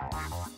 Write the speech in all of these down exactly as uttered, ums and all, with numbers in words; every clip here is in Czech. Wow.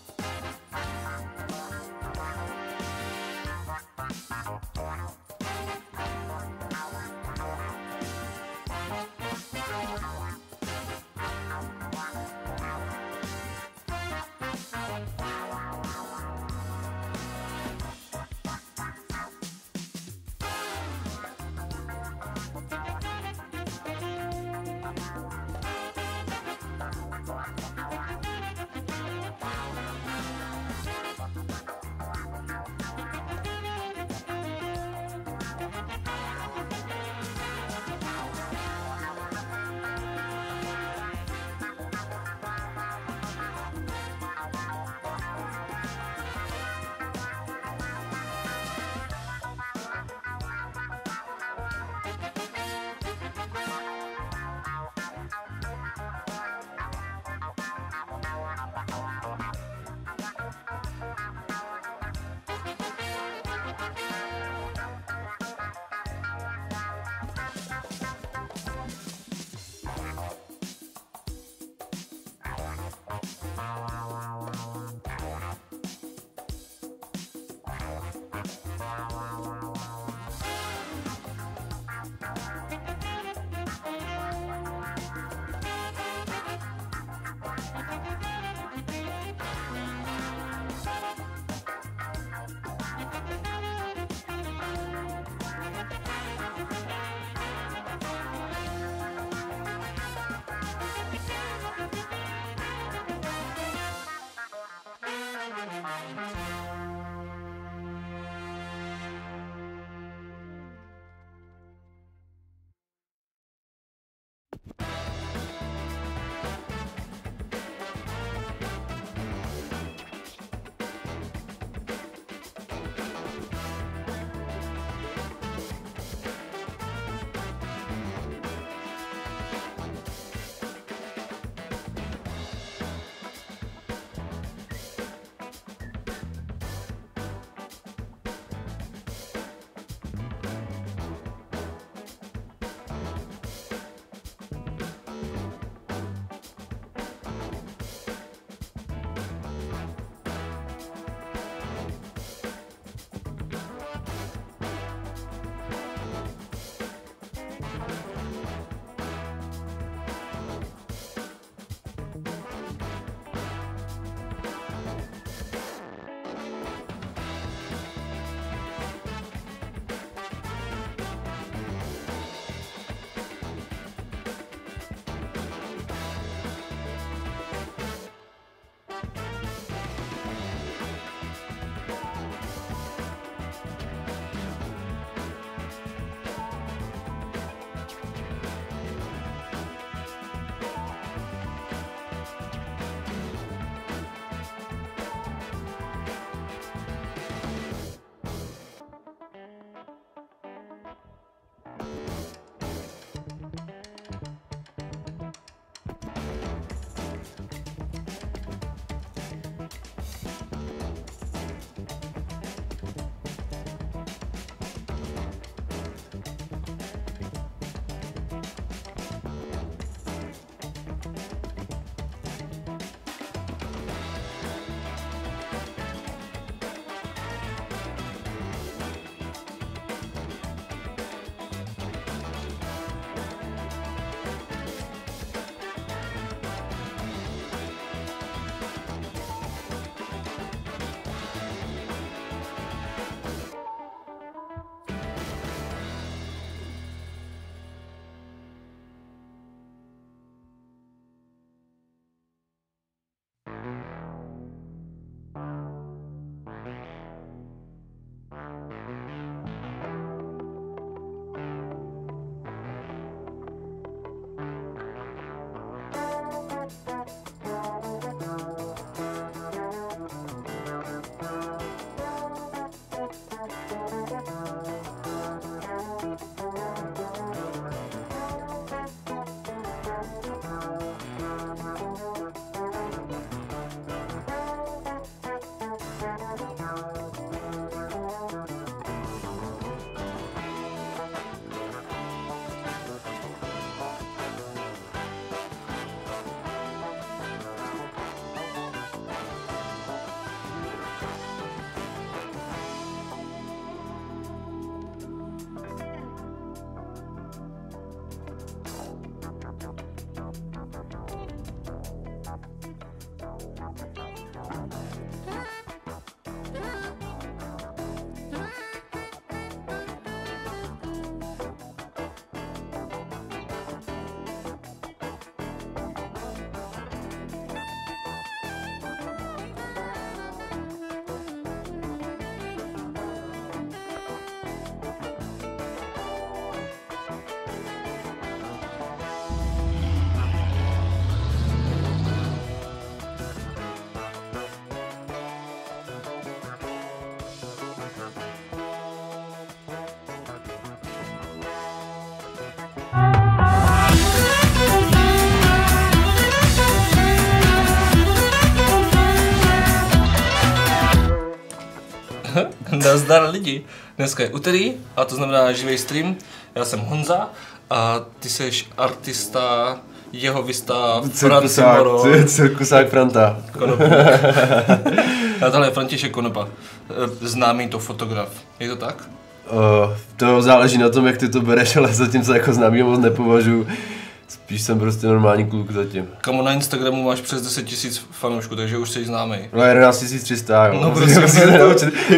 Nazdar lidi. Dneska je úterý a to znamená živý stream. Já jsem Honza a ty seš artista jehovista Francisco Moro. Cirkusák Franta. A tohle je František Konopa. Známý to fotograf. Je to tak? Uh, to záleží na tom, jak ty to bereš, ale zatím se jako známý moc nepovažuju. Spíš jsem prostě normální kluk zatím. Kamo, na Instagramu máš přes deset tisíc fanoušků, takže už jsi známý. No jedenáct tisíc tři sta, jo. No prostě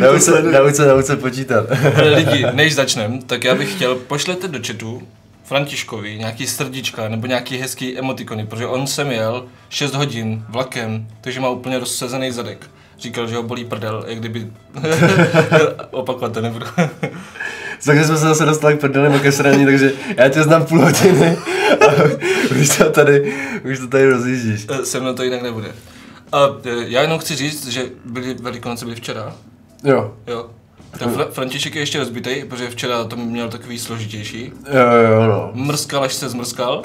nauč se, nauč se počítat. Lidi, než začneme, tak já bych chtěl, pošlete do chatu Františkovi nějaký srdíčka nebo nějaký hezký emotikony, protože on sem jel šest hodin vlakem, takže má úplně rozsezený zadek. Říkal, že ho bolí prdel, jak kdyby... Opakovat to nebudu. Takže jsme se zase dostali k prdelem ke sraní, takže já tě znám půl hodiny a už to tady, už to tady rozjíždíš. Se mnou to jinak nebude. A já jenom chci říct, že byly Velikonoce byly včera. Jo. Jo. Ten Fra- František je ještě rozbitej, protože včera to měl takový složitější. Jo, jo, no. Mrskal, až se zmrskal.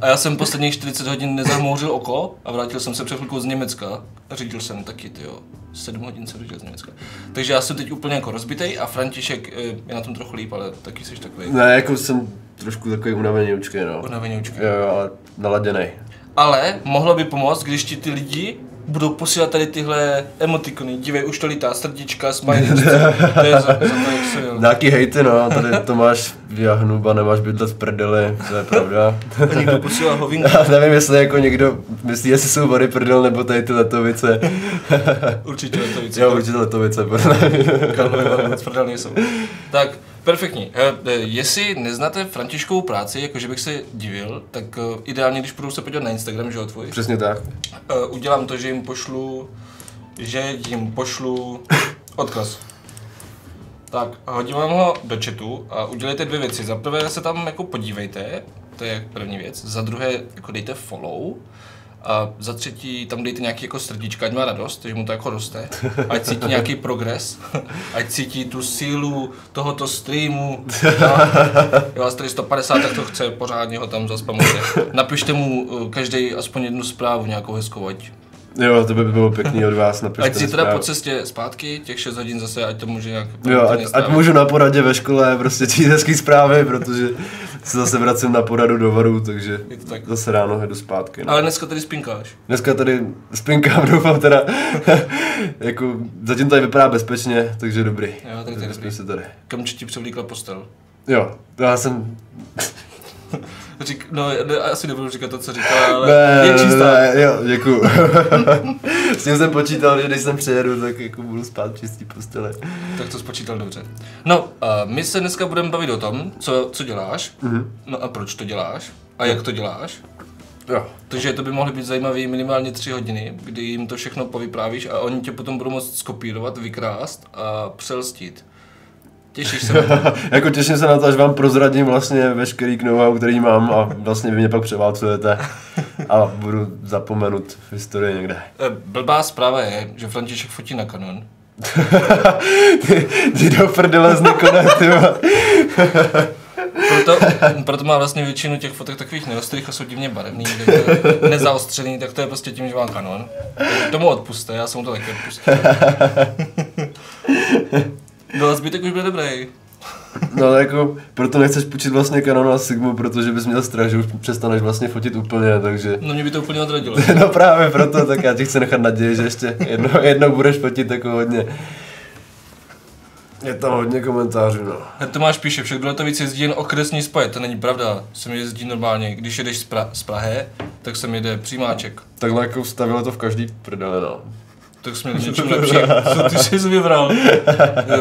A já jsem posledních čtyřicet hodin nezahmouřil oko a vrátil jsem se před chvilkou z Německa. Řídil jsem taky, tyjo, sedm hodin jsem řídil z Německa. Takže já jsem teď úplně jako rozbitej a František je na tom trochu líp, ale taky jsi takový. Ne, jako jsem trošku takový unaveněučkej, no. Unaveněučkej. Jo, jo, ale naladěnej. Ale mohlo by pomoct, když ti ty lidi budou posílat tady tyhle emotikony, dívej, už to lítá, srdíčka, smajlíčka, to je za, za to, jak se jo. Nějaký hejty, no, tady to máš, já hnuba, nemáš bydlet v prdeli, to je pravda. A někdo posílá hovinku. Já nevím, jestli jako někdo myslí, jestli jsou vary prdel, nebo tady ty letovice. Určitě letovice. Jo, určitě letovice, prdele. Kalmové prdel nejsou. Tak, perfektní. Jestli neznáte Františkovu práci, jakože bych se divil, tak ideálně, když půjdu se podívat na Instagram, že jo, tvůj? Přesně tak. Udělám to, že jim pošlu, že jim pošlu odkaz. Tak, hodím vám ho do chatu a udělejte dvě věci. Za prvé se tam jako podívejte, to je první věc. Za druhé jako dejte follow. A za třetí tam dejte nějaký jako srdíčka, ať má radost, že mu to jako roste, ať cítí nějaký progres, ať cítí tu sílu tohoto streamu, je vás tady sto padesát, tak to chce, pořádně ho tam zaspamujte. Napište mu každý aspoň jednu zprávu nějakou hezkou, ať... Jo, to by bylo pěkný od vás, napište. Ať si teda zpráv. Po cestě zpátky, těch šest hodin zase, ať to může nějak... Jo, ať, ať můžu na poradě ve škole prostě čít hezký zprávy, protože se zase vracím na poradu do varu, takže tak. Zase ráno jdu zpátky. No. Ale dneska tady spinkáš. Dneska tady spinkám, doufám teda, jako zatím tady vypadá bezpečně, takže dobrý. Jo, tak tady dobrý. Tady. Kamče ti převlíkla postel. Jo, já jsem... Řík, no, ne, asi nebudu říkat to, co říkala, ale ne, je čistá. Ne, jo, děkuju. S tím jsem počítal, že když jsem přejedu, tak jako budu spát čistý postele. Tak to spočítal dobře. No, a my se dneska budeme bavit o tom, co, co děláš, mm-hmm. No a proč to děláš a jak to děláš. Jo. Takže to by mohly být zajímavé minimálně tři hodiny, kdy jim to všechno povyprávíš a oni tě potom budou moct skopírovat, vykrást a přelstit. Těšíš se na to? Jako těším se na to, až vám prozradím vlastně veškerý know-how, který mám a vlastně vy mě pak převálcujete a budu zapomenut v historii někde. Blbá zpráva je, že František fotí na Canon. ty, ty do prdele z Nikona, ty má. proto, proto má vlastně většinu těch fotek takových neostrých a jsou divně barevný, nezaostřený, tak to je prostě tím, že mám Canon. Tomu odpuste, já jsem mu to taky odpustil. No a zbytek už bude dobrý. No ale jako, proto nechceš půjčit vlastně Canon a Sigmu, protože bys měl strach, že už přestaneš vlastně fotit úplně, takže... No mě by to úplně odradilo. No právě proto, tak já ti chci nechat naději, že ještě jednou, jednou budeš fotit jako hodně. Je tam hodně komentářů, no. Tomáš píše, však do Letovic jezdí jen okresní spoj, to není pravda, sem jezdí normálně, když jedeš z, pra- z Prahy, tak sem jede přímáček. Takhle jako stavilo to v každý prdele, no. Tak jsme něčem lepší, co ty jsi vybral.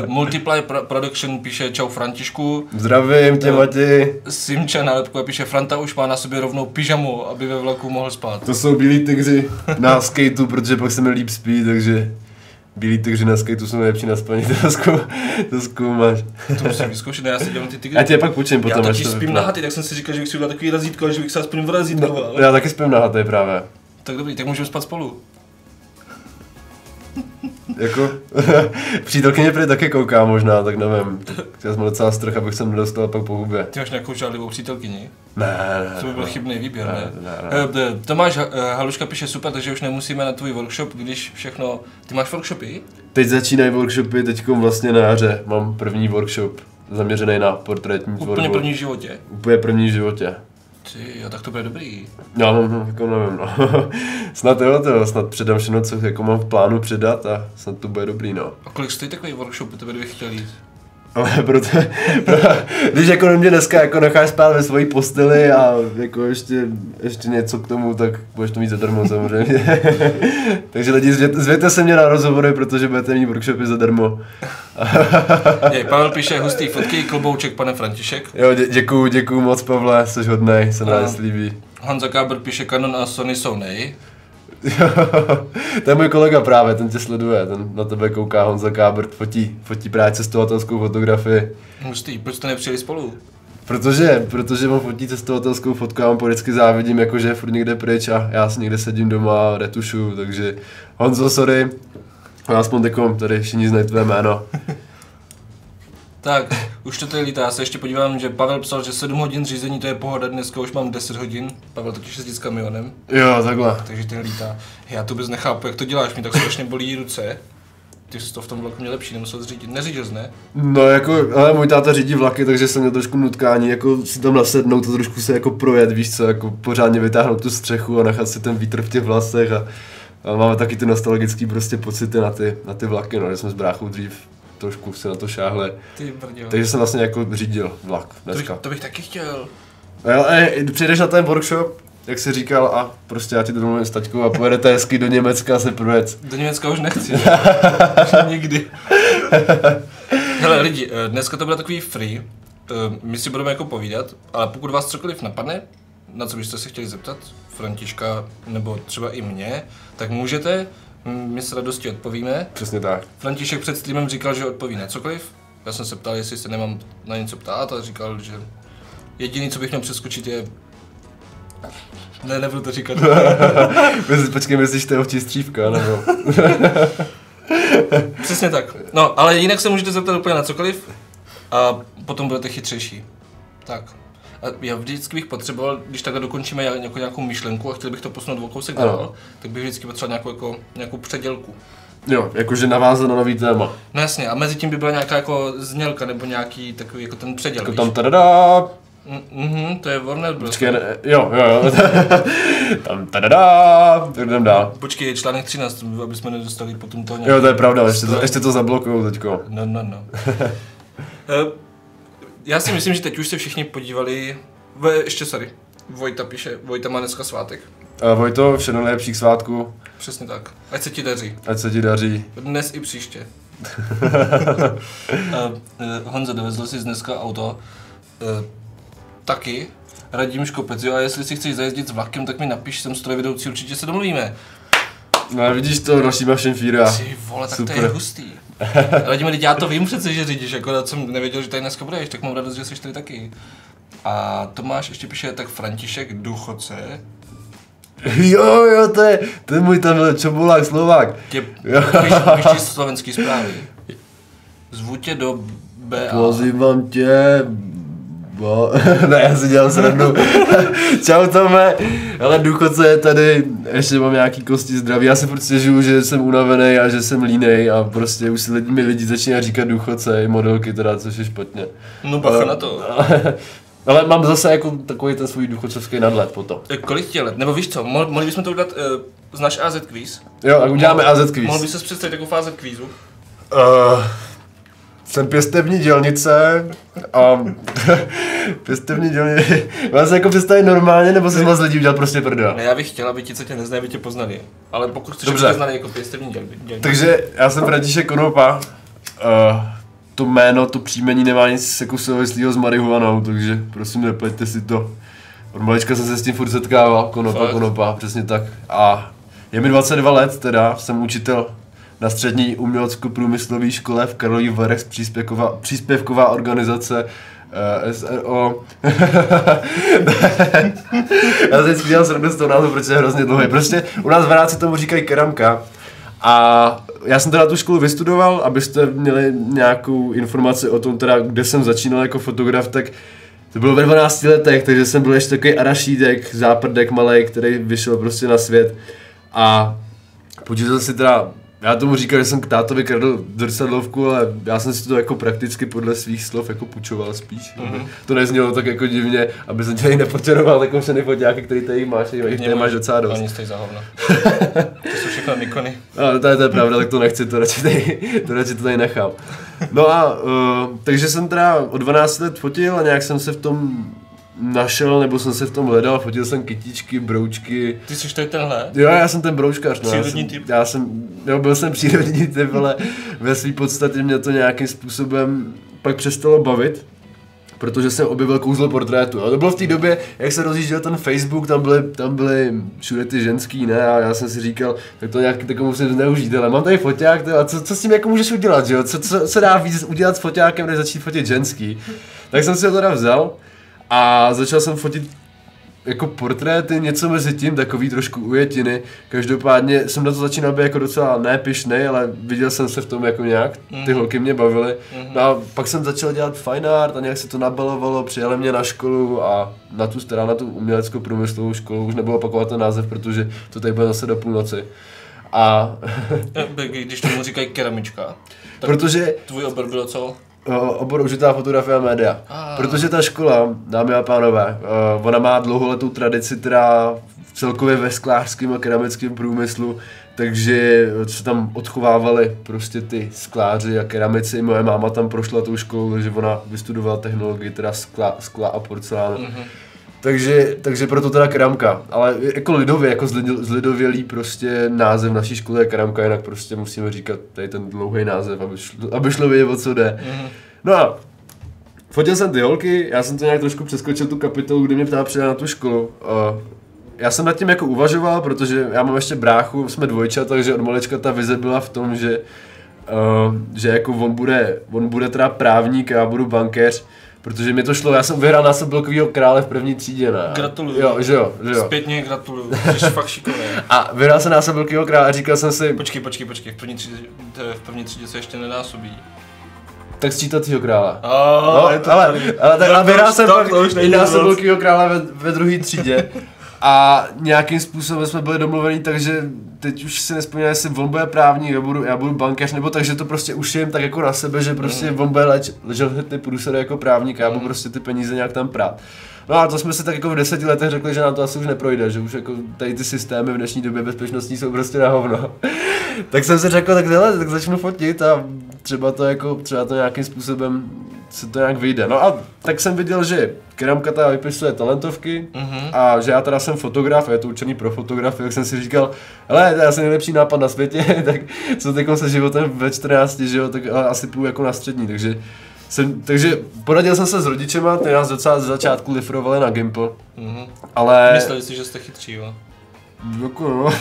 Multiply Production píše čau Františku. Zdravím tě, Mati. Simča nálepkuje píše Franta už má na sobě rovnou pyžamu, aby ve vlaku mohl spát. To jsou bílí tygři na skateu, protože pak se mi líp spí, takže bílí tygři na skateu jsou nejlepší na spaní. To, zkou, to zkoumáš. To musím vyzkoušet, já si dělám ty tygry. Já tě pak půjčím potom. Já totiž spím na haty, tak jsem si říkal, že bych si udělal takový razítko, že bych se aspoň vrazit. No, ale... Já taky spím na haty právě. Tak dobrý, tak můžeme spát spolu. Jako, přítelkyně prý taky kouká možná, tak nevím, já jsem docela strach, abych jsem nedostal pak po hubě. Ty máš nějakou žádlivou přítelkyni? Ne, ne, to by byl ne, chybný výběr, ne? ne, ne, ne. Tomáš Haluška píše super, takže už nemusíme na tvůj workshop, když všechno... Ty máš workshopy? Teď začínají workshopy, teďkom vlastně na jaře mám první workshop zaměřený na portrétní tvorbu. Úplně první v životě. Úplně první v životě. Ty, a tak to bude dobrý. Já no, no, jako nevím, no. Snad jo, to, snad předám všechno, co jako mám v plánu předat a snad to bude dobrý, no. A kolik stojí takový workshop, by tebe dvě chtěl jít? Ale proto, proto, když jako mě dneska jako necháš spát ve svojí posteli a jako ještě, ještě něco k tomu, tak budeš to mít zadarmo samozřejmě. Takže lidi, zvěte se mě na rozhovory, protože budete mít workshopy zadarmo. Jej, Pavel píše hustý fotky, klobouček pane František. Jo, dě, děkuju, děkuju moc Pavle, jsi hodnej, se nás líbí. Honza Kábr píše Canon a Sony jsou nej. To je můj kolega právě, ten tě sleduje, ten na tebe kouká, Honza Kábr, fotí, fotí právě cestovatelskou fotografii. Hustý, proč to nepřijeli spolu? Protože, protože on fotí cestovatelskou fotku, já vám vždycky závidím, jakože je furt někde pryč a já si někde sedím doma a retušu, takže Honzo, sorry, aspoň tekom, tady všichni znají tvé jméno. Tak, už to tady lítá, já se ještě podívám, že Pavel psal, že sedm hodin řízení to je pohoda, dneska už mám deset hodin, Pavel totiž se jezdí s kamionem. Jo, takhle. Takže ten lítá. Já to vůbec nechápu, jak to děláš, mě tak strašně bolí ruce. Ty jsi to v tom vlaku měl lepší, nemusel řídit, neřídil jsi, ne? No jako, ale můj táta řídí vlaky, takže jsem měl trošku nutkání, jako si tam nasednout, to trošku se jako projet, víš co, jako pořádně vytáhnout tu střechu a nechat si ten vítr v těch vlasech a, a máme taky ty nostalgické prostě pocity na ty, na ty vlaky, no, že jsme s bráchou dřív trošku se na to šáhle. Ty brděl. Takže jsem vlastně jako řídil vlak dneska. To bych, to bych taky chtěl. Ale přijdeš na ten workshop, jak jsi říkal, a prostě já ti to domluvím s taťkou a pojedete hezky do Německa se projet. Do Německa už nechci. Nikdy. Hele lidi, dneska to bylo takový free, my si budeme jako povídat, ale pokud vás cokoliv napadne, na co byste se chtěli zeptat, Františka nebo třeba i mě, tak můžete. My s radostí odpovíme. Přesně tak. František před streamem říkal, že odpoví na cokoliv. Já jsem se ptal, jestli se nemám na něco ptát a říkal, že jediný, co bych měl přeskočit je... Ne, nebudu to říkat. Počkej, myslíš, to je ovčí střívka, nebo... Přesně tak. No, ale jinak se můžete zeptat úplně na cokoliv a potom budete chytřejší. Tak. A já vždycky bych potřeboval, když takhle dokončíme nějakou, nějakou myšlenku a chtěl bych to posunout o kousek dál, tak bych vždycky potřeboval nějakou, jako, nějakou předělku. Jo, jakože navázat na nový téma. No jasně, a mezi tím by byla nějaká jako znělka nebo nějaký takový jako ten předěl. Jako víš? Tam tadadá. Mhm, to je Warner Bros. Počkej, ne, jo, jo, jo. Tam tadadá, tak jdem dál. Počkej, článek třináct, aby jsme nedostali potom toho nějakého. Jo, to je pravda, ještě to, ještě to zablokujou teďko. No, no, no. Já si myslím, že teď už se všichni podívali, v, ještě sorry, Vojta píše, Vojta má dneska svátek. A Vojto, všechno nejlepší k svátku. Přesně tak, ať se ti daří. Ať se ti daří. Dnes i příště. Honza, dovezl si dneska auto, taky, Radim Škopec, jo, a jestli si chceš zajezdit s vlakem, tak mi napiš, jsem strojvedoucí, určitě se domluvíme. No vidíš to, rošíme všem fíra. Ty vole, tak super. To je hustý. Radíme, teď já to vím přece, že řídíš, akorát jsem nevěděl, že tady dneska budeš, tak mám radost, že jsi tady taky. A Tomáš ještě píše, tak František, důchodce. Jo, jo, to je, to je můj tam Čobulák, Slovák. Tě, píš slovenský zprávy. Zvu tě do bé á. Pozývám tě. No, ne, já si dělám srandu. Čau Tome, ale důchodce je tady, ještě mám nějaký kosti zdraví, já si furt stěžuju, že jsem unavený a že jsem línej a prostě už si lidi, mi lidi začínají říkat důchodce i modelky teda, což je špatně. No bacha na to. Ale, ale mám zase jako takový ten svůj důchodcovský nadhled potom. Kolik tě let? Nebo víš co, mohli, mohli bychom to udělat, uh, znáš á zet kvíz? Jo, tak uděláme mohl, á zet kvíz. Mohl bys se představit jako fáze kvízu? Uh... Jsem pěstevní dělnice a pěstevní dělnice, vás jako představit normálně, nebo jsi vás lidí udělal prostě prdel? Ne, já bych chtěl, aby ti, co tě neznají, by tě poznali, ale pokud chceš, aby tě znali jako pěstevní dělnice. Takže já jsem František Konopa, uh, to jméno, to příjmení nemá nic jako souvislého s marihuanou, takže prosím nepleťte si to. Od malička jsem se s tím furt setkával, Konopa, fakt? Konopa, přesně tak. A je mi dvacet dva let teda, jsem učitel na střední umělecko-průmyslové škole v Karlových Varech, příspěvková, příspěvková organizace uh, es er o. Já jsem vždycky dělal srandu z toho názvu, protože je hrozně dlouhý. Prostě u nás v Hradci tomu říkají keramka. A já jsem teda tu školu vystudoval, abyste měli nějakou informaci o tom, teda, kde jsem začínal jako fotograf, tak to bylo ve dvanácti letech, takže jsem byl ještě takový arašídek, záprdek malej, který vyšel prostě na svět. A počítal si teda Já tomu říkám, že jsem k tátovi kradl zrcadlovku, ale já jsem si to jako prakticky podle svých slov jako pučoval spíš. Mm-hmm. To neznělo tak jako divně, aby jsem tě nepočeroval jako všechny foťáky, který tady máš, a jich máš docela dost. Oni stojí za hovno. To jsou všechno Nikony. No, to je, to je pravda, tak to nechci, to radši tady, to radši to tady nechám. No a uh, takže jsem teda od dvanácti let fotil a nějak jsem se v tom našel, nebo jsem se v tom hledal, fotil jsem kytičky, broučky. Ty jsi tady tenhle? Jo, já jsem ten broučkař. No, přírodní já jsem, typ? Já jsem, jo, byl jsem přírodní typ, ale ve své podstatě mě to nějakým způsobem pak přestalo bavit, protože jsem objevil kouzlo portrétu. A to bylo v té době, jak se rozjížděl ten Facebook, tam byly, tam byly všude ty ženský, ne? A já jsem si říkal, tak to nějak takovou musím zneužít, ale mám tady foťák, a co, co s tím jako můžeš udělat, že jo? Co, co se dá víc udělat s foťákem, než začít fotit ženský? Tak jsem si to teda vzal. A začal jsem fotit jako portréty, něco mezi tím, takový trošku ujetiny. Každopádně jsem na to začínal být jako docela nepyšnej, ale viděl jsem se v tom jako nějak, ty mm-hmm. holky mě bavily. Mm-hmm. No a pak jsem začal dělat fine art a nějak se to nabalovalo, přijali mě na školu a na tu, teda na tu uměleckou průmyslovou školu, už nebudu opakovat ten název, protože to tady bude zase do půlnoci. A... Když tomu říkají keramička, tak protože... tvůj obor bylo co? Obor užitá fotografie a média. Ah. Protože ta škola, dámy a pánové, ona má dlouholetou tradici teda celkově ve sklářském a keramickém průmyslu, takže se tam odchovávali prostě ty skláři a keramici. Moje máma tam prošla tou školou, takže ona vystudovala technologii teda skla, skla a porcelánu. Mm-hmm. Takže, takže proto teda keramka, ale jako lidově, jako zlidovělý prostě název naší školy je keramka, jinak prostě musíme říkat tady ten dlouhý název, aby šlo, aby šlo vědět, o co jde. Mm-hmm. No a fotil jsem ty holky, já jsem to nějak trošku přeskočil tu kapitolu, kde mě ptá přijela na tu školu. Uh, já jsem nad tím jako uvažoval, protože já mám ještě bráchu, jsme dvojčata, takže od malečka ta vize byla v tom, že, uh, že jako on bude, on bude teda právník a já budu bankéř. Protože mi to šlo, já jsem vyhrál násobilkovýho krále v první třídě, ne? Gratuluju. Jo, že jo, že jo. Zpětně gratuluju, jsi fakt šikovný. A vyhrál jsem násobilkovýho krále a říkal jsem si... Počkej, počkej, počkej, v první třídě, v první třídě se ještě nenásobí. Tak sčítacího krále. Oh, no, ale, ale, ale tak, vyhrál jsem pak i násobilkovýho krále ve, ve druhé třídě. A nějakým způsobem jsme byli domluveni, takže teď už si nespomínám, jestli on bude právník, já budu, já budu bankéř, nebo takže to prostě ušijem tak jako na sebe, že prostě on bude lež, ležel ty průsady jako právník a já budu prostě ty peníze nějak tam prát. No a to jsme si tak jako v deseti letech řekli, že nám to asi už neprojde, že už jako tady ty systémy v dnešní době bezpečnostní jsou prostě na hovno. Tak jsem si řekl, tak hele, tak začnu fotit a třeba to jako, třeba to nějakým způsobem se to nějak vyjde. No a tak jsem viděl, že keramka ta vypisuje talentovky mm-hmm. a že já teda jsem fotograf a je to určený pro fotografii, jak jsem si říkal, hele, to je asi nejlepší nápad na světě, tak co teďko se životem ve čtrnácti, že jo, tak asi půjdu jako na střední, takže jsem, takže poradil jsem se s rodičema, ty nás docela ze začátku lifrovali na Gimple, mm-hmm. ale... Mysleli si, že jste chytří, jo? Jako no,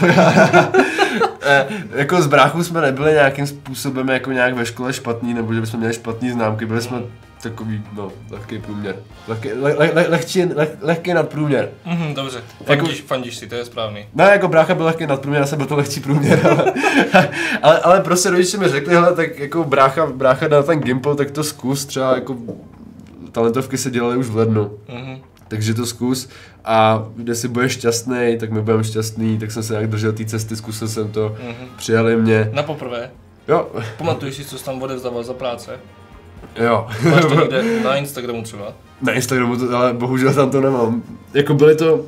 e, jako s bráchou jsme nebyli nějakým způsobem jako nějak ve škole špatný, nebo že bychom měli špatný známky, byli jsme takový, no, lehký průměr, lehký, le, le, le, lehčí, le, lehký nadprůměr. Mm, dobře, fandíš, jako, fandíš si, to je správný. Ne, jako brácha byl lehký nadprůměr, já jsem byl to lehčí průměr, ale, ale, ale prostě rodiče mi řekli, hele, tak jako brácha, brácha na ten Gimple, tak to zkus, třeba jako talentovky se dělaly už v lednu. Mm-hmm. Takže to zkus a když si budeš šťastný, tak my budeme šťastný, tak jsem se nějak držel té cesty, zkusil jsem to, mm-hmm. přijali mě. Na poprvé? Jo. Pamatuješ si, co jsi tam odevzdával za práce? Jo. Máš to někde na Instagramu třeba? Na Instagramu, to, ale bohužel tam to nemám. Jako byly to,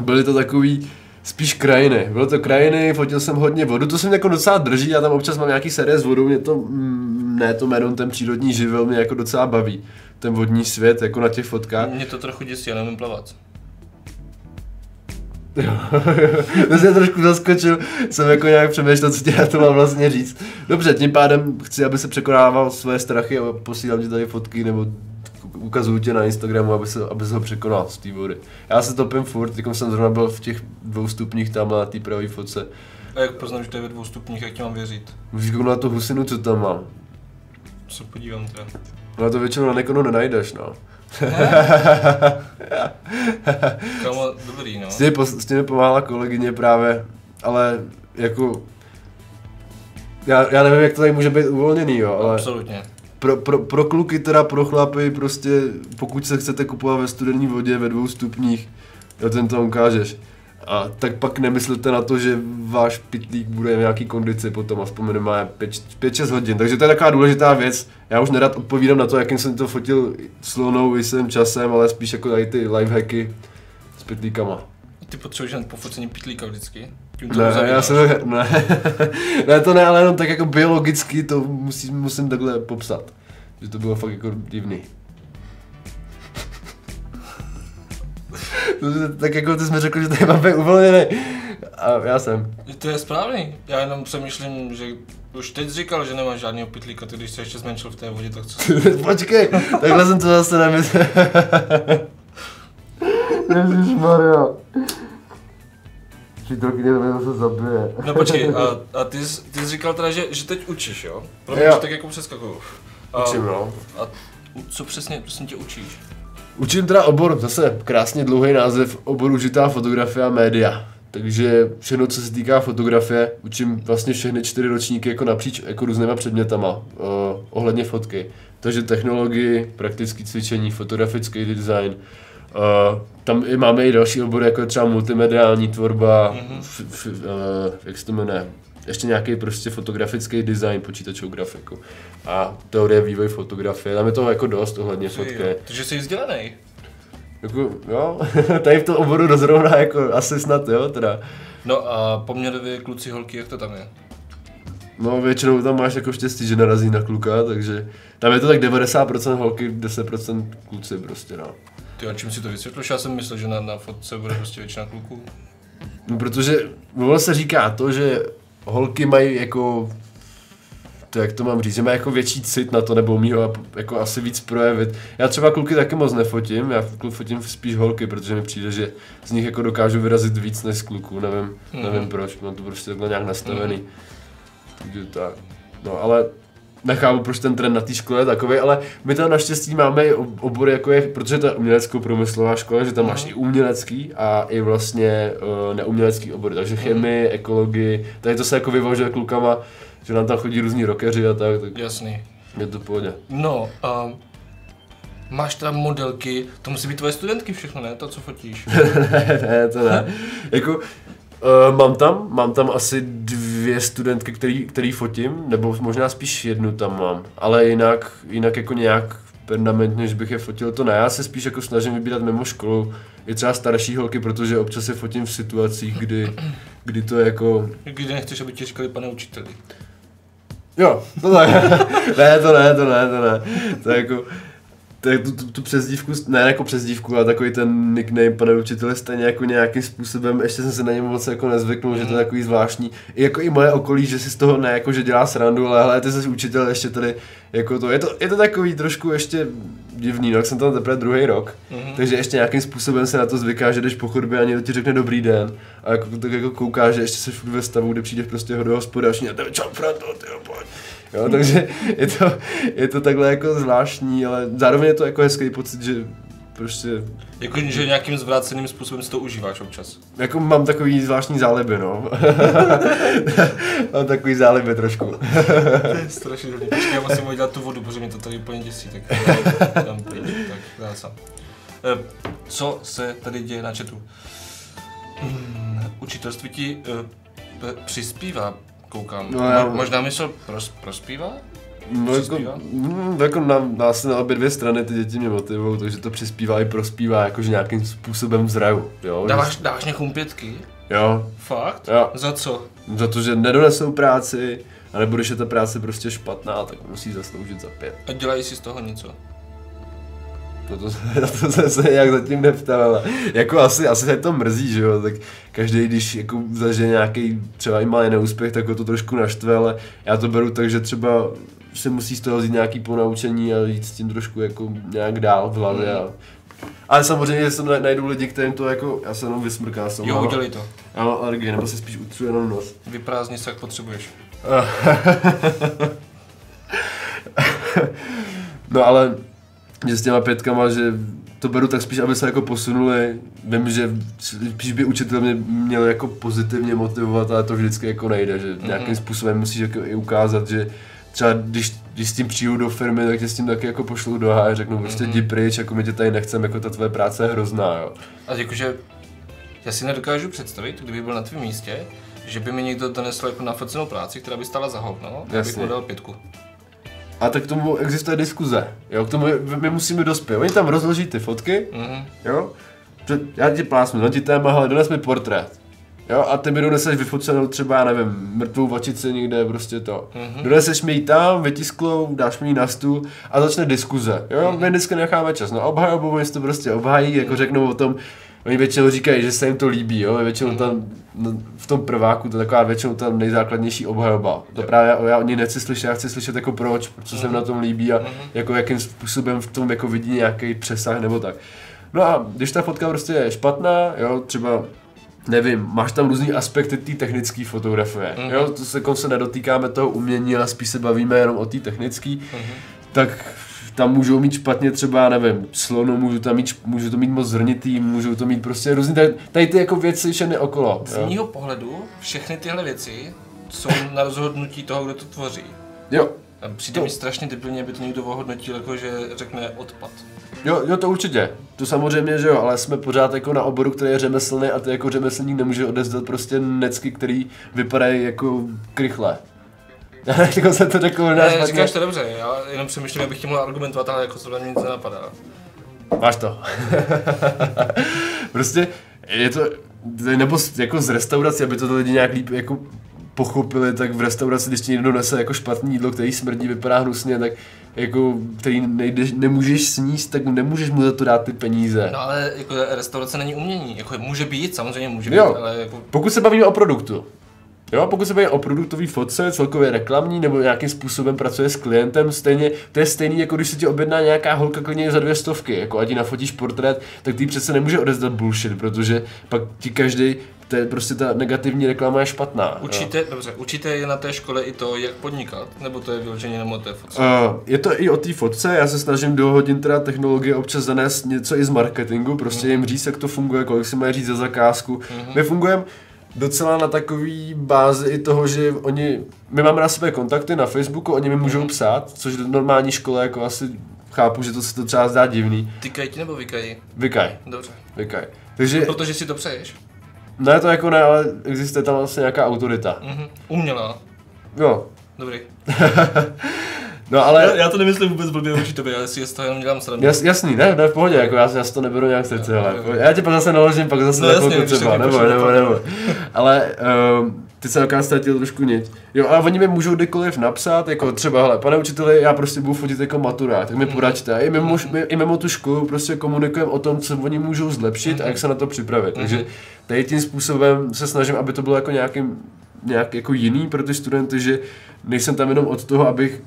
byly to takový spíš krajiny. Bylo to krajiny, fotil jsem hodně vodu, to se mě jako docela drží, já tam občas mám nějaký série s vodou, mě to, mm, ne to jméno, ten přírodní živel mě jako docela baví. Ten vodní svět, jako na těch fotkách. Mě to trochu děsí, já nemůžu plavat. Jo, to jsem trošku zaskočil, jsem jako nějak přemýšlel, co tě já to mám vlastně říct. Dobře, tím pádem chci, aby se překonával svoje strachy a posílám ti tady fotky, nebo ukazuju tě na Instagramu, aby se, aby se ho překonal z té vody. Já se topím furt, jako jsem zrovna byl v těch dvou stupních tam na té pravé fotce. A jak poznám, že to je ve dvou stupních, jak ti mám věřit? Můžeš kouknout na tu husinu, co tam mám. Se podívám teda. No to většinou na Nikonu nenajdeš, no. Kámo, dobrý, no. S tím mi pomáhala kolegyně právě, ale jako... Já, já nevím, jak to tady může být uvolněný, jo, ale... Absolutně. Pro, pro, pro kluky, teda pro chlapy, prostě pokud se chcete kupovat ve studené vodě ve dvou stupních, jo, ten to ukážeš. A tak pak nemyslete na to, že váš pitlík bude v nějaký kondici potom, aspoň minimálně pět šest hodin. Takže to je taková důležitá věc. Já už nerad odpovídám na to, jakým jsem to fotil slonou, jsem časem, ale spíš jako tady ty lifehacky s pitlíkama. Ty potřebuješ jen pofocení pitlíka vždycky? Ne, já jsem, ne. ne, to ne, ale jenom tak jako biologicky to musím, musím takhle popsat. Že to bylo fakt jako divný. Tak jako ty jsme řekli, že tady máme uvolněný. A já jsem. To je správný. Já jenom přemýšlím, že už teď říkal, že nemáš žádného pitlíka, ty když se ještě zmenšil v té vodě, tak co? Počkej, takhle jsem to zase nemyslel. Ježišmarja. Přítelkyně mě zase zabije. No počkej, a, a ty, jsi, ty jsi říkal teda, že, že teď učíš, jo? Proto že tak jako přeskakuju. Učím, no. A co přesně, prosím tě, učíš? Učím teda obor, zase krásně dlouhý název, obor užitá fotografie a média. Takže všechno, co se týká fotografie, učím vlastně všechny čtyři ročníky jako napříč jako různýma předmětama, uh, ohledně fotky. Takže technologii, praktické cvičení, fotografický design. Uh, tam i máme i další obory, jako třeba multimediální tvorba, mm-hmm. f, f, uh, jak se to jmenuje, ještě nějaký prostě fotografický design, počítačovou grafiku a teorie vývoj fotografie, tam je toho jako dost ohledně fotky. Takže jsi vzdělaný. Jako, jo, tady v tom oboru dozrovna jako asi snad, jo, teda. No a poměrově kluci, holky, jak to tam je? No většinou tam máš jako štěstí, že narazí na kluka, takže tam je to tak devadesát procent holky, deset procent kluci prostě, no. Ty a čím si to vysvětlíš? Já jsem myslel, že na, na fotce bude prostě většina kluků. No protože, ono se říká to, že holky mají jako, to jak to mám říct, že mají jako větší cit na to, nebo umí ho jako asi víc projevit. Já třeba kluky taky moc nefotím, já fotím spíš holky, protože mi přijde, že z nich jako dokážu vyrazit víc než z kluků, nevím, mm. nevím proč, mám to prostě takhle nějak nastavený. Mm. Takže tak, no ale nechápu, proč ten trend na té škole je takovej, ale my tam naštěstí máme i obory, jako je, protože to je umělecko-průmyslová škola, že tam máš i umělecký a i vlastně uh, neumělecký obory, takže chemii, ekologii, tady to se jako vyvažuje klukama, že nám tam chodí různí rockeři a tak, tak jasný. Je to v pohodě. No, um... máš tam modelky, to musí být tvoje studentky všechno, ne? To, co fotíš. ne, ne, to ne. jako, Uh, mám tam, mám tam asi dvě studentky, který, který fotím, nebo možná spíš jednu tam mám, ale jinak, jinak jako nějak permanentně, že bych je fotil, to ne, já se spíš jako snažím vybírat mimo školu, je třeba starší holky, protože občas se fotím v situacích, kdy, kdy to je jako... Kdy nechceš, aby ti říkali pane učiteli. Jo, to tak, ne, to ne, to ne, to ne, to jako... Tak tu, tu, tu přezdívku, ne jako přezdívku, ale takový ten nickname pane učitele stejně jako nějakým způsobem, ještě jsem se na něm moc jako nezvyknul, mm. že to je takový zvláštní. I jako i moje okolí, že si z toho ne jako, že dělá srandu, ale hele, ty jsi učitel ještě tady, jako to, je to, je to takový trošku ještě divný, no, jak jsem tam teprve druhý rok, mm. takže ještě nějakým způsobem se na to zvyká, že jdeš po chodbě a někdo ti řekne dobrý den a jako, tak jako kouká, že ještě jsi furt ve stavu, kde přijdeš prostě ho do hospody a všichni, jo, takže je to, je to takhle jako zvláštní, ale zároveň je to jako hezký pocit, že prostě... Jako, že nějakým zvráceným způsobem si to užíváš občas. Jako mám takový zvláštní záliby, no. mám takový záliby trošku. To je strašně dobrý. Počkej, já musím udělat tu vodu, protože mě to tady úplně děsí, tak dám pryč, tak dá sám. Co se tady děje na chatu? Učitelství ti přispívá. Koukám. No, já... Možná mi to pros, prospívá? No jako, jako na, na, na obě dvě strany ty děti mě motivují, takže to přispívá i prospívá, jakože nějakým způsobem zraju. Jo? Dáváš, dáváš někomu pětky? Jo. Fakt? Jo. Za co? Za to, že nedonesou práci, anebo když je ta práce prostě špatná, tak musí zasloužit za pět. A dělají si z toho něco? Na to, to jsem se nějak zatím neptal, ale jako asi, asi se to mrzí, že jo, tak každý, když jako zažije nějaký třeba i malý neúspěch, tak ho to trošku naštve, ale já to beru tak, že třeba se musí z toho vzít nějaký ponaučení a jít s tím trošku jako nějak dál v hlavě. A... Ale samozřejmě, že se najdou lidi, kterým to jako, já se jenom vysmrkám. Jo, udělej to. Já mám alergii, nebo se spíš utřu jenom nos. Vyprázdni se, jak potřebuješ. No ale... Že s těma pětkama, že to beru tak spíš, aby se jako posunuli. Vím, že spíš by učitel mě měl jako pozitivně motivovat, ale to vždycky jako nejde, že mm-hmm. nějakým způsobem musíš jako i ukázat, že třeba když, když s tím přijdu do firmy, tak tě s tím taky jako pošlu do háje, řeknu mm-hmm. prostě jdi pryč, jako my tě tady nechcem, jako ta tvoje práce je hrozná, jo. A jakože Já si nedokážu představit, kdyby byl na tvém místě, že by mi někdo donesl jako nafocenou práci, která by stála za hovno, a bych mu dal pětku. A tak k tomu existuje diskuze, jo, k tomu my musíme dospět. Oni tam rozloží ty fotky, mm-hmm. jo, já ti plásnu, no ti téma, hele, dones mi portrét, jo, a ty mi doneseš vyfocenou třeba, já nevím, mrtvou vačici někde, prostě to. Mm-hmm. Doneseš mi ji tam, vytisklou, dáš mi ji na stůl a začne diskuze, jo, mm-hmm. my dneska necháme čas, no obhajobu, oni to prostě obhají, jako mm-hmm. řeknou o tom, oni většinou říkají, že se jim to líbí, jo, většinou tam, no, v tom prváku to je taková většinou ta nejzákladnější obhajoba. To právě já o ní nechci slyšet, já chci slyšet jako proč, proč se mi na tom líbí a jako jakým způsobem v tom jako vidí nějaký přesah nebo tak. No a když ta fotka prostě je špatná, jo, třeba nevím, máš tam různý aspekty té technické fotografie, jo, to se konce nedotýkáme toho umění, ale spíš se bavíme jenom o té technické, tak tam můžou mít špatně třeba, nevím, slonu, můžu tam mít, můžu to mít moc zrnitý, můžou to mít prostě různý, tady, tady ty jako věci všechny okolo. Z mýho pohledu všechny tyhle věci jsou na rozhodnutí toho, kdo to tvoří. Jo. Přijde mi strašně debilně, aby to někdo ohodnotil, jako že řekne odpad. Jo, jo, to určitě. To samozřejmě, že jo, ale jsme pořád jako na oboru, který je řemeslný a ty jako řemeslník nemůže odevzdat prostě necky, který vypadají jako krychle. Já jako jsem to řekl, ne, ne, říkáš to dobře, já jenom přemýšlím, abych tím mohl argumentovat, ale jako se mě nic nenapadá. Máš to. Prostě je to, nebo jako z restaurace, aby to lidi nějak líp jako pochopili, tak v restauraci, když ti někdo nese jako špatný jídlo, který smrdí, vypadá hnusně, tak jako, který nejdeš, nemůžeš sníst, tak nemůžeš mu za to dát ty peníze. No ale jako restaurace není umění, jako může být, samozřejmě může být, jo, ale jako... Pokud se bavíme o produktu. Jo, pokud se bavíme o produktové fotce, celkově reklamní, nebo nějakým způsobem pracuje s klientem, stejně, to je stejný, jako když se ti objedná nějaká holka klidně za dvě stovky, jako ať ti nafotíš portrét, tak ty přece nemůže odezdat bullshit, protože pak ti každý, to je prostě ta negativní reklama je špatná. Učíte, dobře, učíte je na té škole i to, jak podnikat, nebo to je vyloženě jenom o té fotce? Uh, je to i o té fotce, já se snažím do hodin teda technologie občas zanést něco i z marketingu, prostě mm. jim říct, jak to funguje, kolik si mají říct za zakázku, mm-hmm. my fungujeme docela na takový bázi i toho, že oni, my máme na sebe kontakty na Facebooku, oni mi můžou psát, což do normální škole jako asi chápu, že to se to třeba zdá divný. Tykají ti nebo vykají? Vykají. Dobře. Vykají. Takže... Protože si to přeješ? Ne, to jako ne, ale existuje tam vlastně nějaká autorita. Mhm. Umělá. Jo. Dobrý. No, ale... já, já to nemyslím vůbec blbě vůči tobě, já si z toho jenom dělám srandu. Jas, jasný, ne, ne, v pohodě, jako já, já si to neberu nějak srdce, ale já tě pak zase naložím, pak zase no, takovou třeba, nebo, nebo, nebo. Ale um, ty se dokážu ztratil trošku nic. Jo, ale oni mi můžou kdykoliv napsat, jako třeba, hele, pane učiteli, já prostě budu fotit jako maturák, tak mi poraďte. I mimo, my, i mimo tu školu prostě komunikujeme o tom, co oni můžou zlepšit a jak se na to připravit. Takže tady tím způsobem se snažím, aby to bylo jako nějakým, nějak jako jiný pro ty studenty, že nejsem tam jenom od toho, abych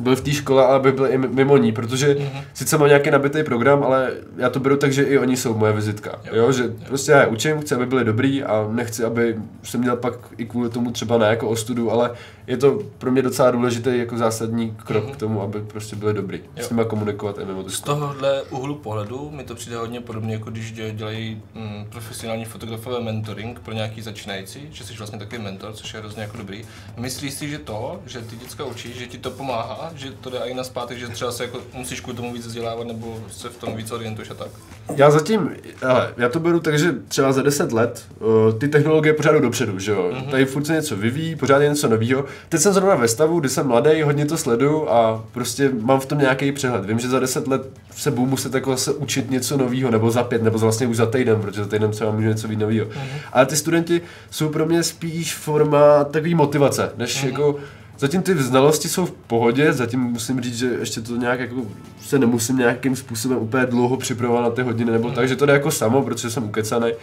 byl v té škole, ale by byl i mimo ní, protože mm-hmm. sice mám nějaký nabitý program, ale já to beru tak, že i oni jsou moje vizitka, jo, jo? Že jo. Prostě já je učím, chci, aby byli dobrý a nechci, aby jsem měl pak i kvůli tomu třeba ne jako ostudu, ale je to pro mě docela důležitý jako zásadní krok mm-hmm. k tomu, aby prostě byli dobrý, jo. S nima komunikovat i mimo tu školu. Z tohohle úhlu pohledu mi to přijde hodně podobně, jako když dělají mm, profesionální fotografové mentoring pro nějaký začínající, že jsi vlastně takový mentor, což je hrozně jako dobrý. Myslíš si, že to, že ty děcka učíš, že ti to pomáhá? Že to jde i na zpátek, že třeba se jako musíš kvůli tomu víc vzdělávat nebo se v tom víc orientuješ a tak? Já zatím, ale já to beru tak, že třeba za deset let uh, ty technologie pořád jdou dopředu, že jo? Mm-hmm. Tady furt se něco vyvíjí, pořád je něco novýho. Teď jsem zrovna ve stavu, kdy jsem mladý, hodně to sleduju a prostě mám v tom nějaký přehled. Vím, že za deset let se budu muset jako zase učit něco novýho, nebo za pět, nebo vlastně už za týden, protože za týden třeba může něco být novýho. Mm-hmm. Ale ty studenti jsou pro mě spíš forma takový motivace, než mm-hmm. jako zatím ty znalosti jsou v pohodě, zatím musím říct, že ještě to nějak jako se nemusím nějakým způsobem úplně dlouho připravovat na ty hodiny nebo tak, že to jde jako samo, protože jsem ukecanej,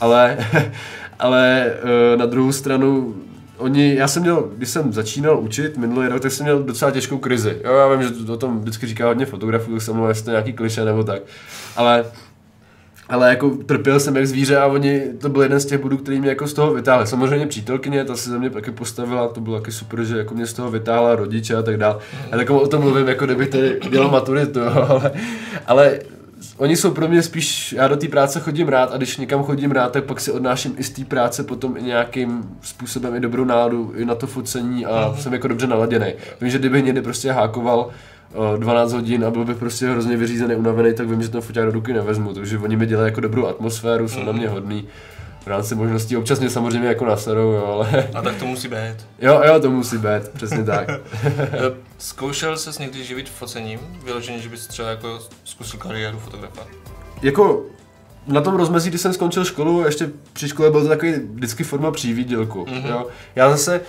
ale, ale na druhou stranu oni, já jsem měl, když jsem začínal učit minulý rok, tak jsem měl docela těžkou krizi, jo, já vím, že to, o tom vždycky říká hodně fotografů, tak jsem měl, jestli to nějaký kliše nebo tak, ale Ale jako trpěl jsem jak zvíře a oni, to byl jeden z těch bodů, který mě jako z toho vytáhli. Samozřejmě přítelkyně, ta se za mě taky postavila, to bylo taky super, že jako mě z toho vytáhla rodiče a tak dál. Já takovou o tom mluvím, jako kdybych tady dělal maturitu, ale, ale oni jsou pro mě spíš, já do té práce chodím rád a když někam chodím rád, tak pak si odnáším i z té práce potom i nějakým způsobem i dobrou náladu, i na to focení a jsem jako dobře naladěný. Vím, že kdybych někdy prostě hákoval dvanáct hodin a byl bych prostě hrozně vyřízený, unavený, tak vím, že ten foťák do ruky nevezmu, takže oni mi dělají jako dobrou atmosféru, jsou mm. na mě hodný rád si možností, občas mě samozřejmě jako nasadou, jo, ale... A tak to musí být. Jo, jo, to musí být, přesně tak. Zkoušel ses někdy živit focením? Vyloženě, že bys třeba jako zkusil kariéru fotografa? Jako na tom rozmezí, když jsem skončil školu, ještě při škole byl to takový vždycky forma přívídělku, mm-hmm. jo. Já zase...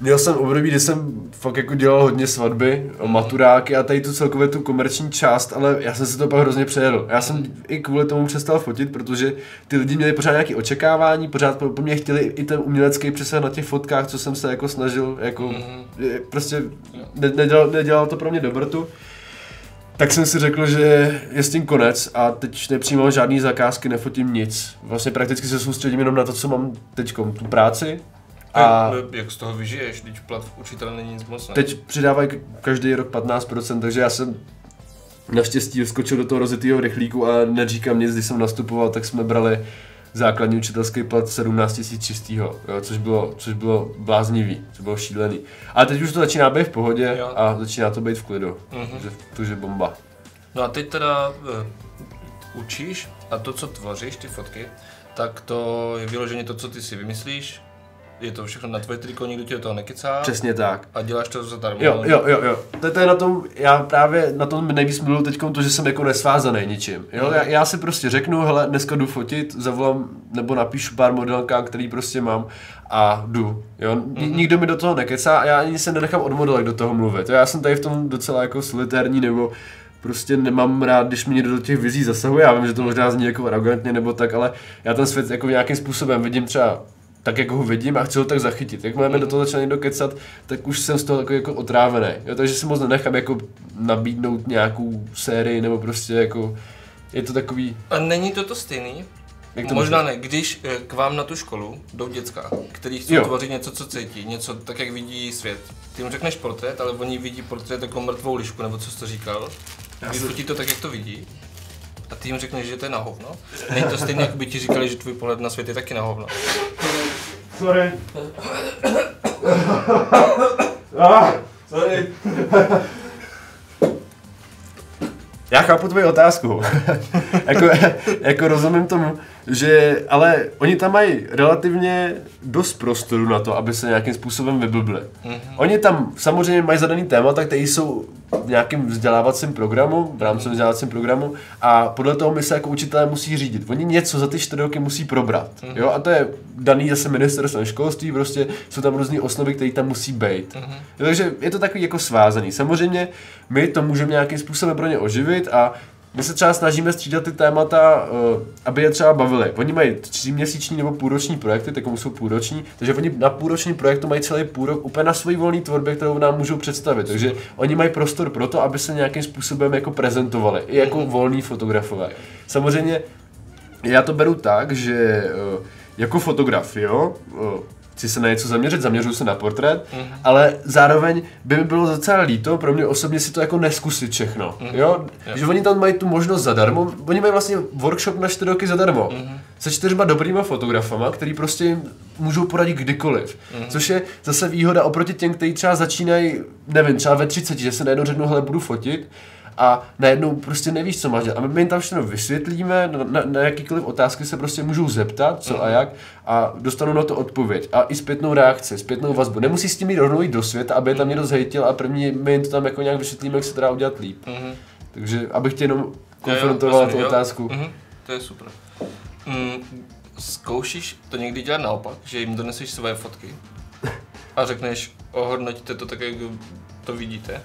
Měl jsem období, kdy jsem fakt jako dělal hodně svatby, maturáky a tady tu celkově tu komerční část, ale já jsem si to pak hrozně přejedl. Já jsem i kvůli tomu přestal fotit, protože ty lidi měli pořád nějaké očekávání, pořád po mě chtěli i ten umělecký přesah na těch fotkách, co jsem se jako snažil, jako mm-hmm. prostě nedělal, nedělal to pro mě dobrotu. Tak jsem si řekl, že je s tím konec a teď nepřijímám žádný zakázky, nefotím nic. Vlastně prakticky se soustředím jenom na to, co mám teďkom, tu práci. A jak z toho vyžiješ, když plat učitele není nic moc, ne? Teď přidávají každý rok patnáct procent, takže já jsem naštěstí skočil do toho rozjetýho rychlíku a neříkám nic, když jsem nastupoval, tak jsme brali základní učitelský plat sedmnáct tisíc čistýho, jo, což bylo, což bylo bláznivý, což bylo šílený. Ale teď už to začíná být v pohodě jo. a začíná to být v klidu, mm-hmm. to je bomba. No a teď teda uh, učíš a to, co tvoříš, ty fotky, tak to je vyloženě to, co ty si vymyslíš. Je to všechno na tvoje triko, nikdo ti do toho nekecá. Přesně tak. A děláš to zadarmo. Jo, jo, jo, jo. To, to je na tom, já právě na tom nejvíc miluju teďkom to, že jsem jako nesvázaný ničím. Jo? Mm. Já, já si prostě řeknu, hele, dneska jdu fotit, zavolám nebo napíšu pár modelkám, který prostě mám a jdu. Jo? N- mm. Nikdo mi do toho nekecá a já ani se nenechám od modelek do toho mluvit. Já jsem tady v tom docela jako solitérní nebo prostě nemám rád, když mě někdo do těch vizí zasahuje. Já vím, že to možná zní jako arrogantně nebo tak, ale já ten svět jako nějakým způsobem vidím třeba tak jako ho vidím a chci ho tak zachytit. Jak máme do toho začal někdo kecat, tak už jsem z toho takový jako otrávený. Jo, takže si moc nenechám jako nabídnout nějakou sérii nebo prostě jako je to takový... A není to to stejný? To možná ne, když k vám na tu školu jdou děcka, který chtějí tvořit něco, co cítí, něco tak, jak vidí svět. Ty jim řekneš portrét, ale oni vidí portrét jako mrtvou lišku, nebo co jsi to říkal. Vyfotí to tak, jak to vidí. A ty jim řekneš, že to je na hovno. Není to stejné, jak by ti říkali, že tvůj pohled na svět je taky na hovno. Sorry. Ah, sorry. Já chápu tvoji otázku. jako, jako rozumím tomu, že ale oni tam mají relativně dost prostoru na to, aby se nějakým způsobem vyblbli. Mm-hmm. Oni tam samozřejmě mají zadaný témata, které jsou v nějakém vzdělávacím programu, v rámci vzdělávacím programu a podle toho my se jako učitelé musí řídit. Oni něco za ty čtyři roky musí probrat. Mm-hmm. Jo? A to je daný zase ministerstvem školství, prostě jsou tam různý osnovy, které tam musí být. Mm-hmm. Jo, takže je to takový jako svázaný. Samozřejmě my to můžeme nějakým způsobem pro ně oživit a my se třeba snažíme střídat ty témata, aby je třeba bavili. Oni mají tříměsíční nebo půlroční projekty, tak jsou půlroční, takže oni na půlroční projektu mají celý půl rok úplně na svoji volné tvorbě, kterou nám můžou představit. Takže oni mají prostor pro to, aby se nějakým způsobem jako prezentovali, i jako volní fotografové. Samozřejmě já to beru tak, že jako fotograf, jo, chci se na něco zaměřit, zaměřuju se na portrét, mm. ale zároveň by mi bylo docela líto, pro mě osobně si to jako neskusit všechno, mm. jo? Yes. Že oni tam mají tu možnost zadarmo, oni mají vlastně workshop na čtyři roky zadarmo, mm. se čtyřma dobrýma fotografama, který prostě můžou poradit kdykoliv, mm. což je zase výhoda oproti těm, kteří třeba začínají, nevím, třeba ve třiceti, že se najednou řeknou, hele, budu fotit, a najednou prostě nevíš, co máš dělat. A my jim tam všechno vysvětlíme, na, na, na jakýkoliv otázky se prostě můžou zeptat, co a jak, a dostanou na to odpověď. A i zpětnou reakci, zpětnou vazbu. Nemusí s tím jít rovnou jít do světa, aby je tam někdo zhejtil a první my jim to tam jako nějak vysvětlíme, jak se to dá udělat líp. Mm-hmm. Takže abych tě jenom konfrontoval tu otázku. Mm-hmm. To je super. Mm, zkoušíš to někdy dělat naopak, že jim doneseš svoje fotky a řekneš, ohodnoťte to tak, jak to vidíte?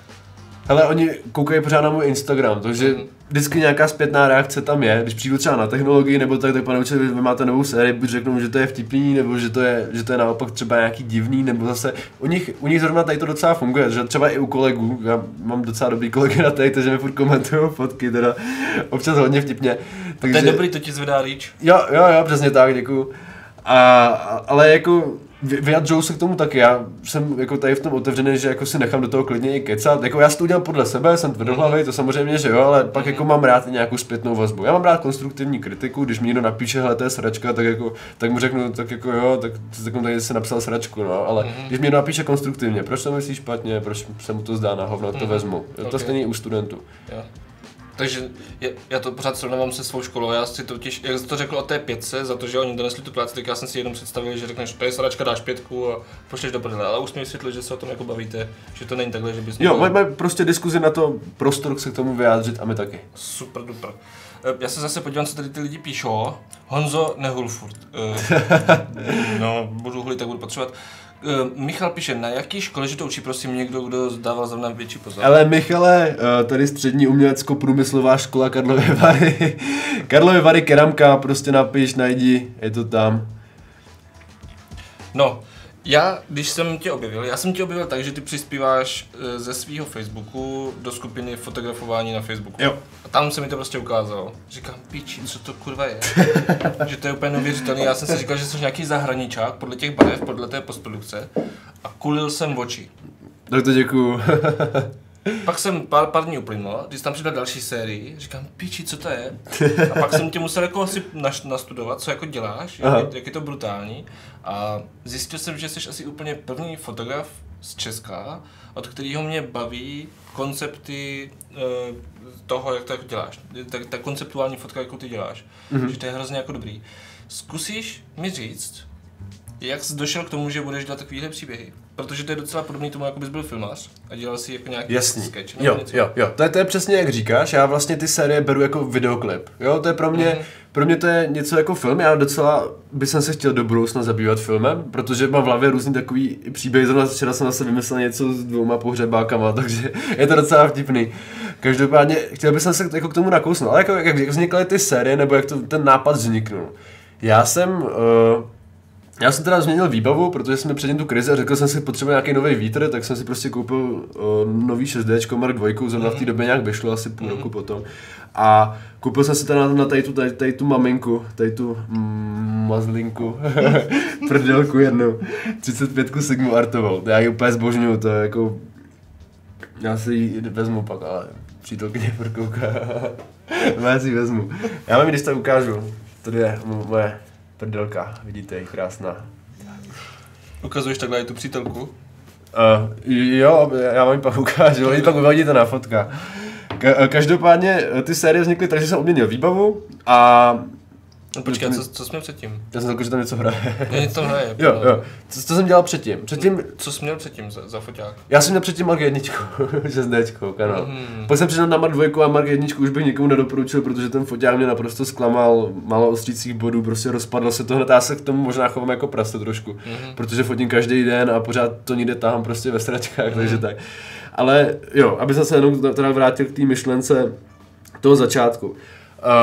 Hele, oni koukají pořád na můj Instagram, takže vždycky nějaká zpětná reakce tam je. Když přijdu třeba na technologii nebo tak, tak pane učitel, vy máte novou sérii, buď řeknou, že to je vtipný, nebo že to je, že to je naopak třeba nějaký divný, nebo zase u nich, u nich zrovna tady to docela funguje, že třeba i u kolegů, já mám docela dobrý kolegy na tady, takže mi furt komentují fotky, teda občas hodně vtipně. Takže... To je dobrý, to ti zvedá rýč. Jo, jo, jo, přesně tak, děkuju. A, ale jako... Vyjadřuju se k tomu taky, já jsem jako tady v tom otevřený, že jako si nechám do toho klidně i kecat, jako já si to udělám podle sebe, jsem tvrdohlavý, to samozřejmě, že jo, ale pak jako mám rád i nějakou zpětnou vazbu. Já mám rád konstruktivní kritiku, když mi někdo napíše, hele, to je sračka, tak jako, tak mu řeknu, tak jako jo, tak takovou tady jsi napsal sračku, no, ale mm-hmm. když mi někdo napíše konstruktivně, proč to myslíš špatně, proč se mu to zdá na hovno, to vezmu, jo, to okay. Stejný u studentů. Jo. Takže je, já to pořád srovnávám se svou školou, já si totiž, jak jsi to řekl o té pětce, za to, že oni donesli tu práci, tak já jsem si jenom představil, že řekneš, to je sadačka, dáš pětku a pošleš do prdele, ale už jsme vysvětlili, že se o tom jako bavíte, že to není takhle, že bys... Jo, máme prostě diskuzi na to, prostor se k tomu vyjádřit a my taky. Super duper. Já se zase podívám, co tady ty lidi píšou. Honzo, nehul furt. No, budu hulit, tak budu potřebovat. Michal píše, na jaký škole, že to učí, prosím, někdo, kdo dával zrovna větší pozor. Ale Michale, tady střední umělecko-průmyslová škola Karlovy Vary. Karlovy Vary keramka, prostě napiš, najdi, je to tam. No, já, když jsem tě objevil, já jsem tě objevil tak, že ty přispíváš ze svého Facebooku do skupiny fotografování na Facebooku. Jo. A tam se mi to prostě ukázalo. Říkám, píči, co to kurva je? Že to je úplně neuvěřitelné. Já jsem si říkal, že jsi nějaký zahraničák podle těch barev, podle té postprodukce. A kulil jsem oči. Tak to děkuju. Pak jsem pár, pár dní uplynul, když tam přidal další sérii, říkám, píči, co to je? A pak jsem tě musel jako asi nastudovat, co jako děláš, jak, jak je to brutální. A zjistil jsem, že jsi asi úplně první fotograf z Česka, od kterého mě baví koncepty e, toho, jak to jako děláš. Ta, ta konceptuální fotka, jakou ty děláš. Mm-hmm. Že to je hrozně jako dobrý. Zkusíš mi říct, jak jsi došel k tomu, že budeš dělat takovýhle příběhy? Protože to je docela podobný tomu, jako bys byl filmař a dělal si jako nějaký sketch. Jo, jo, jo. To je, to je přesně jak říkáš, já vlastně ty série beru jako videoklip. Jo, to je pro mě, mm. pro mě to je něco jako film, já docela bych se chtěl do budoucna zabývat filmem, protože mám v hlavě různý takový příběh, zrovna včera jsem zase vymyslel něco s dvouma pohřebákama, takže je to docela vtipný. Každopádně chtěl bych se jako k tomu nakousnout, ale jako, jak, jak vznikly ty série, nebo jak to, ten nápad vzniknul. Já jsem... Uh, Já jsem teda změnil výbavu, protože jsme předtím tu krizi a řekl jsem si, potřebuji nějaký nový vítr, tak jsem si prostě koupil uh, nový šest déčko Mark dva, zrovna v té době nějak vyšlo, asi půl roku potom. A koupil jsem si teda na, na tady, tu, tady, tady tu maminku, tady tu mm, mazlinku, prdelku jednu, třicet pětku Sigmu Artovou, já ji úplně zbožňuju, to je jako... Já si ji vezmu pak, ale přítelkyně prokouká, já si ji vezmu. Já vám ji když tak ukážu, tady je moje... Prdelka, vidíte, je krásná. Ukazuješ takhle i tu přítelku? Uh, jo, já vám ji pak ukážu, ji pak uvidíte na fotka. Ka- každopádně ty série vznikly tak, že jsem obměnil výbavu a... No, počkej, co, co jsme předtím? Já jsem řekl, že tam něco hraje. Já něco hraje. Jo, no. jo. Co, co jsem dělal předtím? předtím? Co jsi měl předtím za, za foťák? Já jsem měl předtím Mark jedna, šest déčko, kanál. Mm. Pak jsem přišel na Mark dva a Mark jedna už bych nikomu nedoporučil, protože ten foťák mě naprosto zklamal, málo ostřících bodů, prostě rozpadlo se to hned, já se k tomu možná chovám jako prase trošku, mm. protože fotím každý den a pořád to někde táhám prostě ve sračkách, mm. takže tak. Ale jo, aby jsem se jenom teda vrátil k té myšlence toho začátku.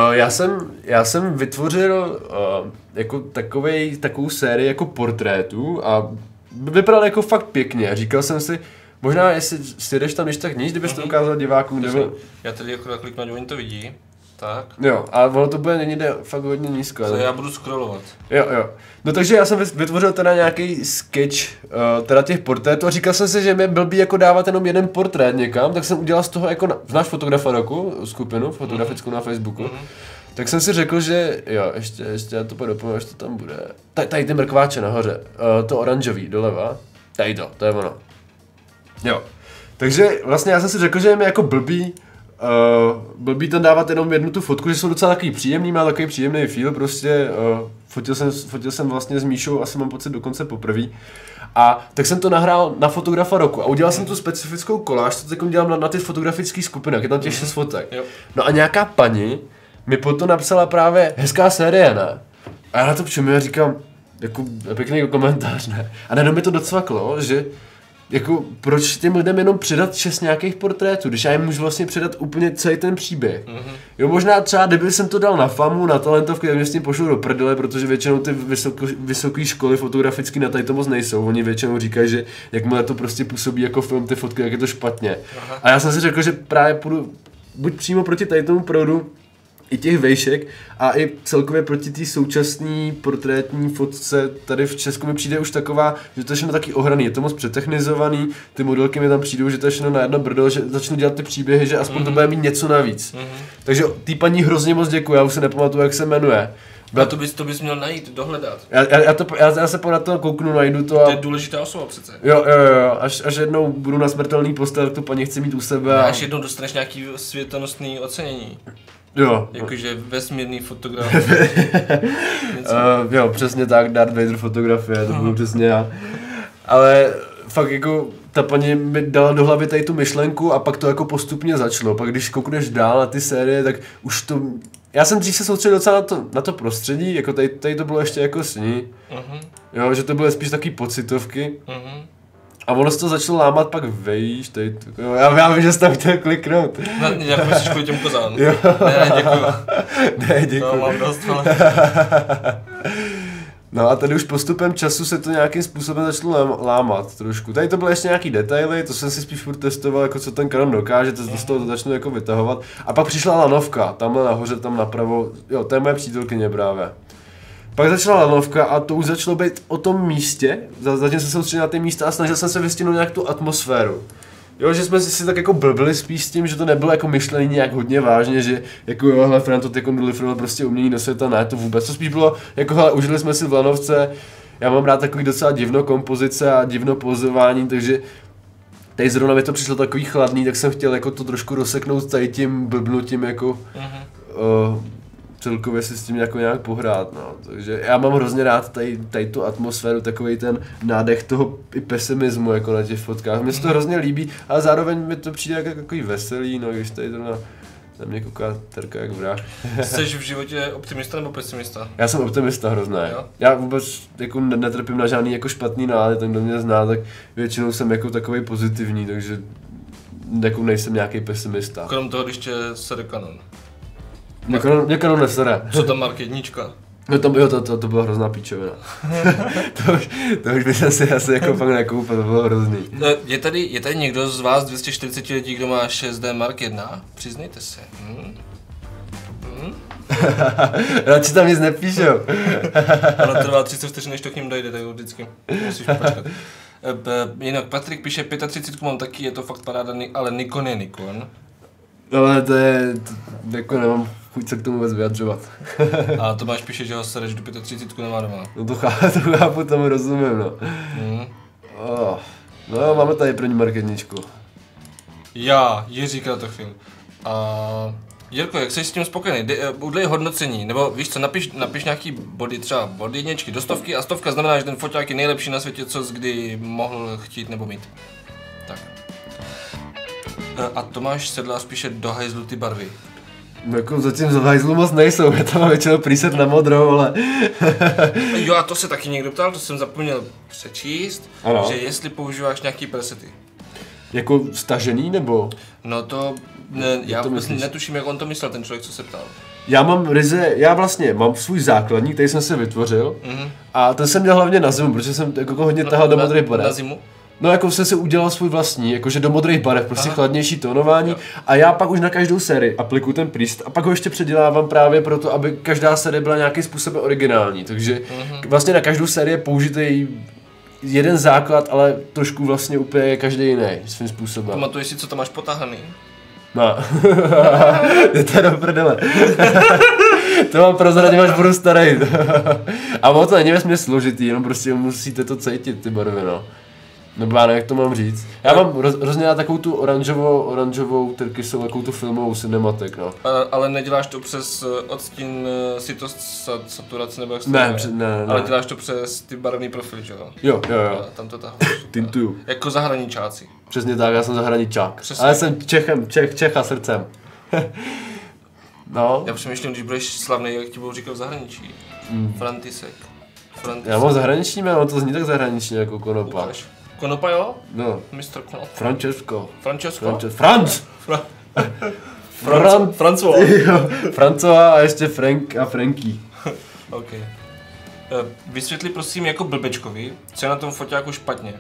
Uh, já, jsem, já jsem vytvořil uh, jako takovej, takovou sérii jako portrétů a vypadal jako fakt pěkně. Říkal jsem si, možná jestli si jdeš tam, než tak nic, kdybys mm-hmm. to ukázal divákům. Kdyby... Já tady akorát kliknu, oni to vidí. Tak. Jo, a ono to bude někde fakt hodně nízko. To já budu scrollovat. Jo, jo. No takže já jsem vytvořil teda nějaký sketch uh, teda těch portrétů a říkal jsem si, že mě blbý jako dávat jenom jeden portrét někam, tak jsem udělal z toho jako na, náš fotografa roku, skupinu fotografickou mm-hmm. na Facebooku. Mm-hmm. Tak jsem si řekl, že jo, ještě, ještě já to pak dopomenu, až to tam bude. Tady, tady ty mrkváče nahoře, uh, to oranžový doleva, tady to, to je ono. Jo. Takže vlastně já jsem si řekl, že je mi jako blbý Uh, blbý tam dávat jenom jednu tu fotku, že jsou docela takový příjemný, má takový příjemný feel, prostě uh, fotil, jsem, fotil jsem vlastně s Míšou, asi mám pocit dokonce poprvý. A tak jsem to nahrál na fotografa roku a udělal mm. jsem tu specifickou koláž, co teď dělám na, na ty fotografické skupinách, je tam těch šest fotek. Mm. No a nějaká paní mi potom napsala právě hezká série, ne? A já na to přemýšlím, říkám, jako pěkný komentář, ne? A najednou mi to docvaklo, že jako proč těm lidem jenom přidat šest nějakých portrétů, když já jim můžu vlastně přidat úplně celý ten příběh. Mm-hmm. Jo, možná třeba, kdyby jsem to dal na FAMu, na Talentovku, tak mě s tím pošlu do prdele, protože většinou ty vysoké školy fotografické na tady to moc nejsou. Oni většinou říkají, že jakmile to prostě působí jako film, ty fotky, jak je to špatně. Aha. A já jsem si řekl, že právě půjdu buď přímo proti tady tomu proudu, i těch vejšek a i celkově proti té současné portrétní fotce tady v Česku mi přijde už taková, že to je všechno taky ohraný, je to moc přetechnizovaný, ty modelky mi tam přijdou, že to je všechno na jedno brdo, že začnu dělat ty příběhy, že aspoň mm-hmm. to bude mít něco navíc. Mm-hmm. Takže tý paní hrozně moc děkuji, já už se nepamatuju, jak se jmenuje. Byla to bys, to bys měl najít, dohledat. Já, já, já, to, já, já se podle toho kouknu, najdu to a... To je důležitá osoba přece. Jo, jo, jo, až, až jednou budu na smrtelný postel, tu paní chci mít u sebe a... Až jednou dostaneš nějaký světelnostný ocenění. Jo. Jakože vesmírný fotograf. uh, jo, přesně tak, Darth Vader fotografie, to budu přesně já. Ale fakt jako... Ta paní mi dala do hlavy tady tu myšlenku a pak to jako postupně začalo. Pak když koukneš dál na ty série, tak už to... Já jsem dřív se soustředil docela na to, na to prostředí, jako tady, tady to bylo ještě jako s ní. Uh-huh. Jo, že to byly spíš takový pocitovky. Uh-huh. A ono se to začalo lámat pak vejš, tady to... Jo, já, já vím, že jsi tam chtěl kliknout. No, já musíš kvůli těm kozám. Ne, děkuju. Ne, děkuju. To mám dost, ale... No a tady už postupem času se to nějakým způsobem začalo lámat trošku. Tady to byly ještě nějaký detaily, to jsem si spíš furt testoval, jako co ten kanon dokáže, to z toho to začnu jako vytahovat. A pak přišla lanovka, tamhle nahoře, tam napravo, jo, to je moje přítelkyně právě. Pak začala lanovka a to už začalo být o tom místě, zatím jsem se soustředil na ty místa a snažil jsem se vystihnout nějak tu atmosféru. Jo, že jsme si tak jako blbili spíš s tím, že to nebylo jako myšlení nějak hodně vážně, že jako jo, hele, Fran to teďkom deliferoval prostě umění do světa, ne to vůbec, to spíš bylo, jako hele, užili jsme si v lanovce, já mám rád takový docela divno kompozice a divno pozování, takže tady zrovna mi to přišlo takový chladný, tak jsem chtěl jako to trošku rozseknout tady tím blbnutím jako, mm-hmm. uh, celkově si s tím jako nějak pohrát, no, takže já mám hrozně rád tady, tady tu atmosféru, takový ten nádech toho i pesimismu jako na těch fotkách, mně se to hrozně líbí, ale zároveň mi to přijde jako takový veselý, no, když tady to na, na mě kouká Terka jak vrah. Jsi v životě optimista nebo pesimista? Já jsem optimista hrozné, jo? Já vůbec jako netrpím na žádný jako špatný nálady, ten kdo mě zná, tak většinou jsem jako takový pozitivní, takže jako nejsem nějaký pesimista. Krom toho, když tě sere kanon. Mě kanon nesere. Co tam Mark jednička? No to, jo, to, to, to byla hrozná píčovina. to, už, to už by jsem si asi jako fakt nekoupil, to bylo hrozný. No, je, tady, je tady někdo z vás dvě stě čtyřicet lidí, kdo má šest D Mark jedna? Přiznejte se. Hmm. Hmm? Radši tam nic nepíšou. Ono trvá třicet vteřin, než to k ním dojde, tak vždycky musíš počkat. Jinak Patrik píše třicet pět, mám taky, je to fakt paráda, ale Nikon je Nikon. Ale to je, to, jako nemám chuť se k tomu vůbec vyjadřovat. A Tomáš píše, že ho sereš do třicet pět nemá doma. No to chápu, to chápu, tomu rozumím, no. Mm. Oh. No jo, máme tady první marketničku. Já, Jiří Kratochvil. A... Jirko, jak jsi s tím spokojený? Udlej hodnocení, nebo víš co, napiš, napiš nějaký body, třeba body jedničky do stovky a stovka znamená, že ten foťák je nejlepší na světě, co jsi kdy mohl chtít nebo mít. Tak. A Tomáš Sedlář píše do hajzlu ty barvy. No jako zatím za hajzlu moc nejsou, já tam mám většinou preset na modrou, ale... Jo, a to se taky někdo ptal, to jsem zapomněl přečíst, ano. Že jestli používáš nějaký presety. Jako stažený nebo? No to, ne, já to vlastně netuším, jak on to myslel, ten člověk, co se ptal. Já mám ryze, já vlastně mám svůj základník, který jsem si vytvořil, mm-hmm. a ten jsem měl hlavně na zimu, protože jsem jako hodně tahal no, do modré barvy. Na zimu? No jako jsem si udělal svůj vlastní, jakože do modrých barev, prostě aha. Chladnější tónování jo. A já pak už na každou sérii aplikuju ten preset a pak ho ještě předělávám právě proto, aby každá série byla nějakým způsobem originální, takže mm-hmm. vlastně na každou sérii použitej jeden základ, ale trošku vlastně úplně každý jiný svým způsobem. Pamatuješ si, co tam máš potáhaný? No, je to do prdele. To vám prozradím, až budu starý. A ono to není vesměs složitý, jenom prostě musíte to cítit, ty barvy, no. Nebo já nevím, jak to mám říct. Já no. mám roz, hrozně rád takovou tu oranžovou, oranžovou tyrkysou, takovou tu filmovou cinematik, no. A, ale neděláš to přes odstín, sitost, saturace nebo jak se ne, ne, ne, ale děláš to přes ty barevný profily, že jo? Jo, jo, jo. Tam to tahuješ. Tintuju. Jako zahraničáci. Přesně tak, já jsem zahraničák. Přesně. Ale jsem Čechem, Čech, Čecha srdcem. No. Já přemýšlím, když budeš slavný, jak ti budou říkat v zahraničí. Mm. Frantisek. Frantisek. Já mám zahraniční jméno, to zní tak zahraničně jako konopa. Ukaž. Konopa, jo? No. mister Konopa. Francesco. Francesco? Franc! Franc! Franc! Francois. Francois a ještě Frank a Franky. OK. Vysvětli prosím jako blbečkovi, co je na tom foťáku špatně.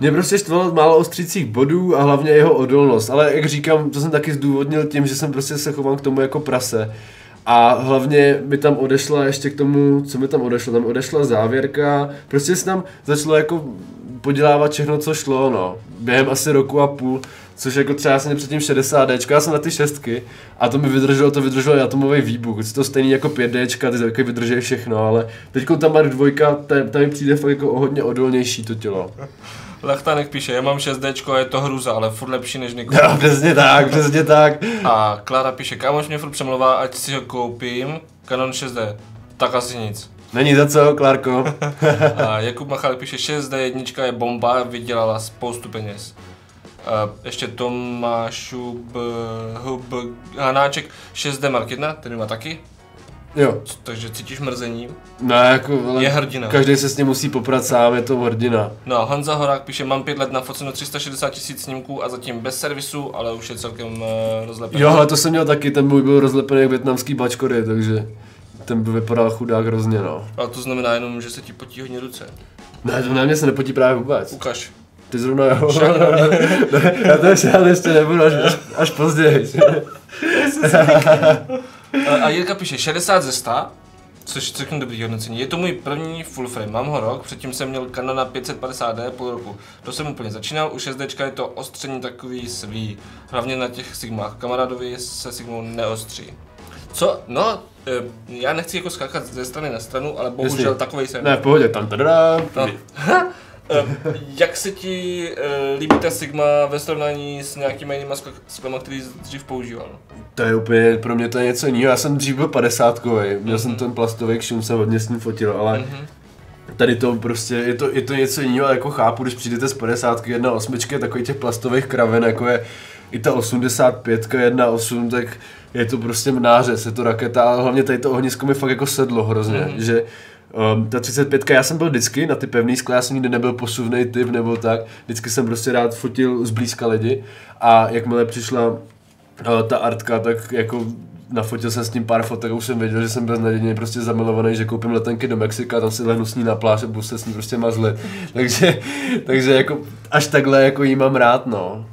Mě prostě štvalo málo ostřících bodů a hlavně jeho odolnost, ale jak říkám, to jsem taky zdůvodnil tím, že jsem prostě se chovám k tomu jako prase. A hlavně mi tam odešla ještě k tomu, co mi tam odešlo, tam odešla závěrka, prostě se tam začalo jako podělávat všechno, co šlo, no, během asi roku a půl, což jako třeba já jsem předtím šedesát déčka, já jsem na ty šestky a to mi vydrželo, to vydrželo i atomový výbuch, to stejný jako pět déčka, ty taky vydrží všechno, ale teďko ta Mark dvojka, ta mi přijde fakt jako hodně odolnější to tělo. Lachtanek píše, já mám šest déčko a je to hruza, ale furt lepší než Nikola. No, přesně tak, přesně tak. A Klára píše, kámoš mě furt přemlouvá, ať si ho koupím, Canon šest D, tak asi nic. Není za co, Klárko. A Jakub Machal píše, šest D jedna je bomba, vydělala spoustu peněz. A ještě Tomášu Hanáček, šest D Mark jedna, ten má taky. Jo. Takže cítíš mrzení? No, jako, je hrdina. Každý se s ním musí poprat sám, je to hrdina. No, Honza Horák píše, mám pět let na foceno tři sta šedesát tisíc snímků a zatím bez servisu, ale už je celkem e, rozlepený. Jo, ale to jsem měl taky, ten můj byl rozlepený jak vietnamský bačkory, takže ten by vypadal chudák hrozně, no. Ale to znamená jenom, že se ti potí hodně ruce. Ne, to na mě se nepotí právě vůbec. Ukaž. Ty zrovna jo. Ne, já to ještě, ještě nebudu, až, až, až později. A Jirka píše šedesát ze sta, což celkem dobrý hodnocení. Je to můj první full frame, mám ho rok, předtím jsem měl Canona pět set padesát D půl roku. To jsem úplně začínal, u šest D je to ostření takový svý, hlavně na těch Sigmách. Kamarádovi se Sigmou neostří. Co? No, já nechci jako skákat ze strany na stranu, ale bohužel Jestli. takovej jsem. Ne, v pohodě, tam tadadá. No. Jak se ti líbí ta Sigma ve srovnání s nějakými jinými sklama, který jsi dřív používal? To je úplně, pro mě to je něco jiného. Já jsem dřív byl padesátkovej, měl mm-hmm. jsem ten plastový kšum, jsem hodně s ním fotil, ale mm-hmm. tady to prostě, je to, je to něco jiného, jako chápu, když přijdete z padesátky, jedna osmička, takových těch plastových kraven, jako je i ta osmdesát pětka jedna osm, tak je to prostě nářez, je to raketa, ale hlavně tady to ohnisko mi fakt jako sedlo hrozně, mm-hmm. že Um, ta třicet pětka, já jsem byl vždycky na ty pevný skla, já jsem nikdy nebyl posuvnej typ nebo tak, vždycky jsem prostě rád fotil zblízka lidi a jakmile přišla uh, ta artka, tak jako nafotil jsem s tím pár fotek a už jsem věděl, že jsem beznadějně prostě zamilovaný, že koupím letenky do Mexika, tam si lehnu s ní na pláž a budu se s ní prostě mazlit, takže, takže jako až takhle jako jí mám rád, no.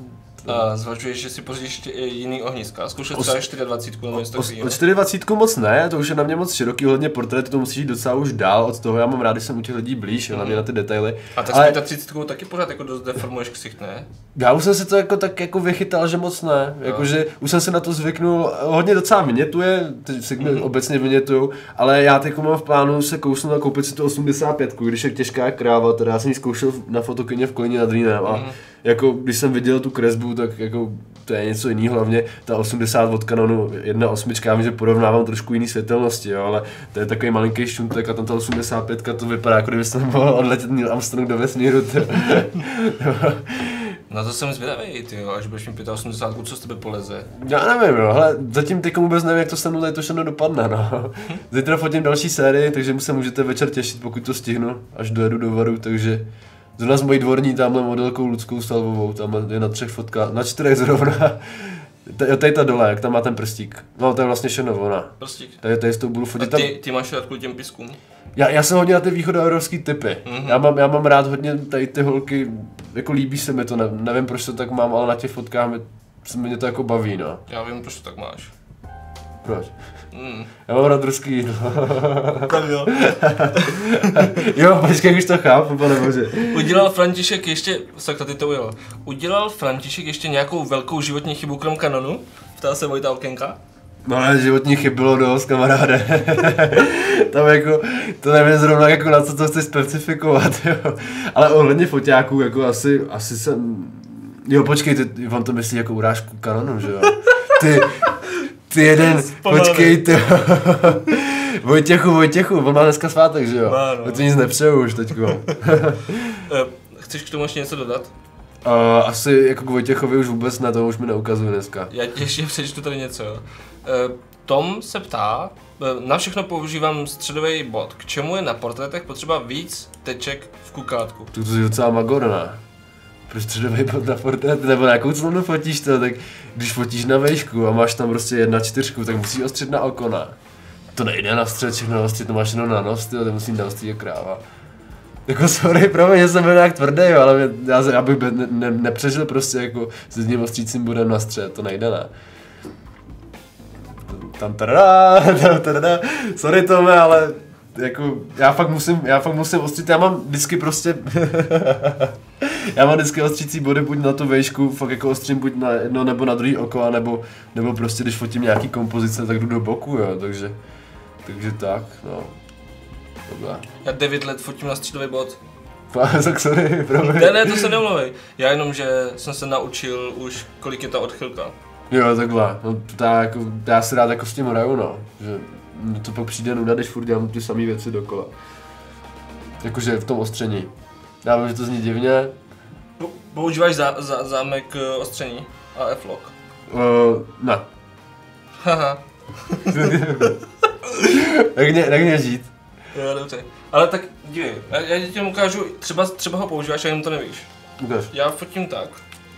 A zvažuješ, že si pořídíš jiný ohniska? Zkoušel třeba čtyřiadvacítku nebo něco takového? čtyřiadvacítku moc ne, to už je na mě moc široký, hodně portrétu, to musíš jít docela už dál od toho, já mám rád, že jsem u těch lidí blíž, hlavně mm. na ty detaily. A tak ale... třicítkou taky pořád jako dost deformuješ ksicht, ne? Já už jsem si to jako tak jako vychytal, že moc ne, jakože už jsem se na to zvyknul, hodně docela vinětuje, ty Sigmy mm. obecně vinětujou, ale já teď mám v plánu se kousnout a koupit si tu osmdesát pětku, když je těžká kráva, teda já jsem ji zkoušel na fotokyně v Kolíně nad Rýnem a mm. jako když jsem viděl tu kresbu, tak jako to je něco jiného, hlavně ta osmdesát od Canonu jedna osmička, já vím, že porovnávám trošku jiný světelnosti, jo, ale to je takový malinký šuntek a tam ta osmdesát pětka, to vypadá, jako kdyby jsem mohl odletět Neil Armstrong do vesmíru. Na to jsem zvědavý, tyjo, až budeš mít osmdesát pět, co z tebe poleze? Já nevím, no, hele, zatím teďka vůbec nevím, jak to se mnou tady to všechno dopadne, no. Zítra fotím další sérii, takže se můžete večer těšit, pokud to stihnu, až dojedu do Varu, takže... Zrovna s mojí dvorní tamhle modelkou Ludskou Salvovou, tam je na třech fotkách, na čtyřech zrovna. Jo, tady ta dole, jak tam má ten prstík. No, to je vlastně Šenovona. Prstík. Tady, tady s tou budu fotit. A ty, ty máš rád kvůli těm piskům? Já, já jsem hodně na ty východoevropský typy. Mm-hmm. Já, mám, já mám rád hodně tady ty holky, jako líbí se mi to, ne, nevím proč to tak mám, ale na těch fotkách mě, mě to jako baví, no. Já vím, proč to tak máš. Proč? Mm. Já mám rád ruský, no. Tam jo. Jo, počkej, už to chápu, pane bože. Udělal František ještě, sakra, ty to ujel. Udělal František ještě nějakou velkou životní chybu krom Canonu? Ptá se Vojta Okénka. No ale životních chyb bylo dost, kamaráde. Tam jako, to nevím zrovna jako na co to chci specifikovat, jo. Ale ohledně foťáků, jako asi, asi jsem... Jo, počkej, ty, vám to myslí jako urážku Canonu, že jo? Ty... Ty jeden, počkej, ty Vojtěchu, Vojtěchu, on má dneska svátek, že jo? Má, no. Já to nic nepřeju už teďko. Chceš k tomu ještě něco dodat? Uh, asi jako k Vojtěchovi už vůbec na to už mi neukazuje dneska. Já ti ještě přečtu tady něco, jo. Uh, Tom se ptá, na všechno používám středový bod. K čemu je na portrétech potřeba víc teček v kukátku? To je docela magorná. Pro středový bod na portrét, nebo na jakou clonu fotíš to, tak když fotíš na vejšku a máš tam prostě jedna čtyřku, tak musíš ostřit na okona. To nejde na střed, všechno ostřit, to máš jenom na nos, tyjo, to musím na ostří kráva. Jako sorry, pro mě jsem byl nějak tvrdý, jo, ale já, já bych ne, ne, nepřežil prostě jako s jedním ostřícím bodem na střed, to nejde, ne. Tam tadadá, tam tadadá, sorry Tome, ale jako, já fakt musím, já fakt musím ostřit, já mám vždycky prostě, já mám vždycky ostřící body buď na tu vejšku, fakt jako ostřím buď na jedno nebo na druhý oko, anebo, nebo prostě když fotím nějaký kompozice, tak jdu do boku, jo, takže, takže tak, no, dobrá. Já devět let fotím na střídový bod. Tak sorry, promiň. Ne, ne, to se neomlouvej, já jenom, že jsem se naučil už, kolik je ta odchylka. Jo, takhle, no, ta, jako, já se rád jako s tím hraju, no, že no to pak přijde nuda, když furt dělám ty samé věci dokola. Jakože v tom ostření. Já vím, že to zní divně. Po, používáš zá, zá, zámek ostření a F-lock? Uh, ne. Haha. Jak mě žít? Jo, dobře. Ale tak dívej, já ti ukážu, třeba, třeba ho používáš a jenom to nevíš. Okay. Já fotím tak,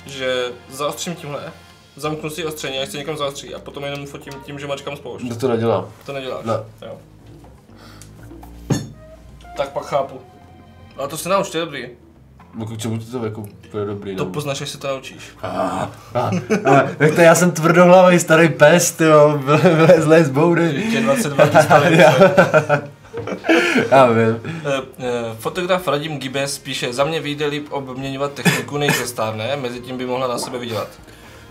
že zaostřím tímhle. Zamknu si ostření, až se někam zaostří a potom jenom fotím tím, že mačkám spoušť. To to nedělám. To neděláš? Ne. Jo. Tak pak chápu. Ale to se nauč, to je dobrý. No k čemu to jako, to je dobrý, to poznáš, až se to naučíš. Ah, ah, ale, tak to já jsem tvrdohlavý starý pes, tyjo, vylezlej z boudy. Tě dvacet dva starý. Já vím. Fotograf Radim Gibes píše, za mě vyjde líp obměňovat techniku, než se stárne, mezi tím by mohla na sebe vydělat.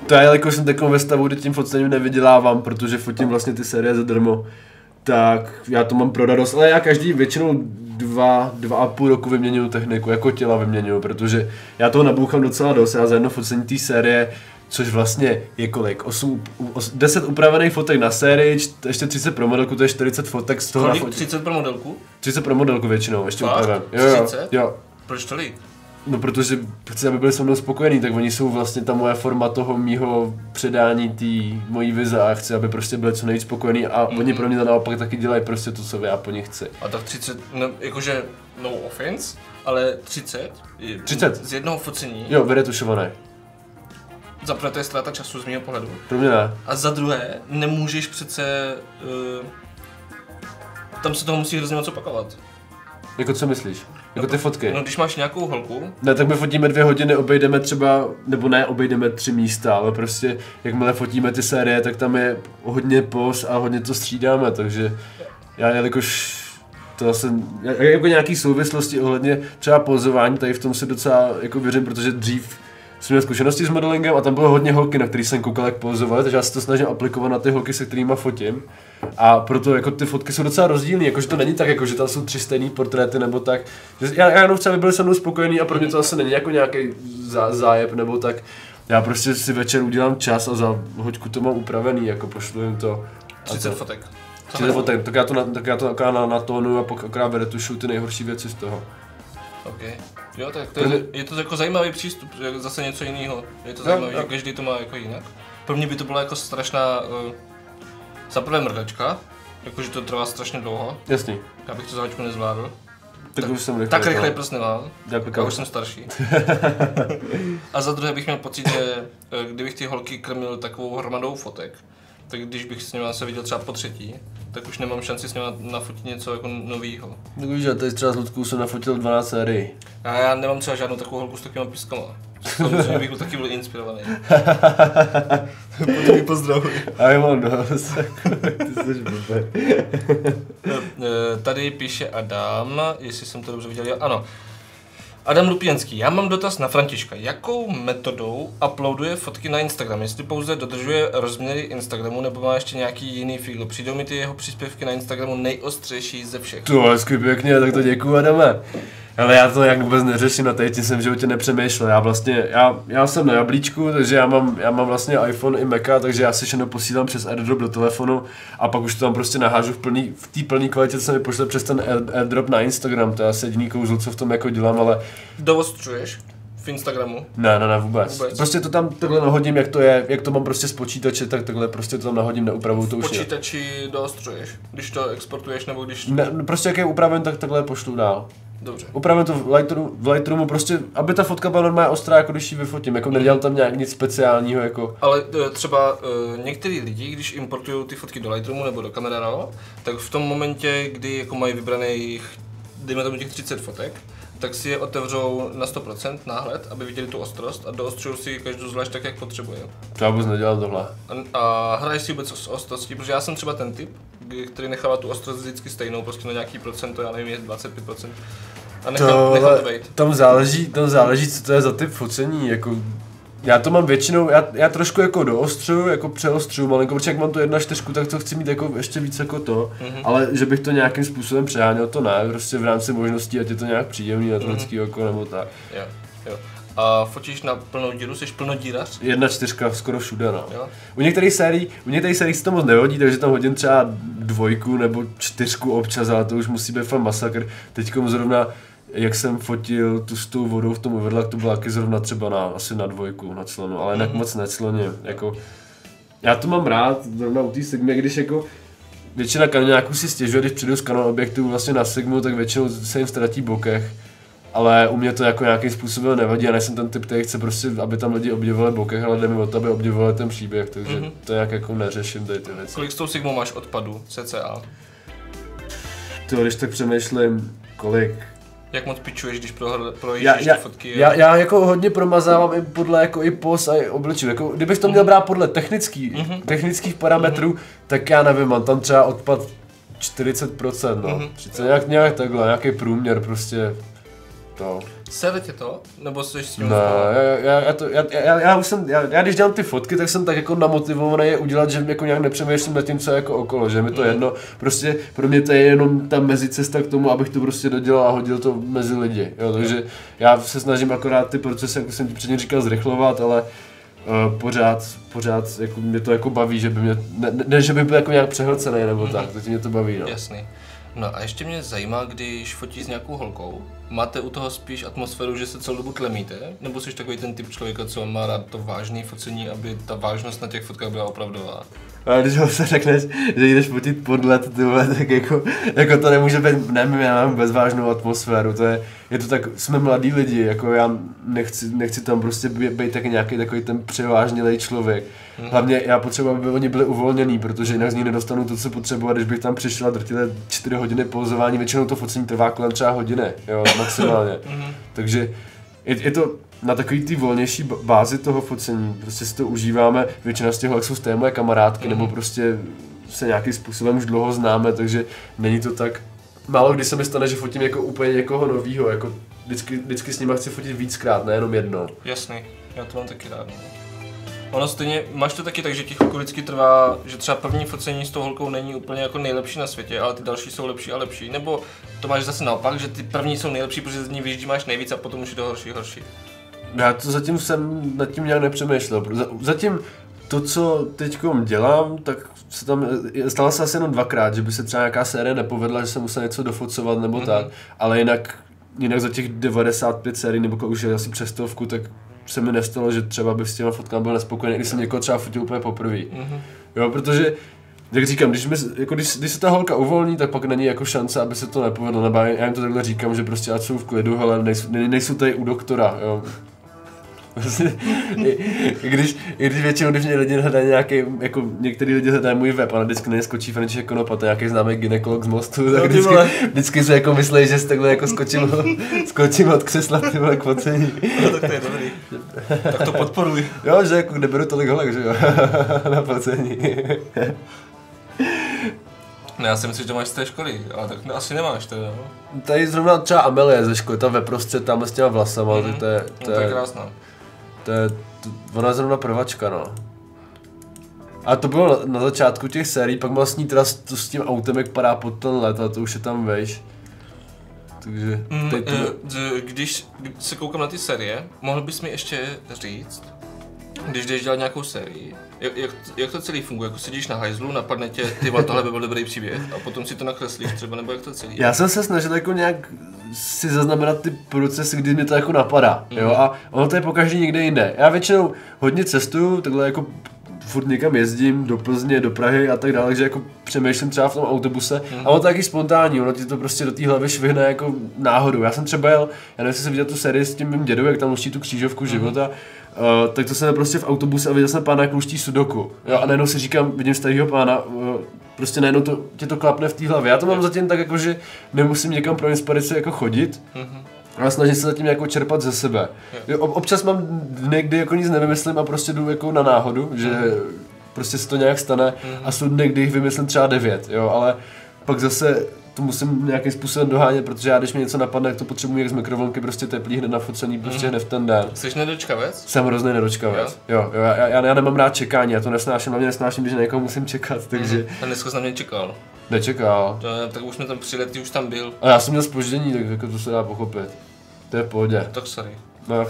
To já, jako jsem takovou ve stavu, kdy tím focením nevydělávám, protože fotím vlastně ty série zadarmo, tak já to mám pro radost, ale já každý většinou dva, dva a půl roku vyměňuju techniku, jako těla vyměňuju, protože já toho nabouchám docela dost, já za jedno focení té série, což vlastně je kolik, osm, deset upravených fotek na sérii, ještě třicet pro modelku, to je čtyřicet fotek z toho na fotě. třicet pro modelku? třicet pro modelku většinou, ještě upraven. třicet? Jo. Proč tolik? No protože chci, aby byli se mnou spokojení, tak oni jsou vlastně ta moje forma toho mýho předání té mojí vize a chci, aby prostě byli co nejvíc spokojení a mm-hmm. oni pro mě to naopak taky dělají prostě to, co já po nich chci. A tak třicet, no, jakože no offense, ale třicet, třicet z jednoho focení. Jo, vyretušované. Za prvé to je ztráta času z mého pohledu. Pro mě ne. A za druhé nemůžeš přece, uh, tam se toho musí hrozně moc opakovat. Jako co myslíš? Jako ty fotky? No když máš nějakou holku? Ne, tak my fotíme dvě hodiny, obejdeme třeba, nebo ne, obejdeme tři místa, ale prostě jakmile fotíme ty série, tak tam je hodně pos a hodně to střídáme, takže já jelikož to asi, jako nějaký souvislosti ohledně třeba pozování, tady v tom se docela jako věřím, protože dřív jsem měl zkušenosti s modelingem a tam bylo hodně holky, na který jsem koukal, jak pozovali, takže já se to snažím aplikovat na ty holky, se kterými fotím. A proto jako ty fotky jsou docela rozdílné, jakože to není tak, jako že tam jsou tři stejné portréty nebo tak. Já, já jenom chci, aby byli se mnou spokojení a pro mě to asi není jako nějaký zá, zájeb nebo tak. Já prostě si večer udělám čas a za hoďku to mám upravený, jako pošlu jim to. třicet fotek. třicet fotek, tak já to, tak já to na, na, natónuju a pak akorát vyretušuju ty nejhorší věci z toho. Okay. Jo, tak to je, je to jako zajímavý přístup, zase něco jiného. Je to zajímavý, že každý to má jako jinak. Pro mě by to byla jako strašná uh, zaprvé mrdačka, jakože to trvá strašně dlouho. Jasný. Já bych to za hoďku nezvládl. Tak, tak už jsem rychle. Tak rychle prostě nemám. Já už jsem starší. A za druhé bych měl pocit, že kdybych ty holky krmil takovou hromadou fotek, tak když bych s nimi se viděl třeba po třetí, tak už nemám šanci s nimi nafotit něco jako novýho. Tak víš, že tady třeba s Ludkou jsem nafotil dvanáct sérií. A já nemám třeba žádnou takovou holku s takovýma pískama. Samozřejmě bych byl taky byl inspirovaný. Potom mi pozdravuji. A já mám dost, ty jsi blbý. Tady píše Adam, jestli jsem to dobře viděl, jo, ano. Adam Lupěnský, já mám dotaz na Františka. Jakou metodou uploaduje fotky na Instagram? Jestli pouze dodržuje rozměry Instagramu, nebo má ještě nějaký jiný fígl? Přijdou mi ty jeho příspěvky na Instagramu nejostřejší ze všech. To je skvělý, pěkně, tak to děkuju, Adame. Ale já to jak vůbec neřeším a teď jsem v životě nepřemýšlel. Já vlastně, já, já jsem na jablíčku, takže já mám, já mám vlastně iPhone i Maca, takže já si všechno posílám přes AirDrop do telefonu a pak už to tam prostě nahážu v plný, v té plné kvalitě, co se mi pošle přes ten AirDrop na Instagram. To je asi jediný kouzlo, co v tom jako dělám, ale... Dovostřuješ v Instagramu? Ne, ne, ne, vůbec. vůbec. Prostě to tam takhle nahodím, jak to je, jak to mám prostě z počítače, tak takhle prostě to tam nahodím, neupravuju to už. V počítači doostřuješ, když to exportuješ nebo když... Ne, prostě jak je upravím, tak takhle pošlu dál. Dobře. Upravím to v Lightroomu, v Lightroomu prostě, aby ta fotka byla normálně ostrá, jako když ji vyfotím, jako nedělám tam nějak nic speciálního, jako... Ale třeba e, některý lidi, když importují ty fotky do Lightroomu nebo do Camera Raw, tak v tom momentě, kdy jako mají vybraných, dejme tomu těch třicet fotek, tak si je otevřou na sto procent náhled, aby viděli tu ostrost a doostřují si každou zvlášť tak, jak potřebuje. Já vůbec nedělám tohle. A, a hraješ si vůbec s ostrostí, protože já jsem třeba ten typ, který nechává tu ostrost vždycky stejnou, prostě na nějaký procento, já nevím, je dvacet pět procent. A nechal to, nechal to bejt. Tam záleží, tam záleží, co to je za typ focení, jako... Já to mám většinou, já, já trošku jako doostřuju, jako přeostřuju malinko, protože jak mám tu jedna čtyřku, tak to chci mít jako ještě víc jako to, mm-hmm. ale že bych to nějakým způsobem přeháněl, to ne, prostě v rámci možností, ať je to nějak příjemný, atletický mm-hmm. oko nebo tak. Jo, jo. A fotíš na plnou díru, jsi plnodírař? jedna čtyřka, skoro všude, no. Jo. U některých sérií, u některých sérií se to moc nehodí, takže tam hodím třeba dvojku nebo čtyřku občas, ale to už musí být fakt masakr. Teďkom zrovna jak jsem fotil tu s tou vodou v tom uvedla, to byla taky zrovna třeba na, asi na dvojku na clonu, ale jinak moc necloně, jako já to mám rád, zrovna u té Sigmy, když jako většina kanonáků si stěžuje, když přijdu z kanon objektu vlastně na Sigmu, tak většinou se jim ztratí bokeh, ale u mě to jako nějakým způsobem nevadí, já nejsem ten typ, který chce prostě, aby tam lidi objevovali bokeh, ale jde mi o to, aby objevovali ten příběh, takže mm-hmm. to nějak jako neřeším tady ty věci. Kolik s tou Sigmou máš odpadu, cca? To když tak přemýšlím, kolik. Jak moc pičuješ, když projíždíš ty fotky? Já, já jako hodně promazávám i podle jako i pos a i obličů. Jako, kdybych to měl brát podle technický, mm-hmm. technických parametrů, mm-hmm. tak já nevím, mám tam třeba odpad čtyřicet procent, no. Mm-hmm. třicet, nějak, nějak takhle, nějaký průměr prostě to. Sere tě to? Nebo jsi s tím ne, já, já, to, já, já, já už jsem, já, já když dělám ty fotky, tak jsem tak jako namotivovaný je udělat, že jako nějak nepřemýšlím nad tím, co je jako okolo, že mi to mm. jedno, prostě pro mě to je jenom ta mezicesta k tomu, abych to prostě dodělal a hodil to mezi lidi, jo, takže já se snažím akorát ty procesy, jako jsem ti předtím říkal, zrychlovat, ale uh, pořád, pořád jako mě to jako baví, že by mě, ne, ne že by byl jako nějak přehlcený nebo mm. tak, to mě to baví, no. Jasný. No a ještě mě zajímá, když fotíš s nějakou holkou, máte u toho spíš atmosféru, že se celou dobu tlemíte? Nebo jsi takový ten typ člověka, co má rád to vážné focení, aby ta vážnost na těch fotkách byla opravdová? A když ho se řekneš, že jdeš fotit podlet, tyhle, tak jako, jako to nemůže být, nevím, já mám bezvážnou atmosféru, to je, je to tak, jsme mladí lidi, jako já nechci, nechci tam prostě být taky nějaký takový ten převážnělej člověk. Hlavně já potřebuji, aby oni byli uvolnění, protože jinak z ní nedostanu to, co potřebuji, když bych tam přišel a drtile čtyři hodiny pozování, většinou to focení trvá kolem třeba hodiny, jo, maximálně. Takže je, je to na takový ty volnější bázi toho focení, prostě si to užíváme, většina z těch jak jsou z té moje kamarádky, nebo prostě se nějakým způsobem už dlouho známe, takže není to tak. Málo kdy se mi stane, že fotím jako úplně někoho novýho, jako vždycky, vždycky s nima chci fotit víckrát, nejenom jednou. Jasný, já to mám taky rád. Ono stejně, máš to taky tak, že ti chvilku vždycky trvá, že třeba první focení s tou holkou není úplně jako nejlepší na světě, ale ty další jsou lepší a lepší, nebo to máš zase naopak, že ty první jsou nejlepší, protože z ní vyždímáš nejvíc a potom už je to horší, horší. Já to zatím jsem nad tím nějak nepřemýšlel, zatím to, co teďkom dělám, tak se tam, stalo se asi jenom dvakrát, že by se třeba nějaká série nepovedla, že jsem musel něco dofocovat nebo mm-hmm. tak, ale jinak, jinak za těch devadesát pět sérií nebo už je asi přes stovku, tak se mi nestalo, že třeba bych s těma fotkami byl nespokojený, když jsem někoho třeba fotil úplně poprvé. Mm-hmm. Jo, protože, jak říkám, když, mi, jako když, když se ta holka uvolní, tak pak není jako šance, aby se to nepovedlo, nebo já jim to takhle říkám, že prostě ať jsou v klidu, hele, nejsou, nej, nejsou tady u doktora, jo. I, když, I když většinou, když mě lidi hledají nějaký, jako některý lidi hledají můj web, ale vždycky neskočí František Konopa, to je nějaký známý gynekolog z Mostu, tak vždycky, vždycky se jako myslej, že jsi takhle jako skočil, skočil od křesla tyhle k focení. No tak to je dobrý, tak to podporuj. Jo, že jako neberu tolik holek, že jo, na focení. No já si myslím, že to máš z té školy, ale tak asi nemáš teda. No. Tady zrovna třeba Amelie ze školy, ta veprostřed tamhle s těma vlasama, mm-hmm. to je, to je, no, to je krásná. To je, to, ona je zrovna prvačka, no. A to bylo na, na začátku těch sérií, pak má s ní teda s, s tím autem, jak padá pod ten let, a to už je tam vejš. Takže... Mm, teď to... Když se koukám na ty série, mohl bys mi ještě říct, když jdeš dělat nějakou sérii, jak, jak, jak to celý funguje? Jako sedíš na hajzlu, napadne tě, ty tohle by byl dobrý příběh a potom si to nakreslíš třeba, nebo jak to celý? Já jsem se snažil jako nějak si zaznamenat ty procesy, kdy mi to jako napadá, mm. jo, a ono to je pokaždý někde jinde. Já většinou hodně cestuju, takhle jako furt někam jezdím, do Plzně, do Prahy a tak dále, takže jako přemýšlím třeba v tom autobuse, mm. a ono to je taky spontánní, ono ti to prostě do té hlavy švihne jako náhodou. Já jsem třeba jel, já nevím, jestli jsem viděl tu sérii s tím mým dědou, jak tam luští tu křížovku mm. života. Uh, tak to jsem prostě v autobuse a viděl jsem pána, jak luští sudoku, jo, a najednou si říkám, vidím starýho pána, uh, prostě najednou to, tě to klapne v té hlavě. Já to mám zatím tak jako, že nemusím někam pro inspiraci jako chodit, mm-hmm. ale snažím se zatím jako čerpat ze sebe. Jo, občas mám dny, kdy jako nic nevymyslím a prostě jdu jako na náhodu, že prostě se to nějak stane a jsou dny, kdy jich vymyslím třeba devět, jo, ale pak zase to musím nějakým způsobem dohánět, protože já když mi něco napadne, tak to potřebuji jak z mikrovlnky, prostě teplý, hned nafocený, prostě hned v ten den. Jsi nedočkavec? Jsem hrozný nedočkavec, jo, jo, já, já, já nemám rád čekání, já to nesnáším, hlavně nesnáším, když na někoho musím čekat, takže... A dneska jsi na mě čekal. Nečekal. To, tak už jsme tam přilet, ty už tam byl. A já jsem měl zpoždění, tak jako to se dá pochopit. To je v pohodě. Tak sorry. No,